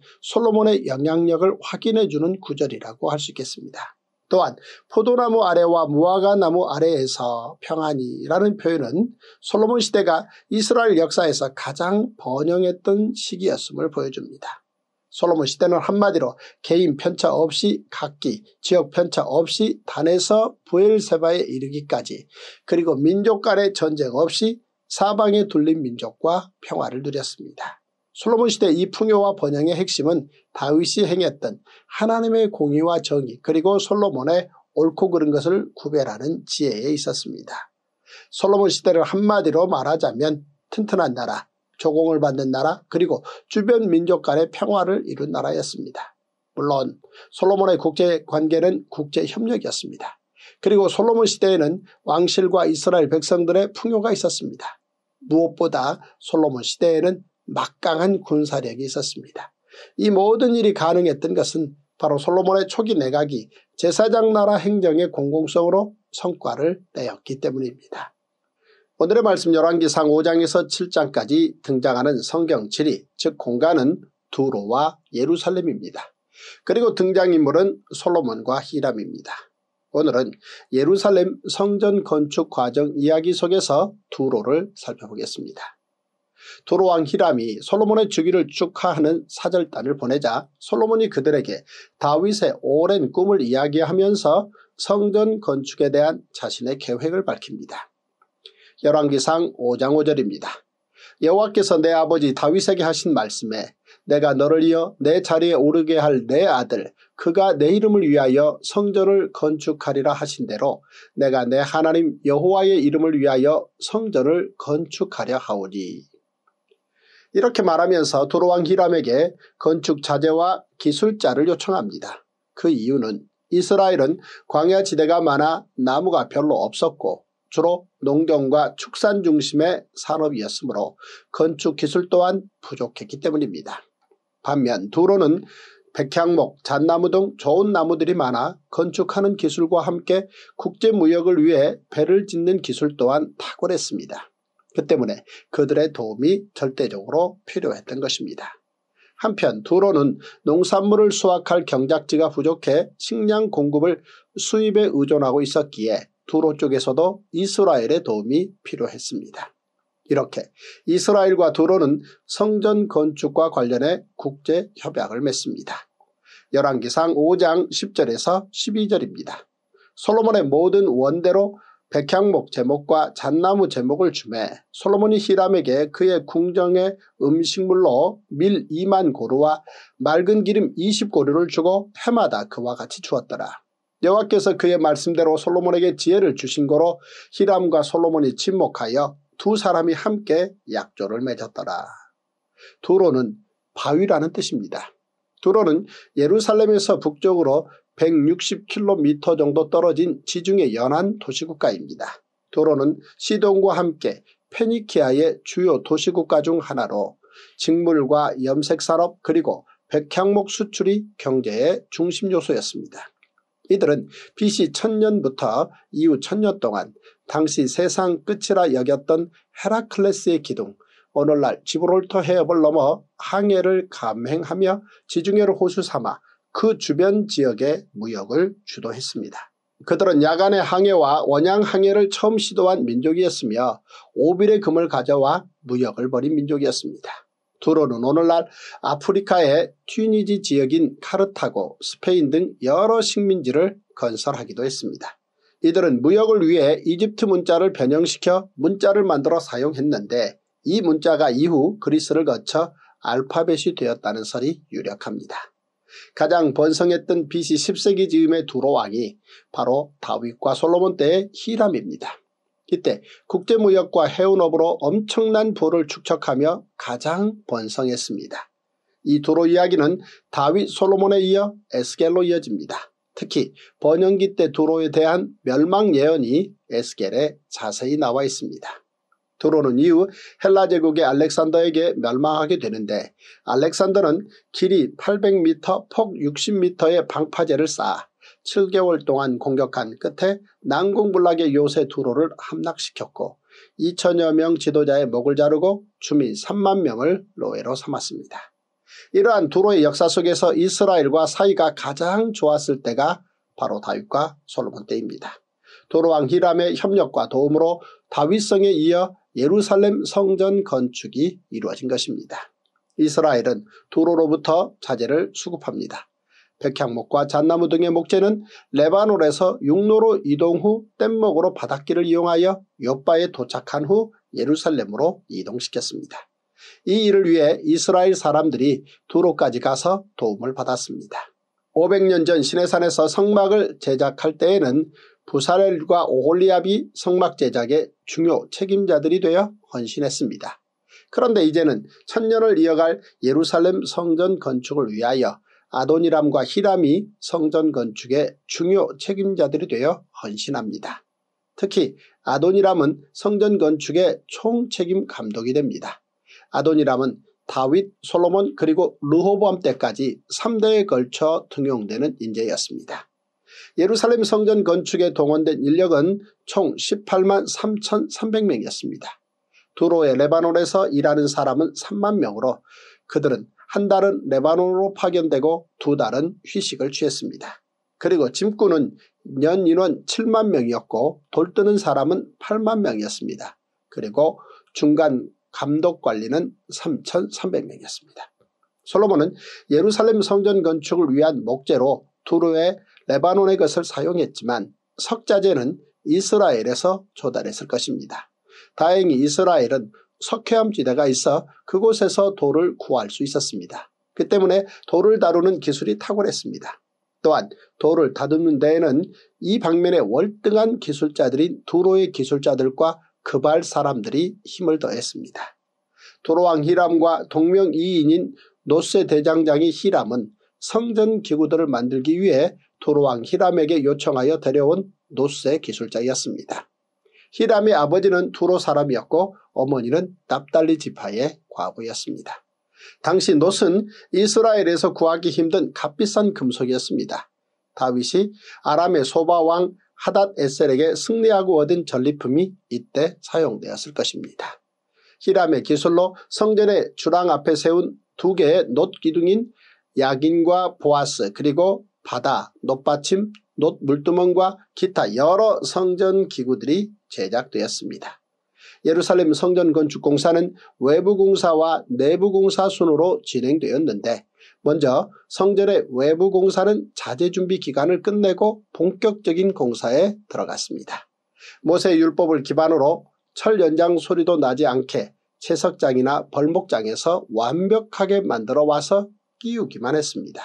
솔로몬의 영향력을 확인해주는 구절이라고 할 수 있겠습니다. 또한 포도나무 아래와 무화과나무 아래에서 평안이라는 표현은 솔로몬 시대가 이스라엘 역사에서 가장 번영했던 시기였음을 보여줍니다. 솔로몬 시대는 한마디로 개인 편차 없이 각기 지역 편차 없이 단에서 부엘세바에 이르기까지 그리고 민족 간의 전쟁 없이 사방에 둘린 민족과 평화를 누렸습니다. 솔로몬 시대 이 풍요와 번영의 핵심은 다윗이 행했던 하나님의 공의와 정의 그리고 솔로몬의 옳고 그른 것을 구별하는 지혜에 있었습니다. 솔로몬 시대를 한마디로 말하자면 튼튼한 나라, 조공을 받는 나라 그리고 주변 민족 간의 평화를 이룬 나라였습니다. 물론 솔로몬의 국제관계는 국제협력이었습니다. 그리고 솔로몬 시대에는 왕실과 이스라엘 백성들의 풍요가 있었습니다. 무엇보다 솔로몬 시대에는 막강한 군사력이 있었습니다. 이 모든 일이 가능했던 것은 바로 솔로몬의 초기 내각이 제사장 나라 행정의 공공성으로 성과를 내었기 때문입니다. 오늘의 말씀 열왕기상 5장에서 7장까지 등장하는 성경지리, 즉 공간은 두로와 예루살렘입니다. 그리고 등장인물은 솔로몬과 히람입니다. 오늘은 예루살렘 성전 건축 과정 이야기 속에서 두로를 살펴보겠습니다. 두로왕 히람이 솔로몬의 즉위를 축하하는 사절단을 보내자 솔로몬이 그들에게 다윗의 오랜 꿈을 이야기하면서 성전 건축에 대한 자신의 계획을 밝힙니다. 열왕기상 5장 5절입니다. 여호와께서 내 아버지 다윗에게 하신 말씀에 내가 너를 이어 내 자리에 오르게 할 내 아들 그가 내 이름을 위하여 성전을 건축하리라 하신 대로 내가 내 하나님 여호와의 이름을 위하여 성전을 건축하려 하오니. 이렇게 말하면서 두로왕 히람에게 건축 자재와 기술자를 요청합니다. 그 이유는 이스라엘은 광야 지대가 많아 나무가 별로 없었고 주로 농경과 축산 중심의 산업이었으므로 건축 기술 또한 부족했기 때문입니다. 반면 두로는 백향목, 잣나무 등 좋은 나무들이 많아 건축하는 기술과 함께 국제무역을 위해 배를 짓는 기술 또한 탁월했습니다. 그 때문에 그들의 도움이 절대적으로 필요했던 것입니다. 한편 두로는 농산물을 수확할 경작지가 부족해 식량 공급을 수입에 의존하고 있었기에 두로 쪽에서도 이스라엘의 도움이 필요했습니다. 이렇게 이스라엘과 두로는 성전 건축과 관련해 국제 협약을 맺습니다. 열왕기상 5장 10절에서 12절입니다. 솔로몬의 모든 원대로 백향목 제목과 잣나무 제목을 주매 솔로몬이 히람에게 그의 궁정의 음식물로 밀 2만 고루와 맑은 기름 20고루를 주고 해마다 그와 같이 주었더라. 여호와께서 그의 말씀대로 솔로몬에게 지혜를 주신 거로 히람과 솔로몬이 친목하여 두 사람이 함께 약조를 맺었더라. 두로는 바위라는 뜻입니다. 두로는 예루살렘에서 북쪽으로 160km 정도 떨어진 지중해 연안 도시국가입니다. 두로는 시돈과 함께 페니키아의 주요 도시국가 중 하나로 직물과 염색산업 그리고 백향목 수출이 경제의 중심 요소였습니다. 이들은 BC 1000년부터 이후 1000년 동안 당시 세상 끝이라 여겼던 헤라클레스의 기둥, 오늘날 지브롤터 해협을 넘어 항해를 감행하며 지중해를 호수 삼아 그 주변 지역의 무역을 주도했습니다. 그들은 야간의 항해와 원양 항해를 처음 시도한 민족이었으며 오빌의 금을 가져와 무역을 벌인 민족이었습니다. 두로는 오늘날 아프리카의 튀니지 지역인 카르타고, 스페인 등 여러 식민지를 건설하기도 했습니다. 이들은 무역을 위해 이집트 문자를 변형시켜 문자를 만들어 사용했는데 이 문자가 이후 그리스를 거쳐 알파벳이 되었다는 설이 유력합니다. 가장 번성했던 BC 10세기 즈음의 두로왕이 바로 다윗과 솔로몬 때의 히람입니다. 이때 국제무역과 해운업으로 엄청난 부를 축적하며 가장 번성했습니다. 이 두로 이야기는 다윗 솔로몬에 이어 에스겔로 이어집니다. 특히 번영기 때 두로에 대한 멸망 예언이 에스겔에 자세히 나와 있습니다. 두로는 이후 헬라 제국의 알렉산더에게 멸망하게 되는데 알렉산더는 길이 800m, 폭 60m의 방파제를 쌓아 7개월 동안 공격한 끝에 난공불락의 요새 두로를 함락시켰고 2천여 명 지도자의 목을 자르고 주민 3만 명을 노예로 삼았습니다. 이러한 두로의 역사 속에서 이스라엘과 사이가 가장 좋았을 때가 바로 다윗과 솔로몬 때입니다. 두로왕 히람의 협력과 도움으로 다윗성에 이어 예루살렘 성전 건축이 이루어진 것입니다. 이스라엘은 두로로부터 자재를 수급합니다. 백향목과 잣나무 등의 목재는 레바논에서 육로로 이동 후 뗏목으로 바닷길을 이용하여 요빠에 도착한 후 예루살렘으로 이동시켰습니다. 이 일을 위해 이스라엘 사람들이 두로까지 가서 도움을 받았습니다. 500년 전 시내산에서 성막을 제작할 때에는 부사렐과 오홀리압이 성막 제작의 중요 책임자들이 되어 헌신했습니다. 그런데 이제는 천년을 이어갈 예루살렘 성전 건축을 위하여 아도니람과 히람이 성전 건축의 중요 책임자들이 되어 헌신합니다. 특히 아도니람은 성전 건축의 총책임 감독이 됩니다. 아도니람은 다윗, 솔로몬 그리고 르호보암 때까지 3대에 걸쳐 등용되는 인재였습니다. 예루살렘 성전 건축에 동원된 인력은 총 183,300명이었습니다. 두로의 레바논에서 일하는 사람은 3만 명으로 그들은 한 달은 레바논으로 파견되고 두 달은 휴식을 취했습니다. 그리고 짐꾼은 연 인원 7만 명이었고 돌뜨는 사람은 8만 명이었습니다. 그리고 중간 감독관리는 3,300명이었습니다. 솔로몬은 예루살렘 성전 건축을 위한 목재로 두로의 레바논의 것을 사용했지만 석자재는 이스라엘에서 조달했을 것입니다. 다행히 이스라엘은 석회암 지대가 있어 그곳에서 돌을 구할 수 있었습니다. 그 때문에 돌을 다루는 기술이 탁월했습니다. 또한 돌을 다듬는 데에는 이 방면의 월등한 기술자들인 두로의 기술자들과 그발 사람들이 힘을 더했습니다. 두로왕 히람과 동명이인인 노세 대장장이 히람은 성전 기구들을 만들기 위해 두로왕 히람에게 요청하여 데려온 노세 기술자였습니다. 히람의 아버지는 두로 사람이었고 어머니는 납달리 지파의 과부였습니다. 당시 놋은 이스라엘에서 구하기 힘든 값비싼 금속이었습니다. 다윗이 아람의 소바왕 하닷 에셀에게 승리하고 얻은 전리품이 이때 사용되었을 것입니다. 히람의 기술로 성전의 주랑 앞에 세운 두 개의 놋 기둥인 야긴과 보아스 그리고 바다, 놋받침, 놋 물두멍과 기타 여러 성전 기구들이 제작되었습니다. 예루살렘 성전 건축 공사는 외부 공사와 내부 공사 순으로 진행되었는데 먼저 성전의 외부 공사는 자재 준비 기간을 끝내고 본격적인 공사에 들어갔습니다. 모세 율법을 기반으로 철 연장 소리도 나지 않게 채석장이나 벌목장에서 완벽하게 만들어 와서 끼우기만 했습니다.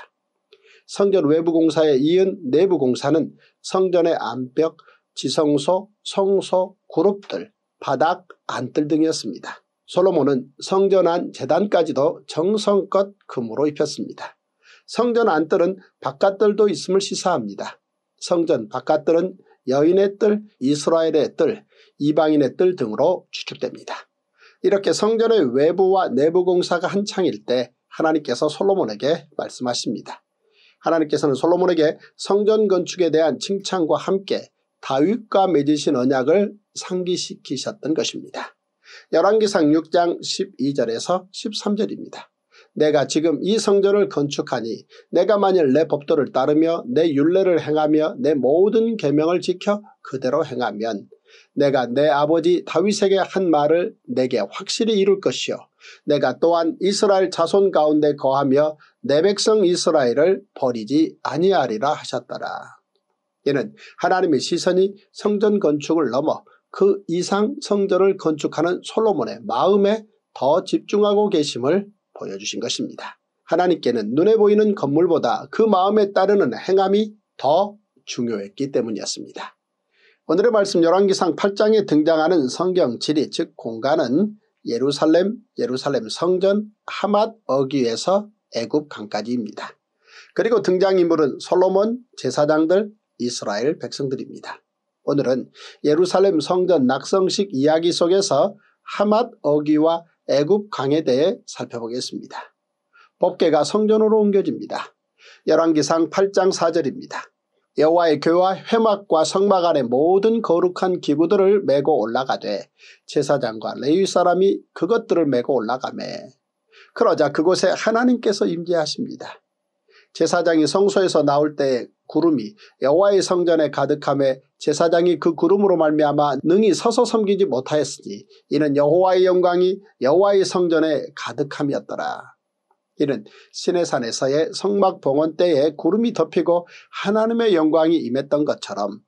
성전 외부 공사에 이은 내부 공사는 성전의 암벽, 지성소, 성소, 그룹들, 바닥, 안뜰 등이었습니다. 솔로몬은 성전 안 재단까지도 정성껏 금으로 입혔습니다. 성전 안뜰은 바깥뜰도 있음을 시사합니다. 성전 바깥뜰은 여인의 뜰, 이스라엘의 뜰, 이방인의 뜰 등으로 추측됩니다. 이렇게 성전의 외부와 내부 공사가 한창일 때 하나님께서 솔로몬에게 말씀하십니다. 하나님께서는 솔로몬에게 성전 건축에 대한 칭찬과 함께 다윗과 맺으신 언약을 상기시키셨던 것입니다. 열왕기상 6장 12절에서 13절입니다. 내가 지금 이 성전을 건축하니 내가 만일 내 법도를 따르며 내 율례를 행하며 내 모든 계명을 지켜 그대로 행하면 내가 내 아버지 다윗에게 한 말을 내게 확실히 이룰 것이요 내가 또한 이스라엘 자손 가운데 거하며 내 백성 이스라엘을 버리지 아니하리라 하셨더라. 이는 하나님의 시선이 성전 건축을 넘어 그 이상 성전을 건축하는 솔로몬의 마음에 더 집중하고 계심을 보여주신 것입니다. 하나님께는 눈에 보이는 건물보다 그 마음에 따르는 행함이 더 중요했기 때문이었습니다. 오늘의 말씀 열왕기상 8장에 등장하는 성경 지리 즉 공간은 예루살렘 성전, 하맛 어귀에서 애굽 강까지입니다. 그리고 등장인물은 솔로몬, 제사장들, 이스라엘 백성들입니다. 오늘은 예루살렘 성전 낙성식 이야기 속에서 하맛 어귀와 애굽 강에 대해 살펴보겠습니다. 법궤가 성전으로 옮겨집니다. 열왕기상 8장 4절입니다. 여호와의 궤와 회막과 성막 안의 모든 거룩한 기구들을 메고 올라가되 제사장과 레위 사람이 그것들을 메고 올라가매 그러자 그곳에 하나님께서 임재하십니다. 제사장이 성소에서 나올 때에 구름이 여호와의 성전에 가득함에 제사장이 그 구름으로 말미암아 능히 서서 섬기지 못하였으니 이는 여호와의 영광이 여호와의 성전에 가득함이었더라. 이는 시내산에서의 성막 봉헌 때에 구름이 덮이고 하나님의 영광이 임했던 것처럼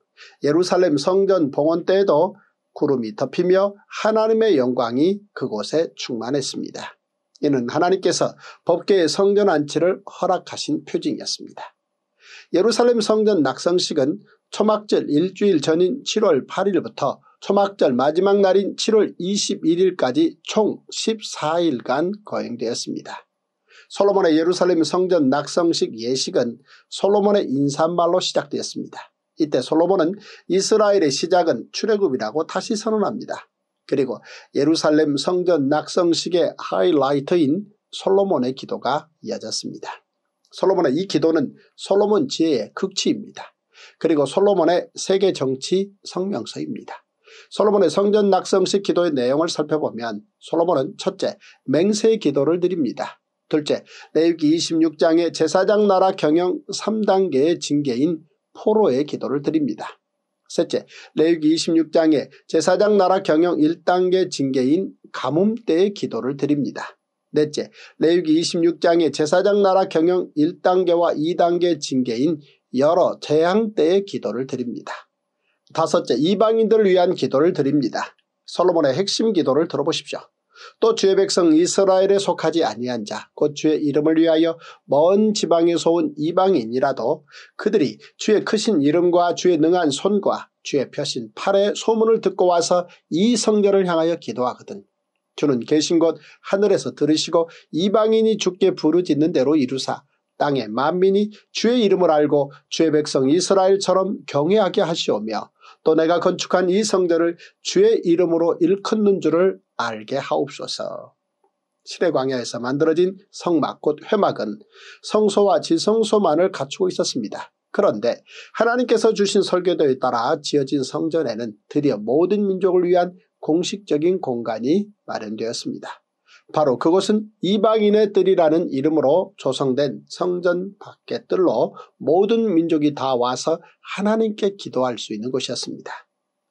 예루살렘 성전 봉헌 때에도 구름이 덮이며 하나님의 영광이 그곳에 충만했습니다. 이는 하나님께서 법궤의 성전 안치를 허락하신 표징이었습니다. 예루살렘 성전 낙성식은 초막절 일주일 전인 7월 8일부터 초막절 마지막 날인 7월 21일까지 총 14일간 거행되었습니다. 솔로몬의 예루살렘 성전 낙성식 예식은 솔로몬의 인사말로 시작되었습니다. 이때 솔로몬은 이스라엘의 시작은 출애굽이라고 다시 선언합니다. 그리고 예루살렘 성전 낙성식의 하이라이트인 솔로몬의 기도가 이어졌습니다. 솔로몬의 이 기도는 솔로몬 지혜의 극치입니다. 그리고 솔로몬의 세계 정치 성명서입니다. 솔로몬의 성전 낙성식 기도의 내용을 살펴보면 솔로몬은 첫째, 맹세의 기도를 드립니다. 둘째, 레위기 26장의 제사장 나라 경영 3단계의 징계인 포로의 기도를 드립니다. 셋째, 레위기 26장의 제사장 나라 경영 1단계 징계인 가뭄 때의 기도를 드립니다. 넷째, 레위기 26장의 제사장 나라 경영 1단계와 2단계 징계인 여러 재앙 때의 기도를 드립니다. 다섯째, 이방인들을 위한 기도를 드립니다. 솔로몬의 핵심 기도를 들어보십시오. 또 주의 백성 이스라엘에 속하지 아니한 자, 곧 주의 이름을 위하여 먼 지방에서 온 이방인이라도 그들이 주의 크신 이름과 주의 능한 손과 주의 펴신 팔의 소문을 듣고 와서 이 성전을 향하여 기도하거든 주는 계신 곳 하늘에서 들으시고 이방인이 주께 부르짖는 대로 이루사 땅의 만민이 주의 이름을 알고 주의 백성 이스라엘처럼 경외하게 하시오며 또 내가 건축한 이 성전을 주의 이름으로 일컫는 줄을 알게 하옵소서. 시내 광야에서 만들어진 성막 곧 회막은 성소와 지성소만을 갖추고 있었습니다. 그런데 하나님께서 주신 설계도에 따라 지어진 성전에는 드디어 모든 민족을 위한 공식적인 공간이 마련되었습니다. 바로 그곳은 이방인의 뜰이라는 이름으로 조성된 성전 밖의 뜰로 모든 민족이 다 와서 하나님께 기도할 수 있는 곳이었습니다.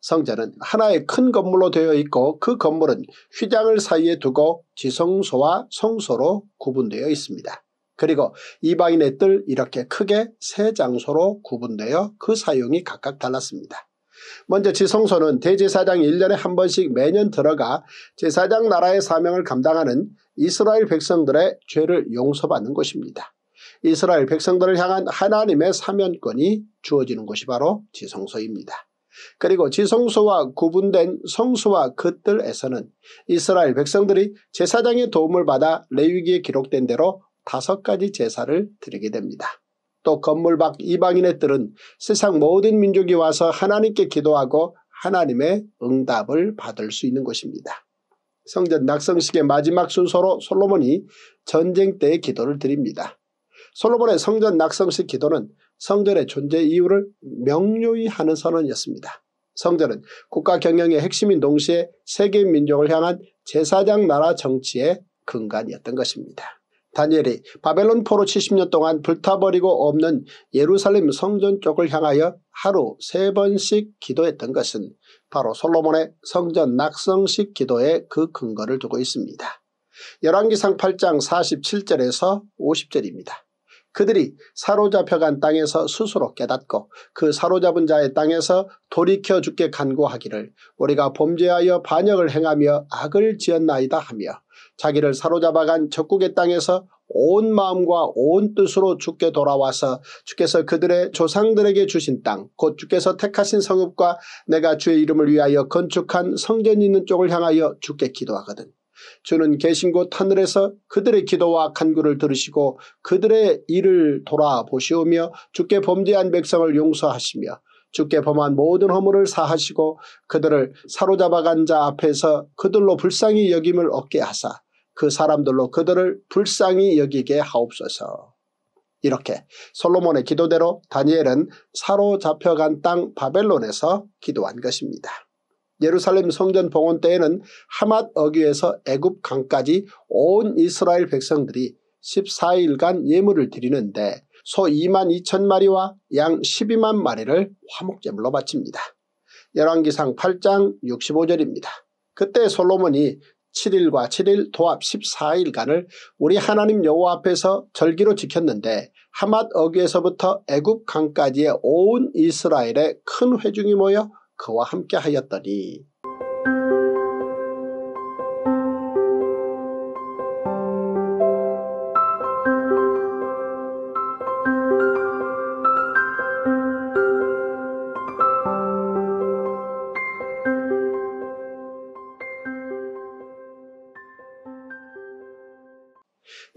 성전은 하나의 큰 건물로 되어 있고 그 건물은 휘장을 사이에 두고 지성소와 성소로 구분되어 있습니다. 그리고 이방인의 뜰 이렇게 크게 세 장소로 구분되어 그 사용이 각각 달랐습니다. 먼저 지성소는 대제사장이 1년에 한 번씩 매년 들어가 제사장 나라의 사명을 감당하는 이스라엘 백성들의 죄를 용서받는 곳입니다. 이스라엘 백성들을 향한 하나님의 사면권이 주어지는 곳이 바로 지성소입니다. 그리고 지성소와 구분된 성소와 그 뜰에서는 이스라엘 백성들이 제사장의 도움을 받아 레위기에 기록된 대로 5가지 제사를 드리게 됩니다. 또 건물 밖 이방인의 뜰은 세상 모든 민족이 와서 하나님께 기도하고 하나님의 응답을 받을 수 있는 곳입니다. 성전 낙성식의 마지막 순서로 솔로몬이 전쟁 때의 기도를 드립니다. 솔로몬의 성전 낙성식 기도는 성전의 존재 이유를 명료히 하는 선언이었습니다. 성전은 국가 경영의 핵심인 동시에 세계 민족을 향한 제사장 나라 정치의 근간이었던 것입니다. 다니엘이 바벨론 포로 70년 동안 불타버리고 없는 예루살렘 성전 쪽을 향하여 하루 3번씩 기도했던 것은 바로 솔로몬의 성전 낙성식 기도의 그 근거를 두고 있습니다. 열왕기상 8장 47절에서 50절입니다. 그들이 사로잡혀간 땅에서 스스로 깨닫고 그 사로잡은 자의 땅에서 돌이켜 주께 간구하기를 우리가 범죄하여 반역을 행하며 악을 지었나이다 하며 자기를 사로잡아간 적국의 땅에서 온 마음과 온 뜻으로 주께 돌아와서 주께서 그들의 조상들에게 주신 땅 곧 주께서 택하신 성읍과 내가 주의 이름을 위하여 건축한 성전이 있는 쪽을 향하여 주께 기도하거든 주는 계신 곳 하늘에서 그들의 기도와 간구를 들으시고 그들의 일을 돌아보시오며 주께 범죄한 백성을 용서하시며 주께 범한 모든 허물을 사하시고 그들을 사로잡아간 자 앞에서 그들로 불쌍히 여김을 얻게 하사 그 사람들로 그들을 불쌍히 여기게 하옵소서. 이렇게 솔로몬의 기도대로 다니엘은 사로잡혀간 땅 바벨론에서 기도한 것입니다. 예루살렘 성전 봉헌 때에는 하맛 어귀에서 애굽 강까지 온 이스라엘 백성들이 14일간 예물을 드리는데 소 2만 2천 마리와 양 12만 마리를 화목제물로 바칩니다. 열왕기상 8장 65절입니다. 그때 솔로몬이 7일과 7일 도합 14일간을 우리 하나님 여호와 앞에서 절기로 지켰는데 하맛 어귀에서부터 애굽 강까지의 온 이스라엘의 큰 회중이 모여 그와 함께 하였더니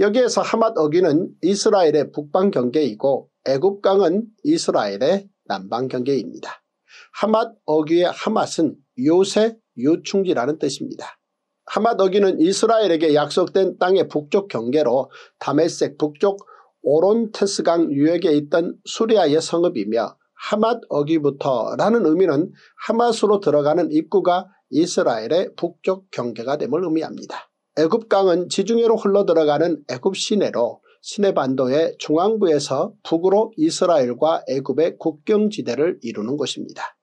여기에서 하맛 어귀는 이스라엘의 북방 경계이고 애굽강은 이스라엘의 남방 경계입니다. 하맛 어귀의 하맛은 요새 요충지라는 뜻입니다. 하맛 어귀는 이스라엘에게 약속된 땅의 북쪽 경계로 다메섹 북쪽 오론테스강 유역에 있던 수리아의 성읍이며 하맛 어귀부터라는 의미는 하맛으로 들어가는 입구가 이스라엘의 북쪽 경계가 됨을 의미합니다. 애굽강은 지중해로 흘러들어가는 애굽 시내로 시내반도의 중앙부에서 북으로 이스라엘과 애굽의 국경지대를 이루는 곳입니다.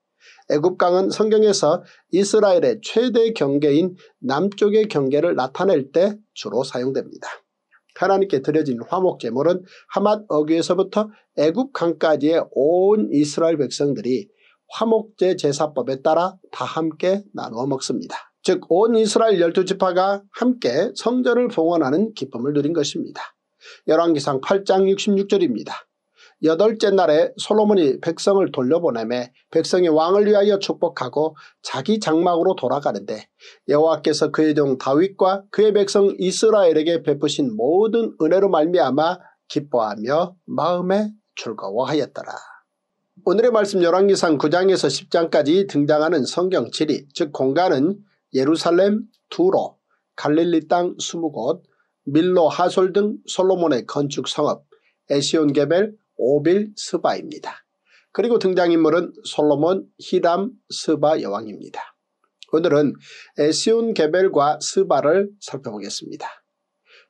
애굽강은 성경에서 이스라엘의 최대 경계인 남쪽의 경계를 나타낼 때 주로 사용됩니다. 하나님께 드려진 화목제물은 하맛 어귀에서부터 애굽강까지의 온 이스라엘 백성들이 화목제 제사법에 따라 다 함께 나누어 먹습니다. 즉 온 이스라엘 12지파가 함께 성전을 봉헌하는 기쁨을 누린 것입니다. 열왕기상 8장 66절입니다. 여덟째 날에 솔로몬이 백성을 돌려보내매 백성의 왕을 위하여 축복하고 자기 장막으로 돌아가는데 여호와께서 그의 종 다윗과 그의 백성 이스라엘에게 베푸신 모든 은혜로 말미암아 기뻐하며 마음에 즐거워하였더라. 오늘의 말씀 열왕기상 9장에서 10장까지 등장하는 성경 지리, 즉 공간은 예루살렘, 두로, 갈릴리 땅 20곳, 밀로 하솔 등 솔로몬의 건축 성업, 에시온게벨, 오빌, 스바입니다. 그리고 등장인물은 솔로몬, 히람, 스바 여왕입니다. 오늘은 에시온게벨과 스바를 살펴보겠습니다.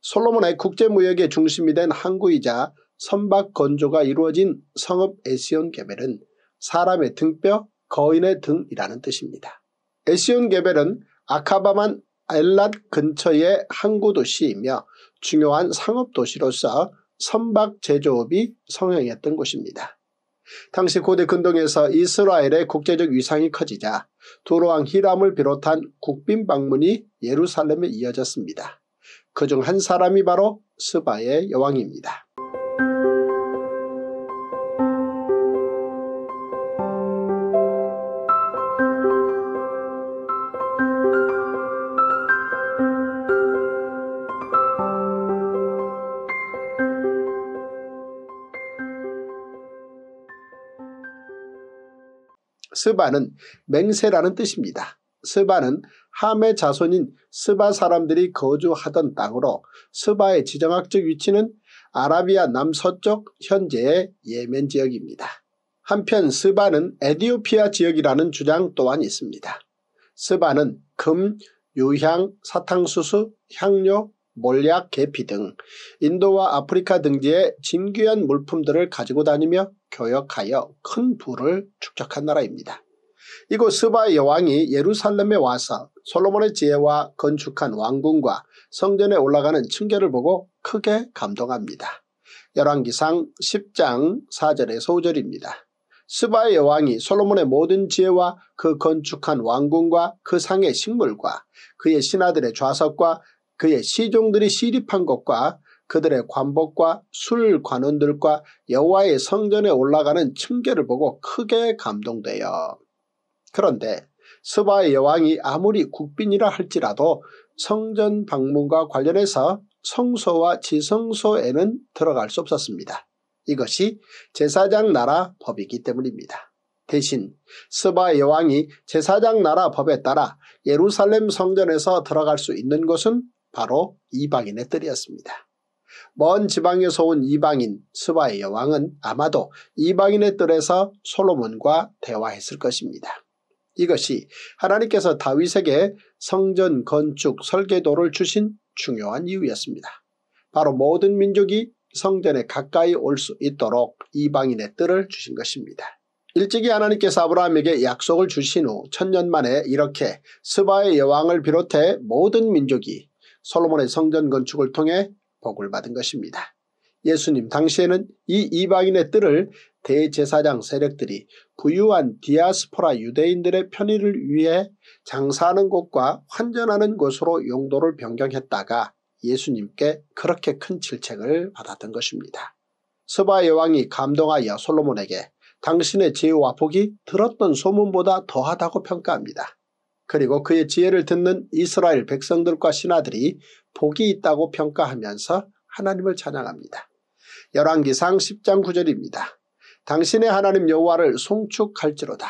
솔로몬의 국제무역의 중심이 된 항구이자 선박건조가 이루어진 성읍 에시온게벨은 사람의 등뼈, 거인의 등이라는 뜻입니다. 에시온게벨은 아카바만 엘랏 근처의 항구도시이며 중요한 상업도시로서 선박 제조업이 성행했던 곳입니다. 당시 고대 근동에서 이스라엘의 국제적 위상이 커지자 두로왕 히람을 비롯한 국빈 방문이 예루살렘에 이어졌습니다. 그중 한 사람이 바로 스바의 여왕입니다. 스바는 맹세라는 뜻입니다. 스바는 함의 자손인 스바 사람들이 거주하던 땅으로 스바의 지정학적 위치는 아라비아 남서쪽 현재의 예멘 지역입니다. 한편 스바는 에티오피아 지역이라는 주장 또한 있습니다. 스바는 금, 유향, 사탕수수, 향료, 몰약, 계피 등 인도와 아프리카 등지의 진귀한 물품들을 가지고 다니며 교역하여 큰 부를 축적한 나라입니다. 이곳 스바의 여왕이 예루살렘에 와서 솔로몬의 지혜와 건축한 왕궁과 성전에 올라가는 층계를 보고 크게 감동합니다. 열왕기상 10장 4절에서 5절입니다. 스바의 여왕이 솔로몬의 모든 지혜와 그 건축한 왕궁과 그 상의 식물과 그의 신하들의 좌석과 그의 시종들이 시립한 것과 그들의 관복과 술 관원들과 여호와의 성전에 올라가는 층계를 보고 크게 감동되어 그런데 스바의 여왕이 아무리 국빈이라 할지라도 성전 방문과 관련해서 성소와 지성소에는 들어갈 수 없었습니다. 이것이 제사장 나라 법이기 때문입니다. 대신 스바 여왕이 제사장 나라 법에 따라 예루살렘 성전에서 들어갈 수 있는 곳은 바로 이방인의 뜰이었습니다. 먼 지방에서 온 이방인 스바의 여왕은 아마도 이방인의 뜰에서 솔로몬과 대화했을 것입니다. 이것이 하나님께서 다윗에게 성전 건축 설계도를 주신 중요한 이유였습니다. 바로 모든 민족이 성전에 가까이 올 수 있도록 이방인의 뜰을 주신 것입니다. 일찍이 하나님께서 아브라함에게 약속을 주신 후 1000년 만에 이렇게 스바의 여왕을 비롯해 모든 민족이 솔로몬의 성전 건축을 통해 복을 받은 것입니다. 예수님 당시에는 이 이방인의 뜰을 대제사장 세력들이 부유한 디아스포라 유대인들의 편의를 위해 장사하는 곳과 환전하는 곳으로 용도를 변경했다가 예수님께 그렇게 큰 질책을 받았던 것입니다. 스바 여왕이 감동하여 솔로몬에게 당신의 지혜와 복이 들었던 소문보다 더하다고 평가합니다. 그리고 그의 지혜를 듣는 이스라엘 백성들과 신하들이 복이 있다고 평가하면서 하나님을 찬양합니다. 열왕기상 10장 9절입니다. 당신의 하나님 여호와를 송축할지로다.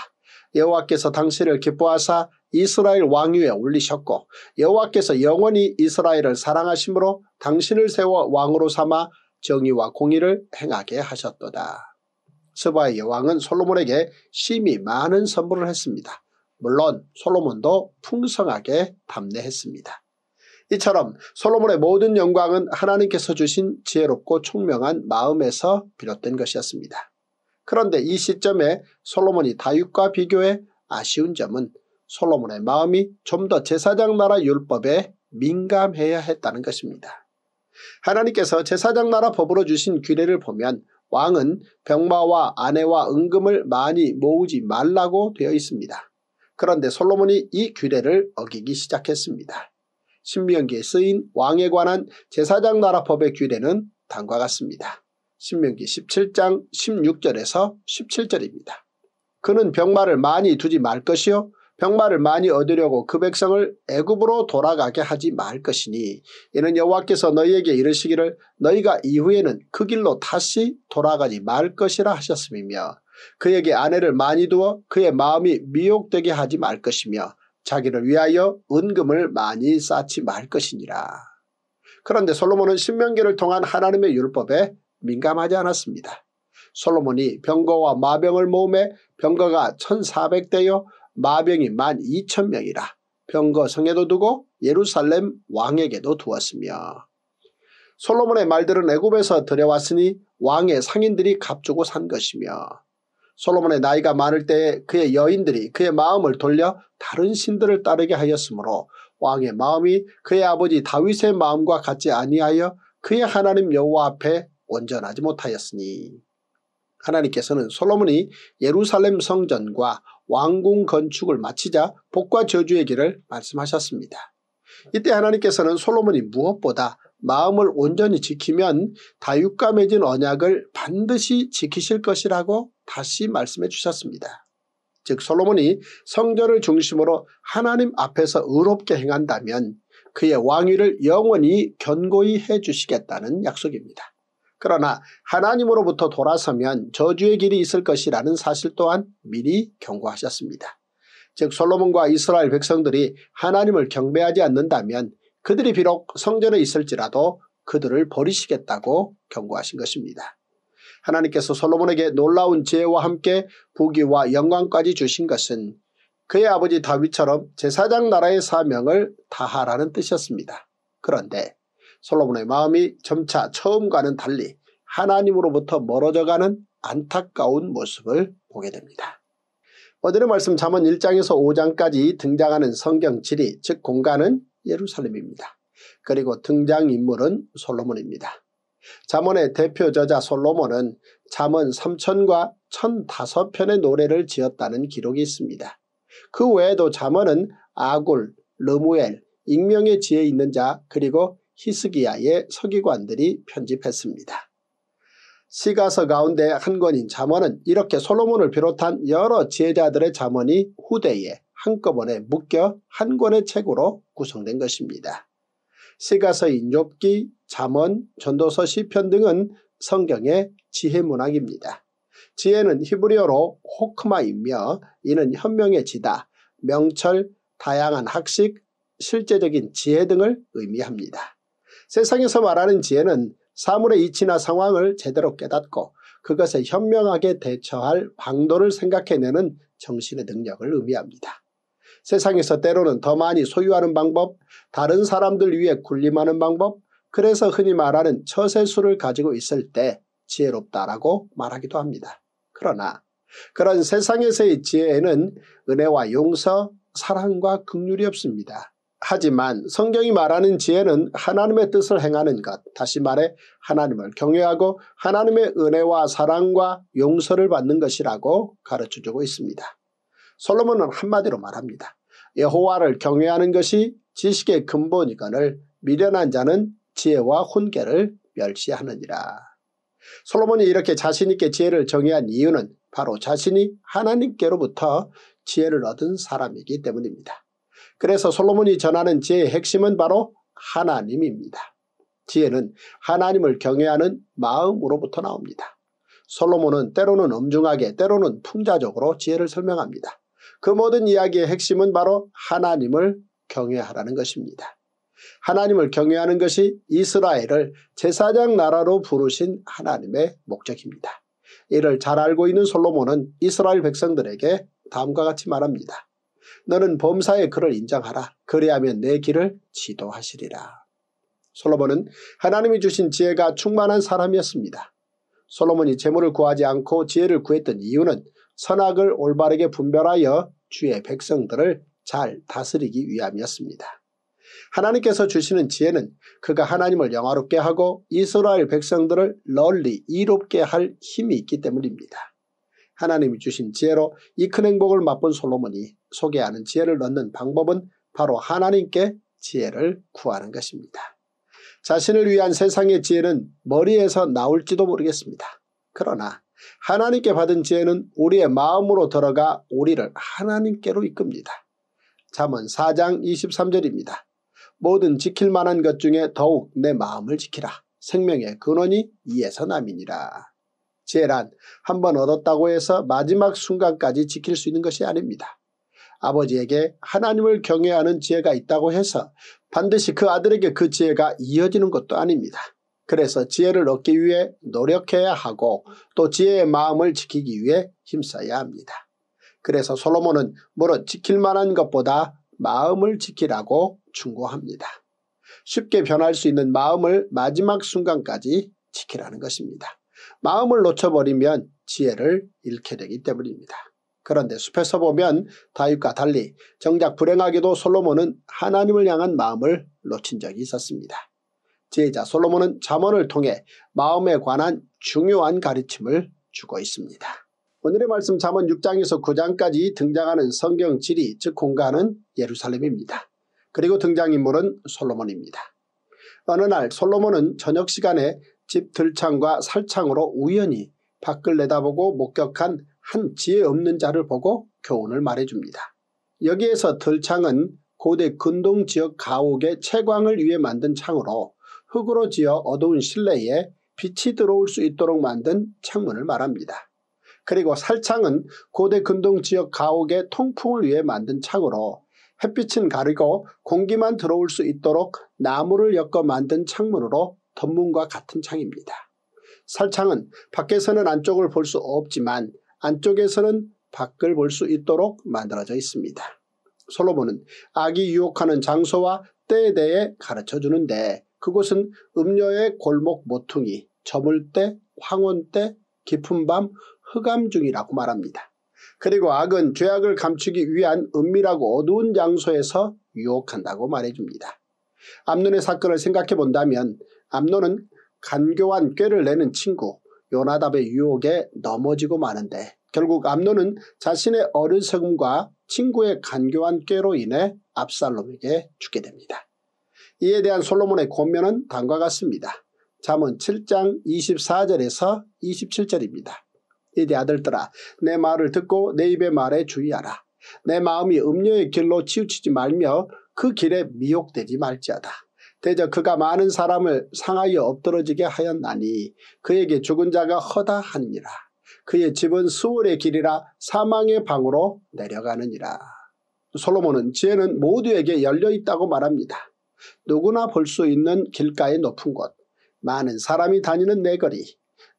여호와께서 당신을 기뻐하사 이스라엘 왕위에 올리셨고 여호와께서 영원히 이스라엘을 사랑하심으로 당신을 세워 왕으로 삼아 정의와 공의를 행하게 하셨도다. 서바의 여왕은 솔로몬에게 심히 많은 선물을 했습니다. 물론 솔로몬도 풍성하게 담례했습니다. 이처럼 솔로몬의 모든 영광은 하나님께서 주신 지혜롭고 총명한 마음에서 비롯된 것이었습니다. 그런데 이 시점에 솔로몬이 다윗과 비교해 아쉬운 점은 솔로몬의 마음이 좀 더 제사장 나라 율법에 민감해야 했다는 것입니다. 하나님께서 제사장 나라 법으로 주신 규례를 보면 왕은 병마와 아내와 은금을 많이 모으지 말라고 되어 있습니다. 그런데 솔로몬이 이 규례를 어기기 시작했습니다. 신명기에 쓰인 왕에 관한 제사장 나라 법의 규례는 다음과 같습니다. 신명기 17장 16절에서 17절입니다. 그는 병마를 많이 두지 말 것이요 병마를 많이 얻으려고 그 백성을 애굽으로 돌아가게 하지 말 것이니 이는 여호와께서 너희에게 이르시기를 너희가 이후에는 그 길로 다시 돌아가지 말 것이라 하셨음이며 그에게 아내를 많이 두어 그의 마음이 미혹되게 하지 말 것이며 자기를 위하여 은금을 많이 쌓지 말 것이니라. 그런데 솔로몬은 신명기를 통한 하나님의 율법에 민감하지 않았습니다. 솔로몬이 병거와 마병을 모음해 병거가 1400대요 마병이 12,000명이라 병거 성에도 두고 예루살렘 왕에게도 두었으며 솔로몬의 말들은 애굽에서 들여왔으니 왕의 상인들이 값주고 산 것이며 솔로몬의 나이가 많을 때에 그의 여인들이 그의 마음을 돌려 다른 신들을 따르게 하였으므로 왕의 마음이 그의 아버지 다윗의 마음과 같지 아니하여 그의 하나님 여호와 앞에 온전하지 못하였으니 하나님께서는 솔로몬이 예루살렘 성전과 왕궁 건축을 마치자 복과 저주의 길을 말씀하셨습니다. 이때 하나님께서는 솔로몬이 무엇보다 마음을 온전히 지키면 다윗과 맺은 언약을 반드시 지키실 것이라고 다시 말씀해 주셨습니다. 즉 솔로몬이 성전을 중심으로 하나님 앞에서 의롭게 행한다면 그의 왕위를 영원히 견고히 해주시겠다는 약속입니다. 그러나 하나님으로부터 돌아서면 저주의 길이 있을 것이라는 사실 또한 미리 경고하셨습니다. 즉 솔로몬과 이스라엘 백성들이 하나님을 경배하지 않는다면 그들이 비록 성전에 있을지라도 그들을 버리시겠다고 경고하신 것입니다. 하나님께서 솔로몬에게 놀라운 지혜와 함께 부귀와 영광까지 주신 것은 그의 아버지 다윗처럼 제사장 나라의 사명을 다하라는 뜻이었습니다. 그런데 솔로몬의 마음이 점차 처음과는 달리 하나님으로부터 멀어져가는 안타까운 모습을 보게 됩니다. 오늘의 말씀 잠언 1장에서 5장까지 등장하는 성경 지리, 즉 공간은 예루살렘입니다. 그리고 등장인물은 솔로몬입니다. 잠언의 대표 저자 솔로몬은 잠언 3000과 1005편의 노래를 지었다는 기록이 있습니다. 그 외에도 잠언은 아굴, 르무엘, 익명의 지혜 있는 자 그리고 히스기야의 서기관들이 편집했습니다. 시가서 가운데 한 권인 잠언은 이렇게 솔로몬을 비롯한 여러 지혜자들의 잠언이 후대에 한꺼번에 묶여 한 권의 책으로 구성된 것입니다. 시가서인 욥기, 잠언, 전도서 시편 등은 성경의 지혜문학입니다. 지혜는 히브리어로 호크마이며 이는 현명해지다, 명철, 다양한 학식, 실제적인 지혜 등을 의미합니다. 세상에서 말하는 지혜는 사물의 이치나 상황을 제대로 깨닫고 그것에 현명하게 대처할 방도를 생각해내는 정신의 능력을 의미합니다. 세상에서 때로는 더 많이 소유하는 방법, 다른 사람들 위에 군림하는 방법, 그래서 흔히 말하는 처세술을 가지고 있을 때 지혜롭다라고 말하기도 합니다. 그러나 그런 세상에서의 지혜에는 은혜와 용서, 사랑과 긍휼이 없습니다. 하지만 성경이 말하는 지혜는 하나님의 뜻을 행하는 것, 다시 말해 하나님을 경외하고 하나님의 은혜와 사랑과 용서를 받는 것이라고 가르쳐주고 있습니다. 솔로몬은 한마디로 말합니다. 여호와를 경외하는 것이 지식의 근본이거늘 미련한 자는 지혜와 훈계를 멸시하느니라. 솔로몬이 이렇게 자신있게 지혜를 정의한 이유는 바로 자신이 하나님께로부터 지혜를 얻은 사람이기 때문입니다. 그래서 솔로몬이 전하는 지혜의 핵심은 바로 하나님입니다. 지혜는 하나님을 경외하는 마음으로부터 나옵니다. 솔로몬은 때로는 엄중하게 때로는 풍자적으로 지혜를 설명합니다. 그 모든 이야기의 핵심은 바로 하나님을 경외하라는 것입니다. 하나님을 경외하는 것이 이스라엘을 제사장 나라로 부르신 하나님의 목적입니다. 이를 잘 알고 있는 솔로몬은 이스라엘 백성들에게 다음과 같이 말합니다. 너는 범사에 그를 인정하라. 그리하면 내 길을 지도하시리라. 솔로몬은 하나님이 주신 지혜가 충만한 사람이었습니다. 솔로몬이 재물을 구하지 않고 지혜를 구했던 이유는 선악을 올바르게 분별하여 주의 백성들을 잘 다스리기 위함이었습니다. 하나님께서 주시는 지혜는 그가 하나님을 영화롭게 하고 이스라엘 백성들을 널리 이롭게 할 힘이 있기 때문입니다. 하나님이 주신 지혜로 이 큰 행복을 맛본 솔로몬이 소개하는 지혜를 얻는 방법은 바로 하나님께 지혜를 구하는 것입니다. 자신을 위한 세상의 지혜는 머리에서 나올지도 모르겠습니다. 그러나 하나님께 받은 지혜는 우리의 마음으로 들어가 우리를 하나님께로 이끕니다. 잠언 4장 23절입니다. 모든 지킬 만한 것 중에 더욱 내 마음을 지키라. 생명의 근원이 이에서 남이니라. 지혜란 한번 얻었다고 해서 마지막 순간까지 지킬 수 있는 것이 아닙니다. 아버지에게 하나님을 경외하는 지혜가 있다고 해서 반드시 그 아들에게 그 지혜가 이어지는 것도 아닙니다. 그래서 지혜를 얻기 위해 노력해야 하고 또 지혜의 마음을 지키기 위해 힘써야 합니다. 그래서 솔로몬은 무릇 지킬 만한 것보다 마음을 지키라고 충고합니다. 쉽게 변할 수 있는 마음을 마지막 순간까지 지키라는 것입니다. 마음을 놓쳐버리면 지혜를 잃게 되기 때문입니다. 그런데 숲에서 보면 다윗과 달리 정작 불행하게도 솔로몬은 하나님을 향한 마음을 놓친 적이 있었습니다. 지혜자 솔로몬은 잠언을 통해 마음에 관한 중요한 가르침을 주고 있습니다. 오늘의 말씀 잠언 6장에서 9장까지 등장하는 성경 지리 즉 공간은 예루살렘입니다. 그리고 등장인물은 솔로몬입니다. 어느 날 솔로몬은 저녁 시간에 집 들창과 살창으로 우연히 밖을 내다보고 목격한 한 지혜 없는 자를 보고 교훈을 말해줍니다. 여기에서 들창은 고대 근동 지역 가옥의 채광을 위해 만든 창으로 흙으로 지어 어두운 실내에 빛이 들어올 수 있도록 만든 창문을 말합니다. 그리고 살창은 고대 근동 지역 가옥의 통풍을 위해 만든 창으로 햇빛은 가리고 공기만 들어올 수 있도록 나무를 엮어 만든 창문으로 덧문과 같은 창입니다. 살창은 밖에서는 안쪽을 볼 수 없지만 안쪽에서는 밖을 볼 수 있도록 만들어져 있습니다. 솔로몬은 악이 유혹하는 장소와 때에 대해 가르쳐주는데 그곳은 음녀의 골목 모퉁이, 저물 때, 황혼 때, 깊은 밤, 흑암 중이라고 말합니다. 그리고 악은 죄악을 감추기 위한 은밀하고 어두운 장소에서 유혹한다고 말해줍니다. 암논의 사건을 생각해 본다면 암논은 간교한 꾀를 내는 친구 요나답의 유혹에 넘어지고 마는데 결국 암논은 자신의 어리석음과 친구의 간교한 꾀로 인해 압살롬에게 죽게 됩니다. 이에 대한 솔로몬의 권면은 다음과 같습니다. 잠언 7장 24절에서 27절입니다. 이제 아들들아 내 말을 듣고 내 입의 말에 주의하라. 내 마음이 음녀의 길로 치우치지 말며 그 길에 미혹되지 말지어다. 대저 그가 많은 사람을 상하여 엎드러지게 하였나니 그에게 죽은 자가 허다하니라. 그의 집은 수월의 길이라 사망의 방으로 내려가느니라. 솔로몬은 지혜는 모두에게 열려있다고 말합니다. 누구나 볼 수 있는 길가의 높은 곳, 많은 사람이 다니는 내거리,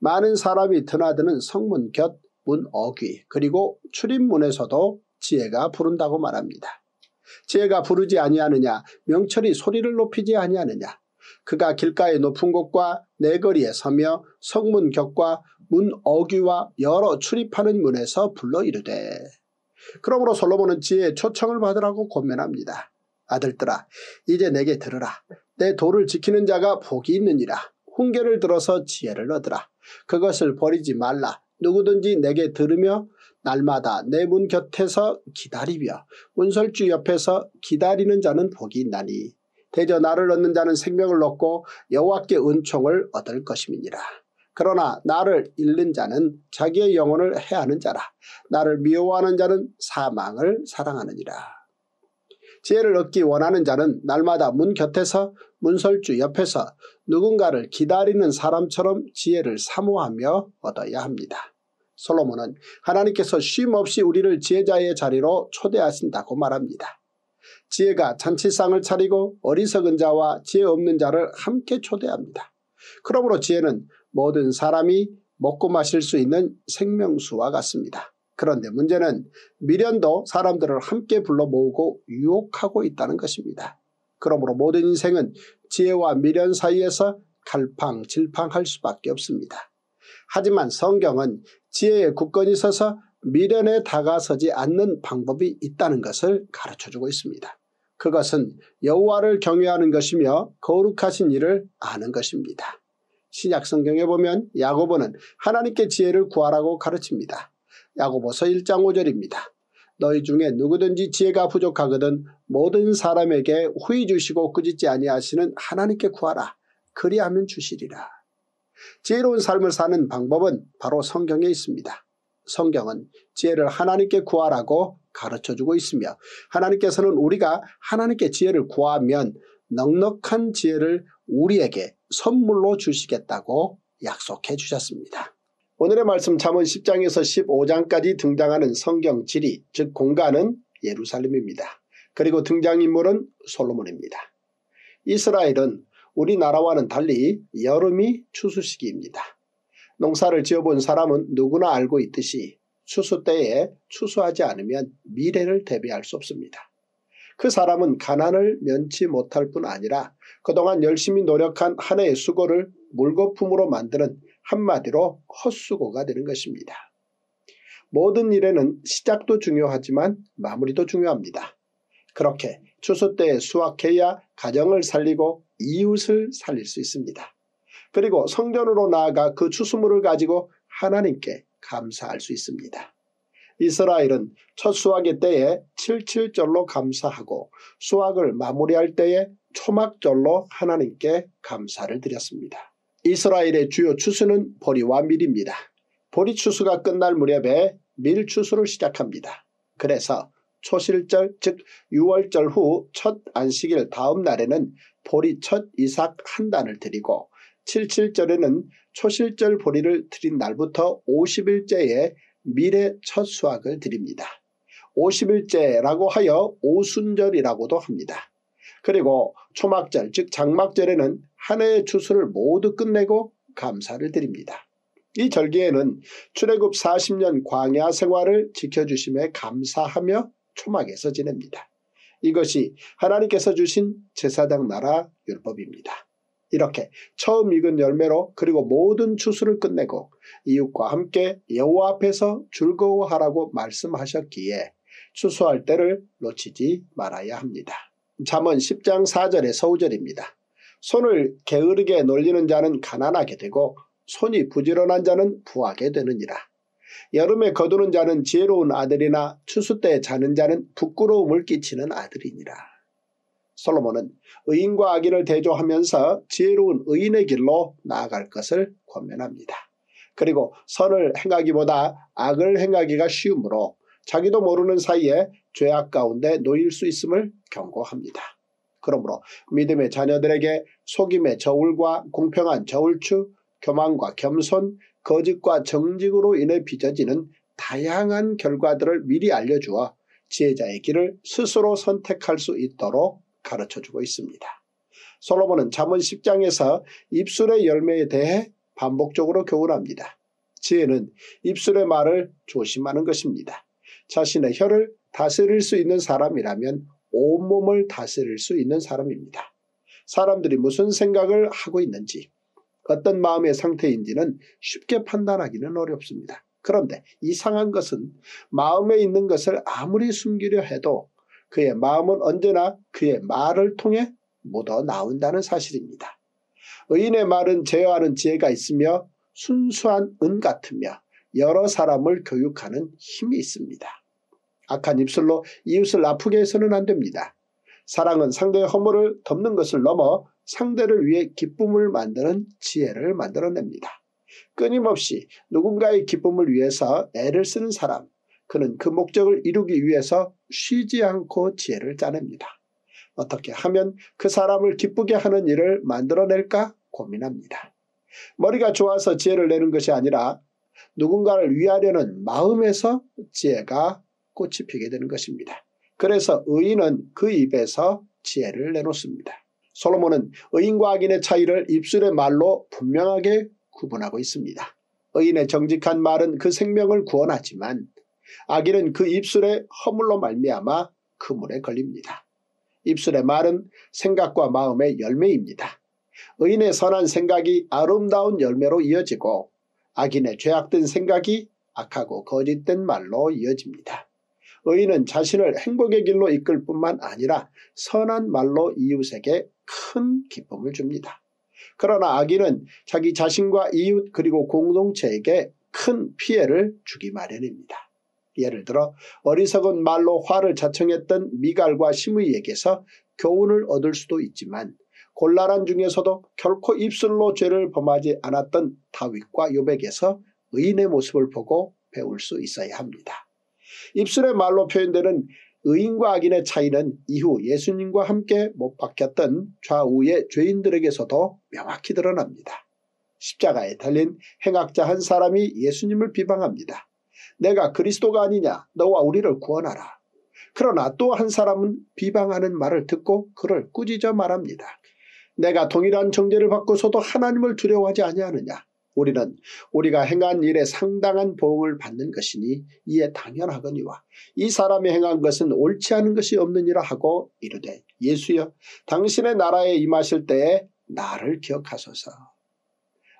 많은 사람이 드나드는 성문 곁, 문 어귀, 그리고 출입문에서도 지혜가 부른다고 말합니다. 지혜가 부르지 아니하느냐, 명철이 소리를 높이지 아니하느냐. 그가 길가의 높은 곳과 내거리에 서며 성문 곁과 문 어귀와 여러 출입하는 문에서 불러 이르되. 그러므로 솔로몬은 지혜의 초청을 받으라고 권면합니다. 아들들아 이제 내게 들으라. 내 도를 지키는 자가 복이 있느니라. 훈계를 들어서 지혜를 얻으라. 그것을 버리지 말라. 누구든지 내게 들으며 날마다 내 문 곁에서 기다리며 문설주 옆에서 기다리는 자는 복이 있나니 대저 나를 얻는 자는 생명을 얻고 여호와께 은총을 얻을 것임이니라. 그러나 나를 잃는 자는 자기의 영혼을 해하는 자라. 나를 미워하는 자는 사망을 사랑하느니라. 지혜를 얻기 원하는 자는 날마다 문 곁에서 문설주 옆에서 누군가를 기다리는 사람처럼 지혜를 사모하며 얻어야 합니다. 솔로몬은 하나님께서 쉼없이 우리를 지혜자의 자리로 초대하신다고 말합니다. 지혜가 잔치상을 차리고 어리석은 자와 지혜 없는 자를 함께 초대합니다. 그러므로 지혜는 모든 사람이 먹고 마실 수 있는 생명수와 같습니다. 그런데 문제는 미련도 사람들을 함께 불러 모으고 유혹하고 있다는 것입니다. 그러므로 모든 인생은 지혜와 미련 사이에서 갈팡질팡할 수밖에 없습니다. 하지만 성경은 지혜의 굳건히 서서 미련에 다가서지 않는 방법이 있다는 것을 가르쳐주고 있습니다. 그것은 여호와를 경외하는 것이며 거룩하신 이를 아는 것입니다. 신약 성경에 보면 야고보는 하나님께 지혜를 구하라고 가르칩니다. 야고보서 1장 5절입니다. 너희 중에 누구든지 지혜가 부족하거든 모든 사람에게 후히 주시고 꾸짖지 아니하시는 하나님께 구하라. 그리하면 주시리라. 지혜로운 삶을 사는 방법은 바로 성경에 있습니다. 성경은 지혜를 하나님께 구하라고 가르쳐주고 있으며 하나님께서는 우리가 하나님께 지혜를 구하면 넉넉한 지혜를 우리에게 선물로 주시겠다고 약속해 주셨습니다. 오늘의 말씀 잠언 10장에서 15장까지 등장하는 성경 지리, 즉 공간은 예루살렘입니다. 그리고 등장인물은 솔로몬입니다. 이스라엘은 우리나라와는 달리 여름이 추수시기입니다. 농사를 지어본 사람은 누구나 알고 있듯이 추수 때에 추수하지 않으면 미래를 대비할 수 없습니다. 그 사람은 가난을 면치 못할 뿐 아니라 그동안 열심히 노력한 한 해의 수고를 물거품으로 만드는 한마디로 헛수고가 되는 것입니다. 모든 일에는 시작도 중요하지만 마무리도 중요합니다. 그렇게 추수 때에 수확해야 가정을 살리고 이웃을 살릴 수 있습니다. 그리고 성전으로 나아가 그 추수물을 가지고 하나님께 감사할 수 있습니다. 이스라엘은 첫 수확의 때에 칠칠절로 감사하고 수확을 마무리할 때에 초막절로 하나님께 감사를 드렸습니다. 이스라엘의 주요 추수는 보리와 밀입니다. 보리 추수가 끝날 무렵에 밀 추수를 시작합니다. 그래서 초실절 즉 6월절 후 첫 안식일 다음 날에는 보리 첫 이삭 한 단을 드리고 7.7절에는 초실절 보리를 드린 날부터 50일째에 밀의 첫 수확을 드립니다. 50일째라고 하여 오순절이라고도 합니다. 그리고 초막절 즉 장막절에는 한 해의 추수를 모두 끝내고 감사를 드립니다. 이 절기에는 출애굽 40년 광야 생활을 지켜주심에 감사하며 초막에서 지냅니다. 이것이 하나님께서 주신 제사장 나라 율법입니다. 이렇게 처음 익은 열매로 그리고 모든 추수를 끝내고 이웃과 함께 여호와 앞에서 즐거워하라고 말씀하셨기에 추수할 때를 놓치지 말아야 합니다. 잠언 10장 4절에서 5절입니다. 손을 게으르게 놀리는 자는 가난하게 되고 손이 부지런한 자는 부하게 되느니라. 여름에 거두는 자는 지혜로운 아들이나 추수 때 자는 자는 부끄러움을 끼치는 아들이니라. 솔로몬은 의인과 악인을 대조하면서 지혜로운 의인의 길로 나아갈 것을 권면합니다. 그리고 선을 행하기보다 악을 행하기가 쉬우므로 자기도 모르는 사이에 죄악 가운데 놓일 수 있음을 경고합니다. 그러므로 믿음의 자녀들에게 속임의 저울과 공평한 저울추, 교만과 겸손, 거짓과 정직으로 인해 빚어지는 다양한 결과들을 미리 알려주어 지혜자의 길을 스스로 선택할 수 있도록 가르쳐주고 있습니다. 솔로몬은 잠언 10장에서 입술의 열매에 대해 반복적으로 교훈합니다. 지혜는 입술의 말을 조심하는 것입니다. 자신의 혀를 다스릴 수 있는 사람이라면 온몸을 다스릴 수 있는 사람입니다. 사람들이 무슨 생각을 하고 있는지, 어떤 마음의 상태인지는 쉽게 판단하기는 어렵습니다. 그런데 이상한 것은 마음에 있는 것을 아무리 숨기려 해도 그의 마음은 언제나 그의 말을 통해 묻어나온다는 사실입니다. 의인의 말은 제어하는 지혜가 있으며 순수한 은 같으며 여러 사람을 교육하는 힘이 있습니다. 악한 입술로 이웃을 아프게 해서는 안 됩니다. 사랑은 상대의 허물을 덮는 것을 넘어 상대를 위해 기쁨을 만드는 지혜를 만들어냅니다. 끊임없이 누군가의 기쁨을 위해서 애를 쓰는 사람, 그는 그 목적을 이루기 위해서 쉬지 않고 지혜를 짜냅니다. 어떻게 하면 그 사람을 기쁘게 하는 일을 만들어낼까 고민합니다. 머리가 좋아서 지혜를 내는 것이 아니라 누군가를 위하려는 마음에서 지혜가 꽃이 피게 되는 것입니다. 그래서 의인은 그 입에서 지혜를 내놓습니다. 솔로몬은 의인과 악인의 차이를 입술의 말로 분명하게 구분하고 있습니다. 의인의 정직한 말은 그 생명을 구원하지만 악인은 그 입술의 허물로 말미암아 그 물에 걸립니다. 입술의 말은 생각과 마음의 열매입니다. 의인의 선한 생각이 아름다운 열매로 이어지고 악인의 죄악된 생각이 악하고 거짓된 말로 이어집니다. 의인은 자신을 행복의 길로 이끌 뿐만 아니라 선한 말로 이웃에게 큰 기쁨을 줍니다. 그러나 악인은 자기 자신과 이웃 그리고 공동체에게 큰 피해를 주기 마련입니다. 예를 들어 어리석은 말로 화를 자청했던 미갈과 시므이에게서 교훈을 얻을 수도 있지만 곤란한 중에서도 결코 입술로 죄를 범하지 않았던 다윗과 요백에서 의인의 모습을 보고 배울 수 있어야 합니다. 입술의 말로 표현되는 의인과 악인의 차이는 이후 예수님과 함께 못 박혔던 좌우의 죄인들에게서도 명확히 드러납니다. 십자가에 달린 행악자 한 사람이 예수님을 비방합니다. 내가 그리스도가 아니냐, 너와 우리를 구원하라. 그러나 또 한 사람은 비방하는 말을 듣고 그를 꾸짖어 말합니다. 내가 동일한 정죄를 받고서도 하나님을 두려워하지 아니하느냐. 우리는 우리가 행한 일에 상당한 보응을 받는 것이니 이에 당연하거니와 이 사람이 행한 것은 옳지 않은 것이 없느니라 하고 이르되 예수여 당신의 나라에 임하실 때에 나를 기억하소서.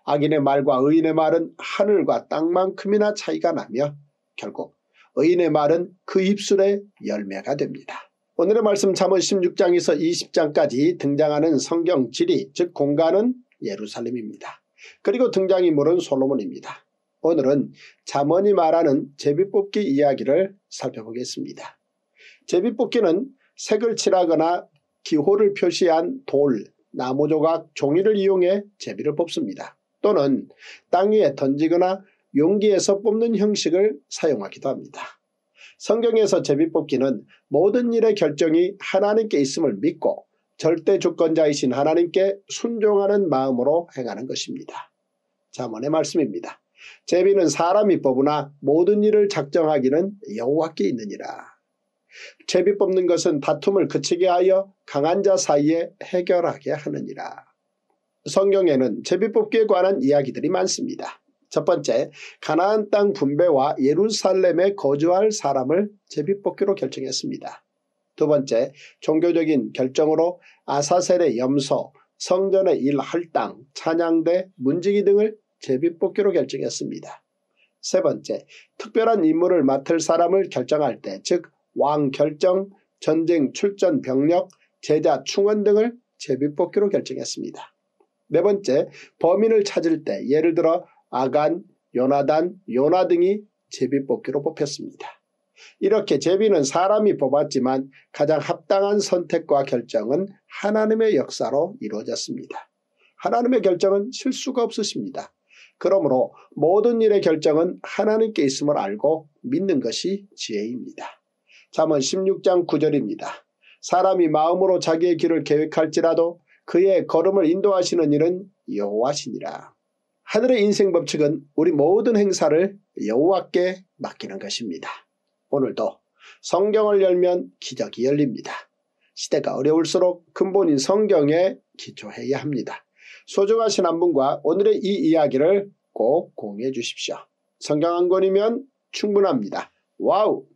악인의 말과 의인의 말은 하늘과 땅만큼이나 차이가 나며 결국 의인의 말은 그 입술의 열매가 됩니다. 오늘의 말씀 잠언 16장에서 20장까지 등장하는 성경 지리 즉 공간은 예루살렘입니다. 그리고 등장인물은 솔로몬입니다. 오늘은 잠언이 말하는 제비뽑기 이야기를 살펴보겠습니다. 제비뽑기는 색을 칠하거나 기호를 표시한 돌, 나무 조각, 종이를 이용해 제비를 뽑습니다. 또는 땅 위에 던지거나 용기에서 뽑는 형식을 사용하기도 합니다. 성경에서 제비뽑기는 모든 일의 결정이 하나님께 있음을 믿고 절대 주권자이신 하나님께 순종하는 마음으로 행하는 것입니다. 잠언의 말씀입니다. 제비는 사람이 뽑으나 모든 일을 작정하기는 여호와께 있느니라. 제비 뽑는 것은 다툼을 그치게 하여 강한 자 사이에 해결하게 하느니라. 성경에는 제비 뽑기에 관한 이야기들이 많습니다. 첫 번째, 가나안 땅 분배와 예루살렘에 거주할 사람을 제비 뽑기로 결정했습니다. 두 번째, 종교적인 결정으로 아사셀의 염소, 성전의 일할당, 찬양대, 문지기 등을 제비뽑기로 결정했습니다. 세 번째, 특별한 임무를 맡을 사람을 결정할 때, 즉 왕 결정, 전쟁 출전 병력, 제자 충원 등을 제비뽑기로 결정했습니다. 네 번째, 범인을 찾을 때, 예를 들어 아간, 요나단, 요나 등이 제비뽑기로 뽑혔습니다. 이렇게 제비는 사람이 뽑았지만 가장 합당한 선택과 결정은 하나님의 역사로 이루어졌습니다. 하나님의 결정은 실수가 없으십니다. 그러므로 모든 일의 결정은 하나님께 있음을 알고 믿는 것이 지혜입니다. 잠언 16장 9절입니다. 사람이 마음으로 자기의 길을 계획할지라도 그의 걸음을 인도하시는 이는 여호와시니라. 하늘의 인생 법칙은 우리 모든 행사를 여호와께 맡기는 것입니다. 오늘도 성경을 열면 기적이 열립니다. 시대가 어려울수록 근본인 성경에 기초해야 합니다. 소중하신 한 분과 오늘의 이 이야기를 꼭 공유해 주십시오. 성경 한 권이면 충분합니다. 와우!